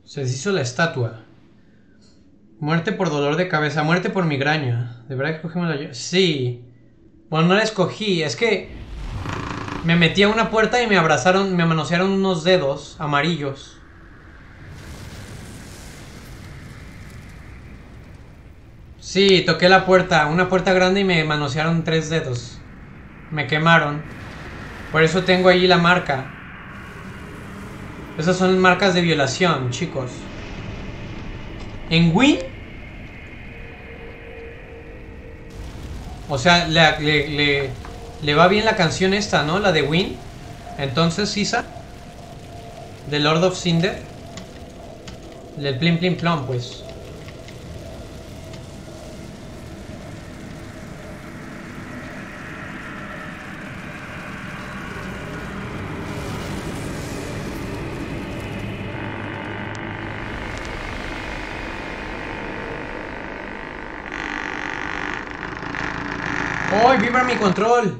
Se deshizo la estatua. Muerte por dolor de cabeza, muerte por migraña. ¿De verdad escogimos la llave? Sí. Bueno, no la escogí, es que me metí a una puerta y me abrazaron, me manosearon unos dedos amarillos. Sí, toqué la puerta, una puerta grande y me manosearon tres dedos. Me quemaron. Por eso tengo ahí la marca. Esas son marcas de violación, chicos. En Wii, o sea, le, le, le, le va bien la canción esta, ¿no? La de Win. Entonces, Isa, The Lord of Cinder, del Plim Plim Plum, pues. ¡Oh, vibra mi control!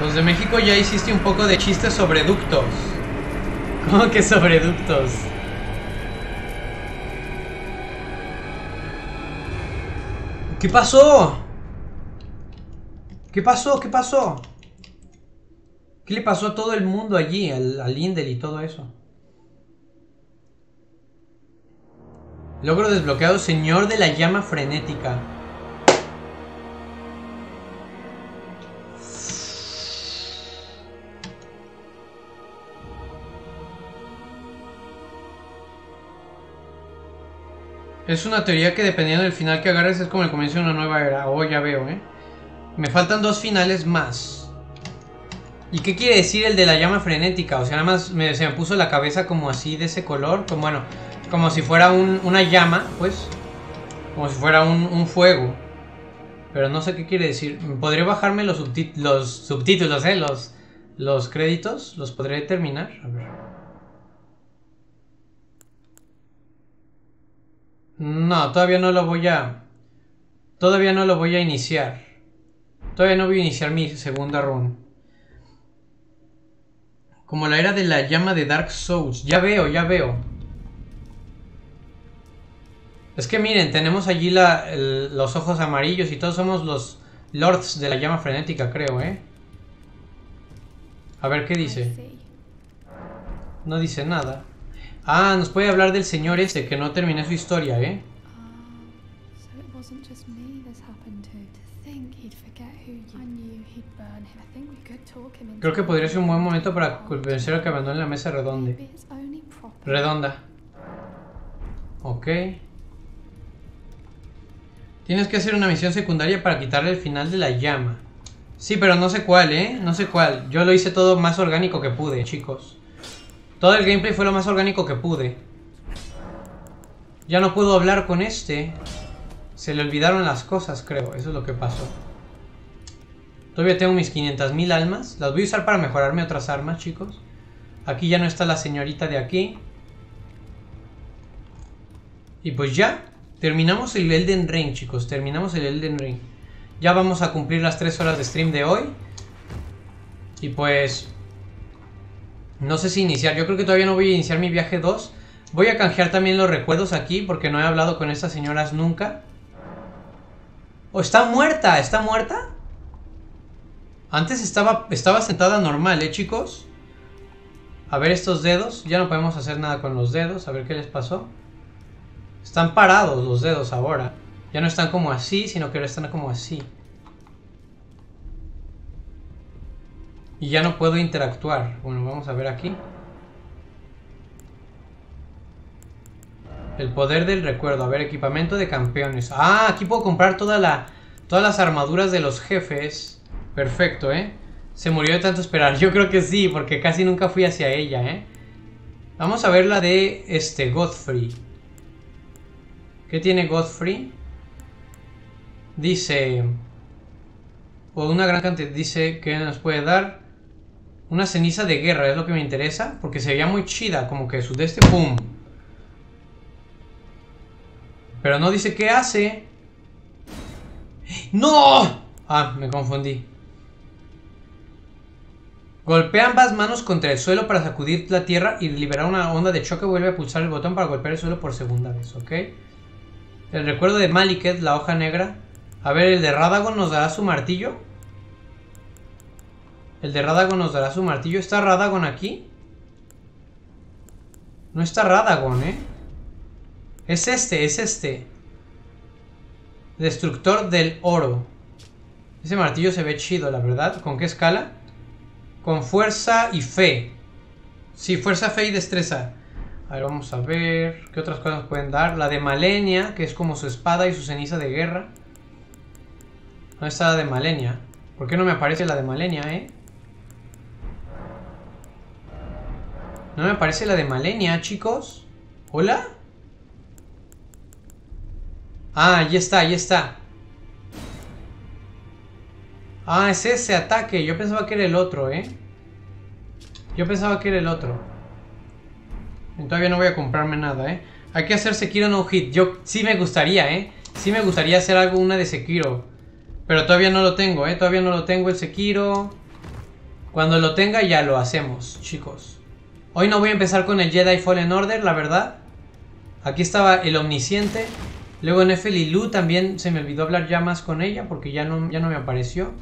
Los de México ya hiciste un poco de chistes sobre ductos. ¿Cómo que sobre ductos? ¿Qué pasó? ¿Qué pasó? ¿Qué pasó? ¿Qué le pasó a todo el mundo allí? Al, al Indel y todo eso. Logro desbloqueado, señor de la llama frenética. Es una teoría que dependiendo del final que agarres es como el comienzo de una nueva era. Oh, ya veo, eh. Me faltan dos finales más. ¿Y qué quiere decir el de la llama frenética? O sea, nada más me, se me puso la cabeza como así de ese color. Como, bueno, como si fuera un, una llama, pues. Como si fuera un, un fuego. Pero no sé qué quiere decir. ¿Podré bajarme los, subtit los subtítulos, eh? Los, los créditos. ¿Los podré terminar? A ver. No, todavía no lo voy a... Todavía no lo voy a iniciar. Todavía no voy a iniciar mi segunda run. Como la era de la llama de Dark Souls. Ya veo, ya veo. Es que miren, tenemos allí la, el, los ojos amarillos y todos somos los lords de la llama frenética, creo, ¿eh? A ver, ¿qué dice? No dice nada. Ah, nos puede hablar del señor ese que no terminé su historia, ¿eh? Creo que podría ser un buen momento para convencer a que abandone la mesa redonda. Redonda. Ok. Tienes que hacer una misión secundaria para quitarle el final de la llama. Sí, pero no sé cuál, ¿eh? No sé cuál. Yo lo hice todo más orgánico que pude, chicos. Todo el gameplay fue lo más orgánico que pude. Ya no puedo hablar con este. Se le olvidaron las cosas, creo. Eso es lo que pasó. Todavía tengo mis quinientas mil almas. Las voy a usar para mejorarme otras armas, chicos. Aquí ya no está la señorita de aquí. Y pues ya. Terminamos el Elden Ring, chicos. Terminamos el Elden Ring. Ya vamos a cumplir las tres horas de stream de hoy. Y pues... no sé si iniciar, yo creo que todavía no voy a iniciar mi viaje dos. Voy a canjear también los recuerdos aquí porque no he hablado con estas señoras nunca. Oh, está muerta, ¿está muerta? Antes estaba, estaba sentada normal, ¿eh, chicos? A ver estos dedos, ya no podemos hacer nada con los dedos, a ver qué les pasó. Están parados los dedos ahora. Ya no están como así, sino que ahora están como así. Y ya no puedo interactuar. Bueno, vamos a ver aquí. El poder del recuerdo. A ver, equipamiento de campeones. Ah, aquí puedo comprar toda la, todas las armaduras de los jefes. Perfecto, ¿eh? Se murió de tanto esperar. Yo creo que sí, porque casi nunca fui hacia ella, ¿eh? Vamos a ver la de este Godfrey. ¿Qué tiene Godfrey? Dice... o una gran cantidad. Dice que nos puede dar... una ceniza de guerra, es lo que me interesa. Porque se veía muy chida, como que sudeste, ¡pum! Pero no dice qué hace. ¡No! Ah, me confundí. Golpea ambas manos contra el suelo para sacudir la tierra y liberar una onda de choque. Vuelve a pulsar el botón para golpear el suelo por segunda vez, ¿ok? El recuerdo de Maliket, la hoja negra. A ver, el de Radagon nos dará su martillo. El de Radagon nos dará su martillo. ¿Está Radagon aquí? No está Radagon, ¿eh? Es este, es este. Destructor del oro. Ese martillo se ve chido, la verdad. ¿Con qué escala? Con fuerza y fe. Sí, fuerza, fe y destreza. A ver, vamos a ver. ¿Qué otras cosas nos pueden dar? La de Malenia, que es como su espada y su ceniza de guerra. No está la de Malenia. ¿Por qué no me aparece la de Malenia, eh? No me aparece la de Malenia, chicos. ¿Hola? Ah, ahí está, ahí está. Ah, es ese ataque. Yo pensaba que era el otro, eh. Yo pensaba que era el otro. Y todavía no voy a comprarme nada, eh. Hay que hacer Sekiro no hit. Yo sí me gustaría, ¿eh? Sí me gustaría hacer alguna de Sekiro. Pero todavía no lo tengo, ¿eh? Todavía no lo tengo el Sekiro. Cuando lo tenga ya lo hacemos, chicos. Hoy no voy a empezar con el Jedi Fallen Order, la verdad. Aquí estaba el Omnisciente. Luego en Efeli Lu también se me olvidó hablar ya más con ella porque ya no, ya no me apareció.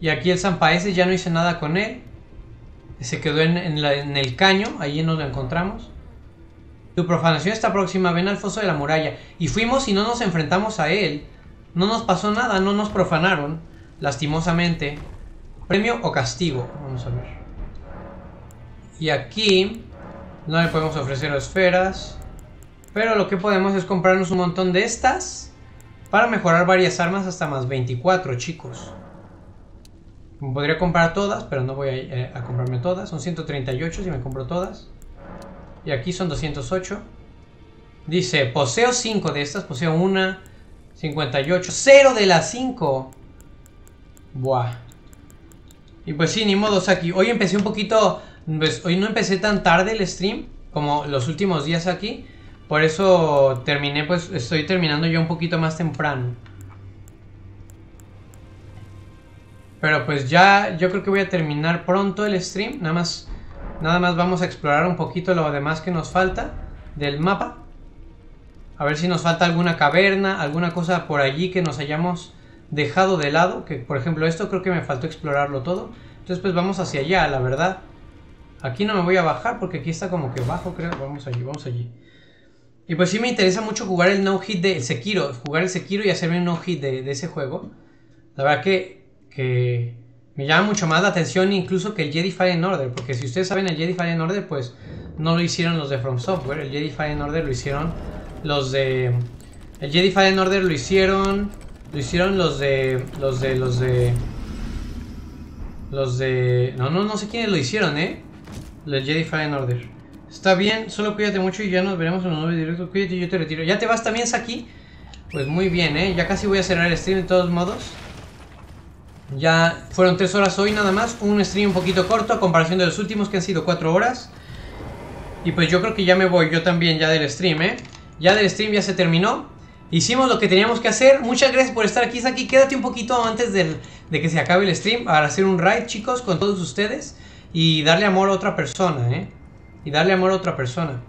Y aquí el Zampaese ya no hice nada con él. Se quedó en, en, la, en el caño, ahí nos lo encontramos. Tu profanación está próxima, ven al foso de la muralla. Y fuimos y no nos enfrentamos a él. No nos pasó nada, no nos profanaron, lastimosamente. Premio o castigo, vamos a ver. Y aquí no le podemos ofrecer esferas. Pero lo que podemos es comprarnos un montón de estas para mejorar varias armas hasta más veinticuatro, chicos. Podría comprar todas, pero no voy a, eh, a comprarme todas. Son ciento treinta y ocho si me compro todas. Y aquí son doscientos ocho. Dice, poseo cinco de estas, poseo una, cincuenta y ocho, cero de las cinco. Buah. Y pues sí, ni modos aquí. Hoy empecé un poquito, pues hoy no empecé tan tarde el stream como los últimos días aquí. Por eso terminé, pues estoy terminando yo un poquito más temprano. Pero pues ya, yo creo que voy a terminar pronto el stream. Nada más, nada más vamos a explorar un poquito lo demás que nos falta del mapa. A ver si nos falta alguna caverna, alguna cosa por allí que nos hayamos dejado de lado. Que por ejemplo esto creo que me faltó explorarlo todo. Entonces pues vamos hacia allá, la verdad. Aquí no me voy a bajar porque aquí está como que bajo, creo. Vamos allí, vamos allí. Y pues sí me interesa mucho jugar el no-hit del Sekiro. Jugar el Sekiro y hacerme un no-hit de, de ese juego. La verdad que... que me llama mucho más la atención incluso que el Jedi Fallen Order, porque si ustedes saben el Jedi Fallen Order pues no lo hicieron los de From Software, el Jedi Fallen Order lo hicieron los de el Jedi Fallen Order lo hicieron lo hicieron los de los de los de los de no no no sé quiénes lo hicieron, eh el Jedi Fallen Order. Está bien, solo cuídate mucho y ya nos veremos en un nuevo directo. Cuídate y yo te retiro. Ya te vas también, Saki. Pues muy bien, eh ya casi voy a cerrar el stream de todos modos. Ya fueron tres horas hoy nada más, un stream un poquito corto a comparación de los últimos que han sido cuatro horas. Y pues yo creo que ya me voy yo también ya del stream, ¿eh? Ya del stream ya se terminó. Hicimos lo que teníamos que hacer. Muchas gracias por estar aquí, Saki. Quédate un poquito antes del, de que se acabe el stream para hacer un raid, chicos, con todos ustedes. Y darle amor a otra persona, ¿eh? Y darle amor a otra persona.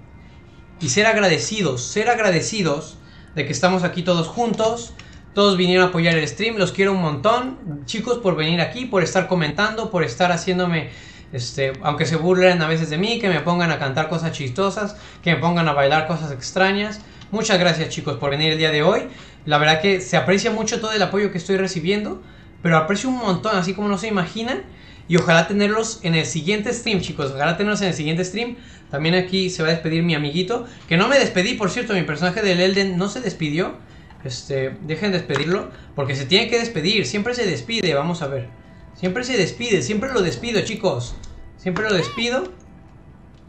Y ser agradecidos, ser agradecidos de que estamos aquí todos juntos. Todos vinieron a apoyar el stream, los quiero un montón, chicos, por venir aquí, por estar comentando, por estar haciéndome, este, aunque se burlen a veces de mí, que me pongan a cantar cosas chistosas, que me pongan a bailar cosas extrañas. Muchas gracias, chicos, por venir el día de hoy. La verdad que se aprecia mucho todo el apoyo que estoy recibiendo, pero aprecio un montón, así como no se imaginan. Y ojalá tenerlos en el siguiente stream, chicos. Ojalá tenerlos en el siguiente stream. También aquí se va a despedir mi amiguito, que no me despedí, por cierto, mi personaje del Elden no se despidió. Este, dejen despedirlo, porque se tiene que despedir, siempre se despide, vamos a ver. Siempre se despide, siempre lo despido, chicos. Siempre lo despido.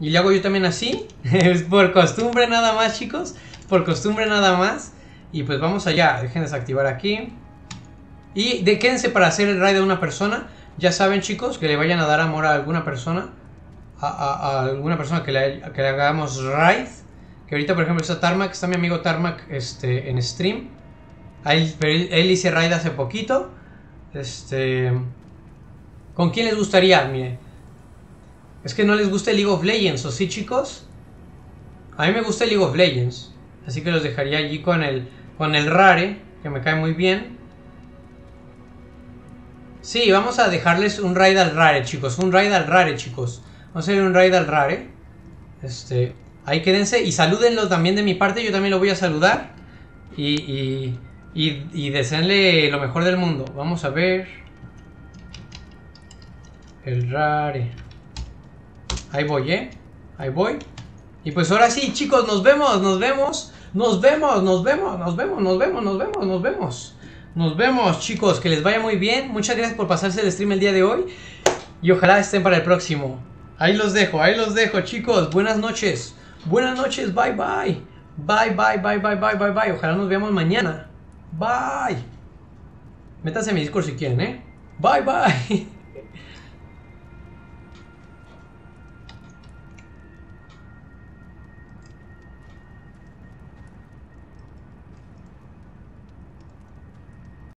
Y le hago yo también así. Es por costumbre nada más, chicos. Por costumbre nada más. Y pues vamos allá, dejen desactivar aquí. Y de, quédense para hacer el raid de una persona. Ya saben, chicos, que le vayan a dar amor a alguna persona. A, a, a alguna persona que le, que le hagamos raid. Que ahorita, por ejemplo, está Tarmac, está mi amigo Tarmac este, en stream. Él, él, él hizo raid hace poquito. Este, ¿Con quién les gustaría? Mire, es que no les gusta el League of Legends, ¿o sí, chicos? A mí me gusta el League of Legends. Así que los dejaría allí con el, con el Rare, que me cae muy bien. Sí, vamos a dejarles un raid al Rare, chicos. Un raid al Rare, chicos. Vamos a hacer un raid al Rare. Este... Ahí quédense y salúdenlo también de mi parte. Yo también lo voy a saludar. Y, y, y, y deseenle lo mejor del mundo. Vamos a ver. El Rare. Ahí voy, ¿eh? Ahí voy. Y pues ahora sí, chicos, nos vemos, nos vemos. Nos vemos, nos vemos, nos vemos, nos vemos, nos vemos, nos vemos. Nos vemos, chicos. Que les vaya muy bien. Muchas gracias por pasarse el stream el día de hoy. Y ojalá estén para el próximo. Ahí los dejo, ahí los dejo, chicos. Buenas noches. Buenas noches, bye bye. Bye bye, bye bye, bye bye, bye. Ojalá nos veamos mañana. Bye. Métanse en mi Discord si quieren, ¿eh? Bye bye.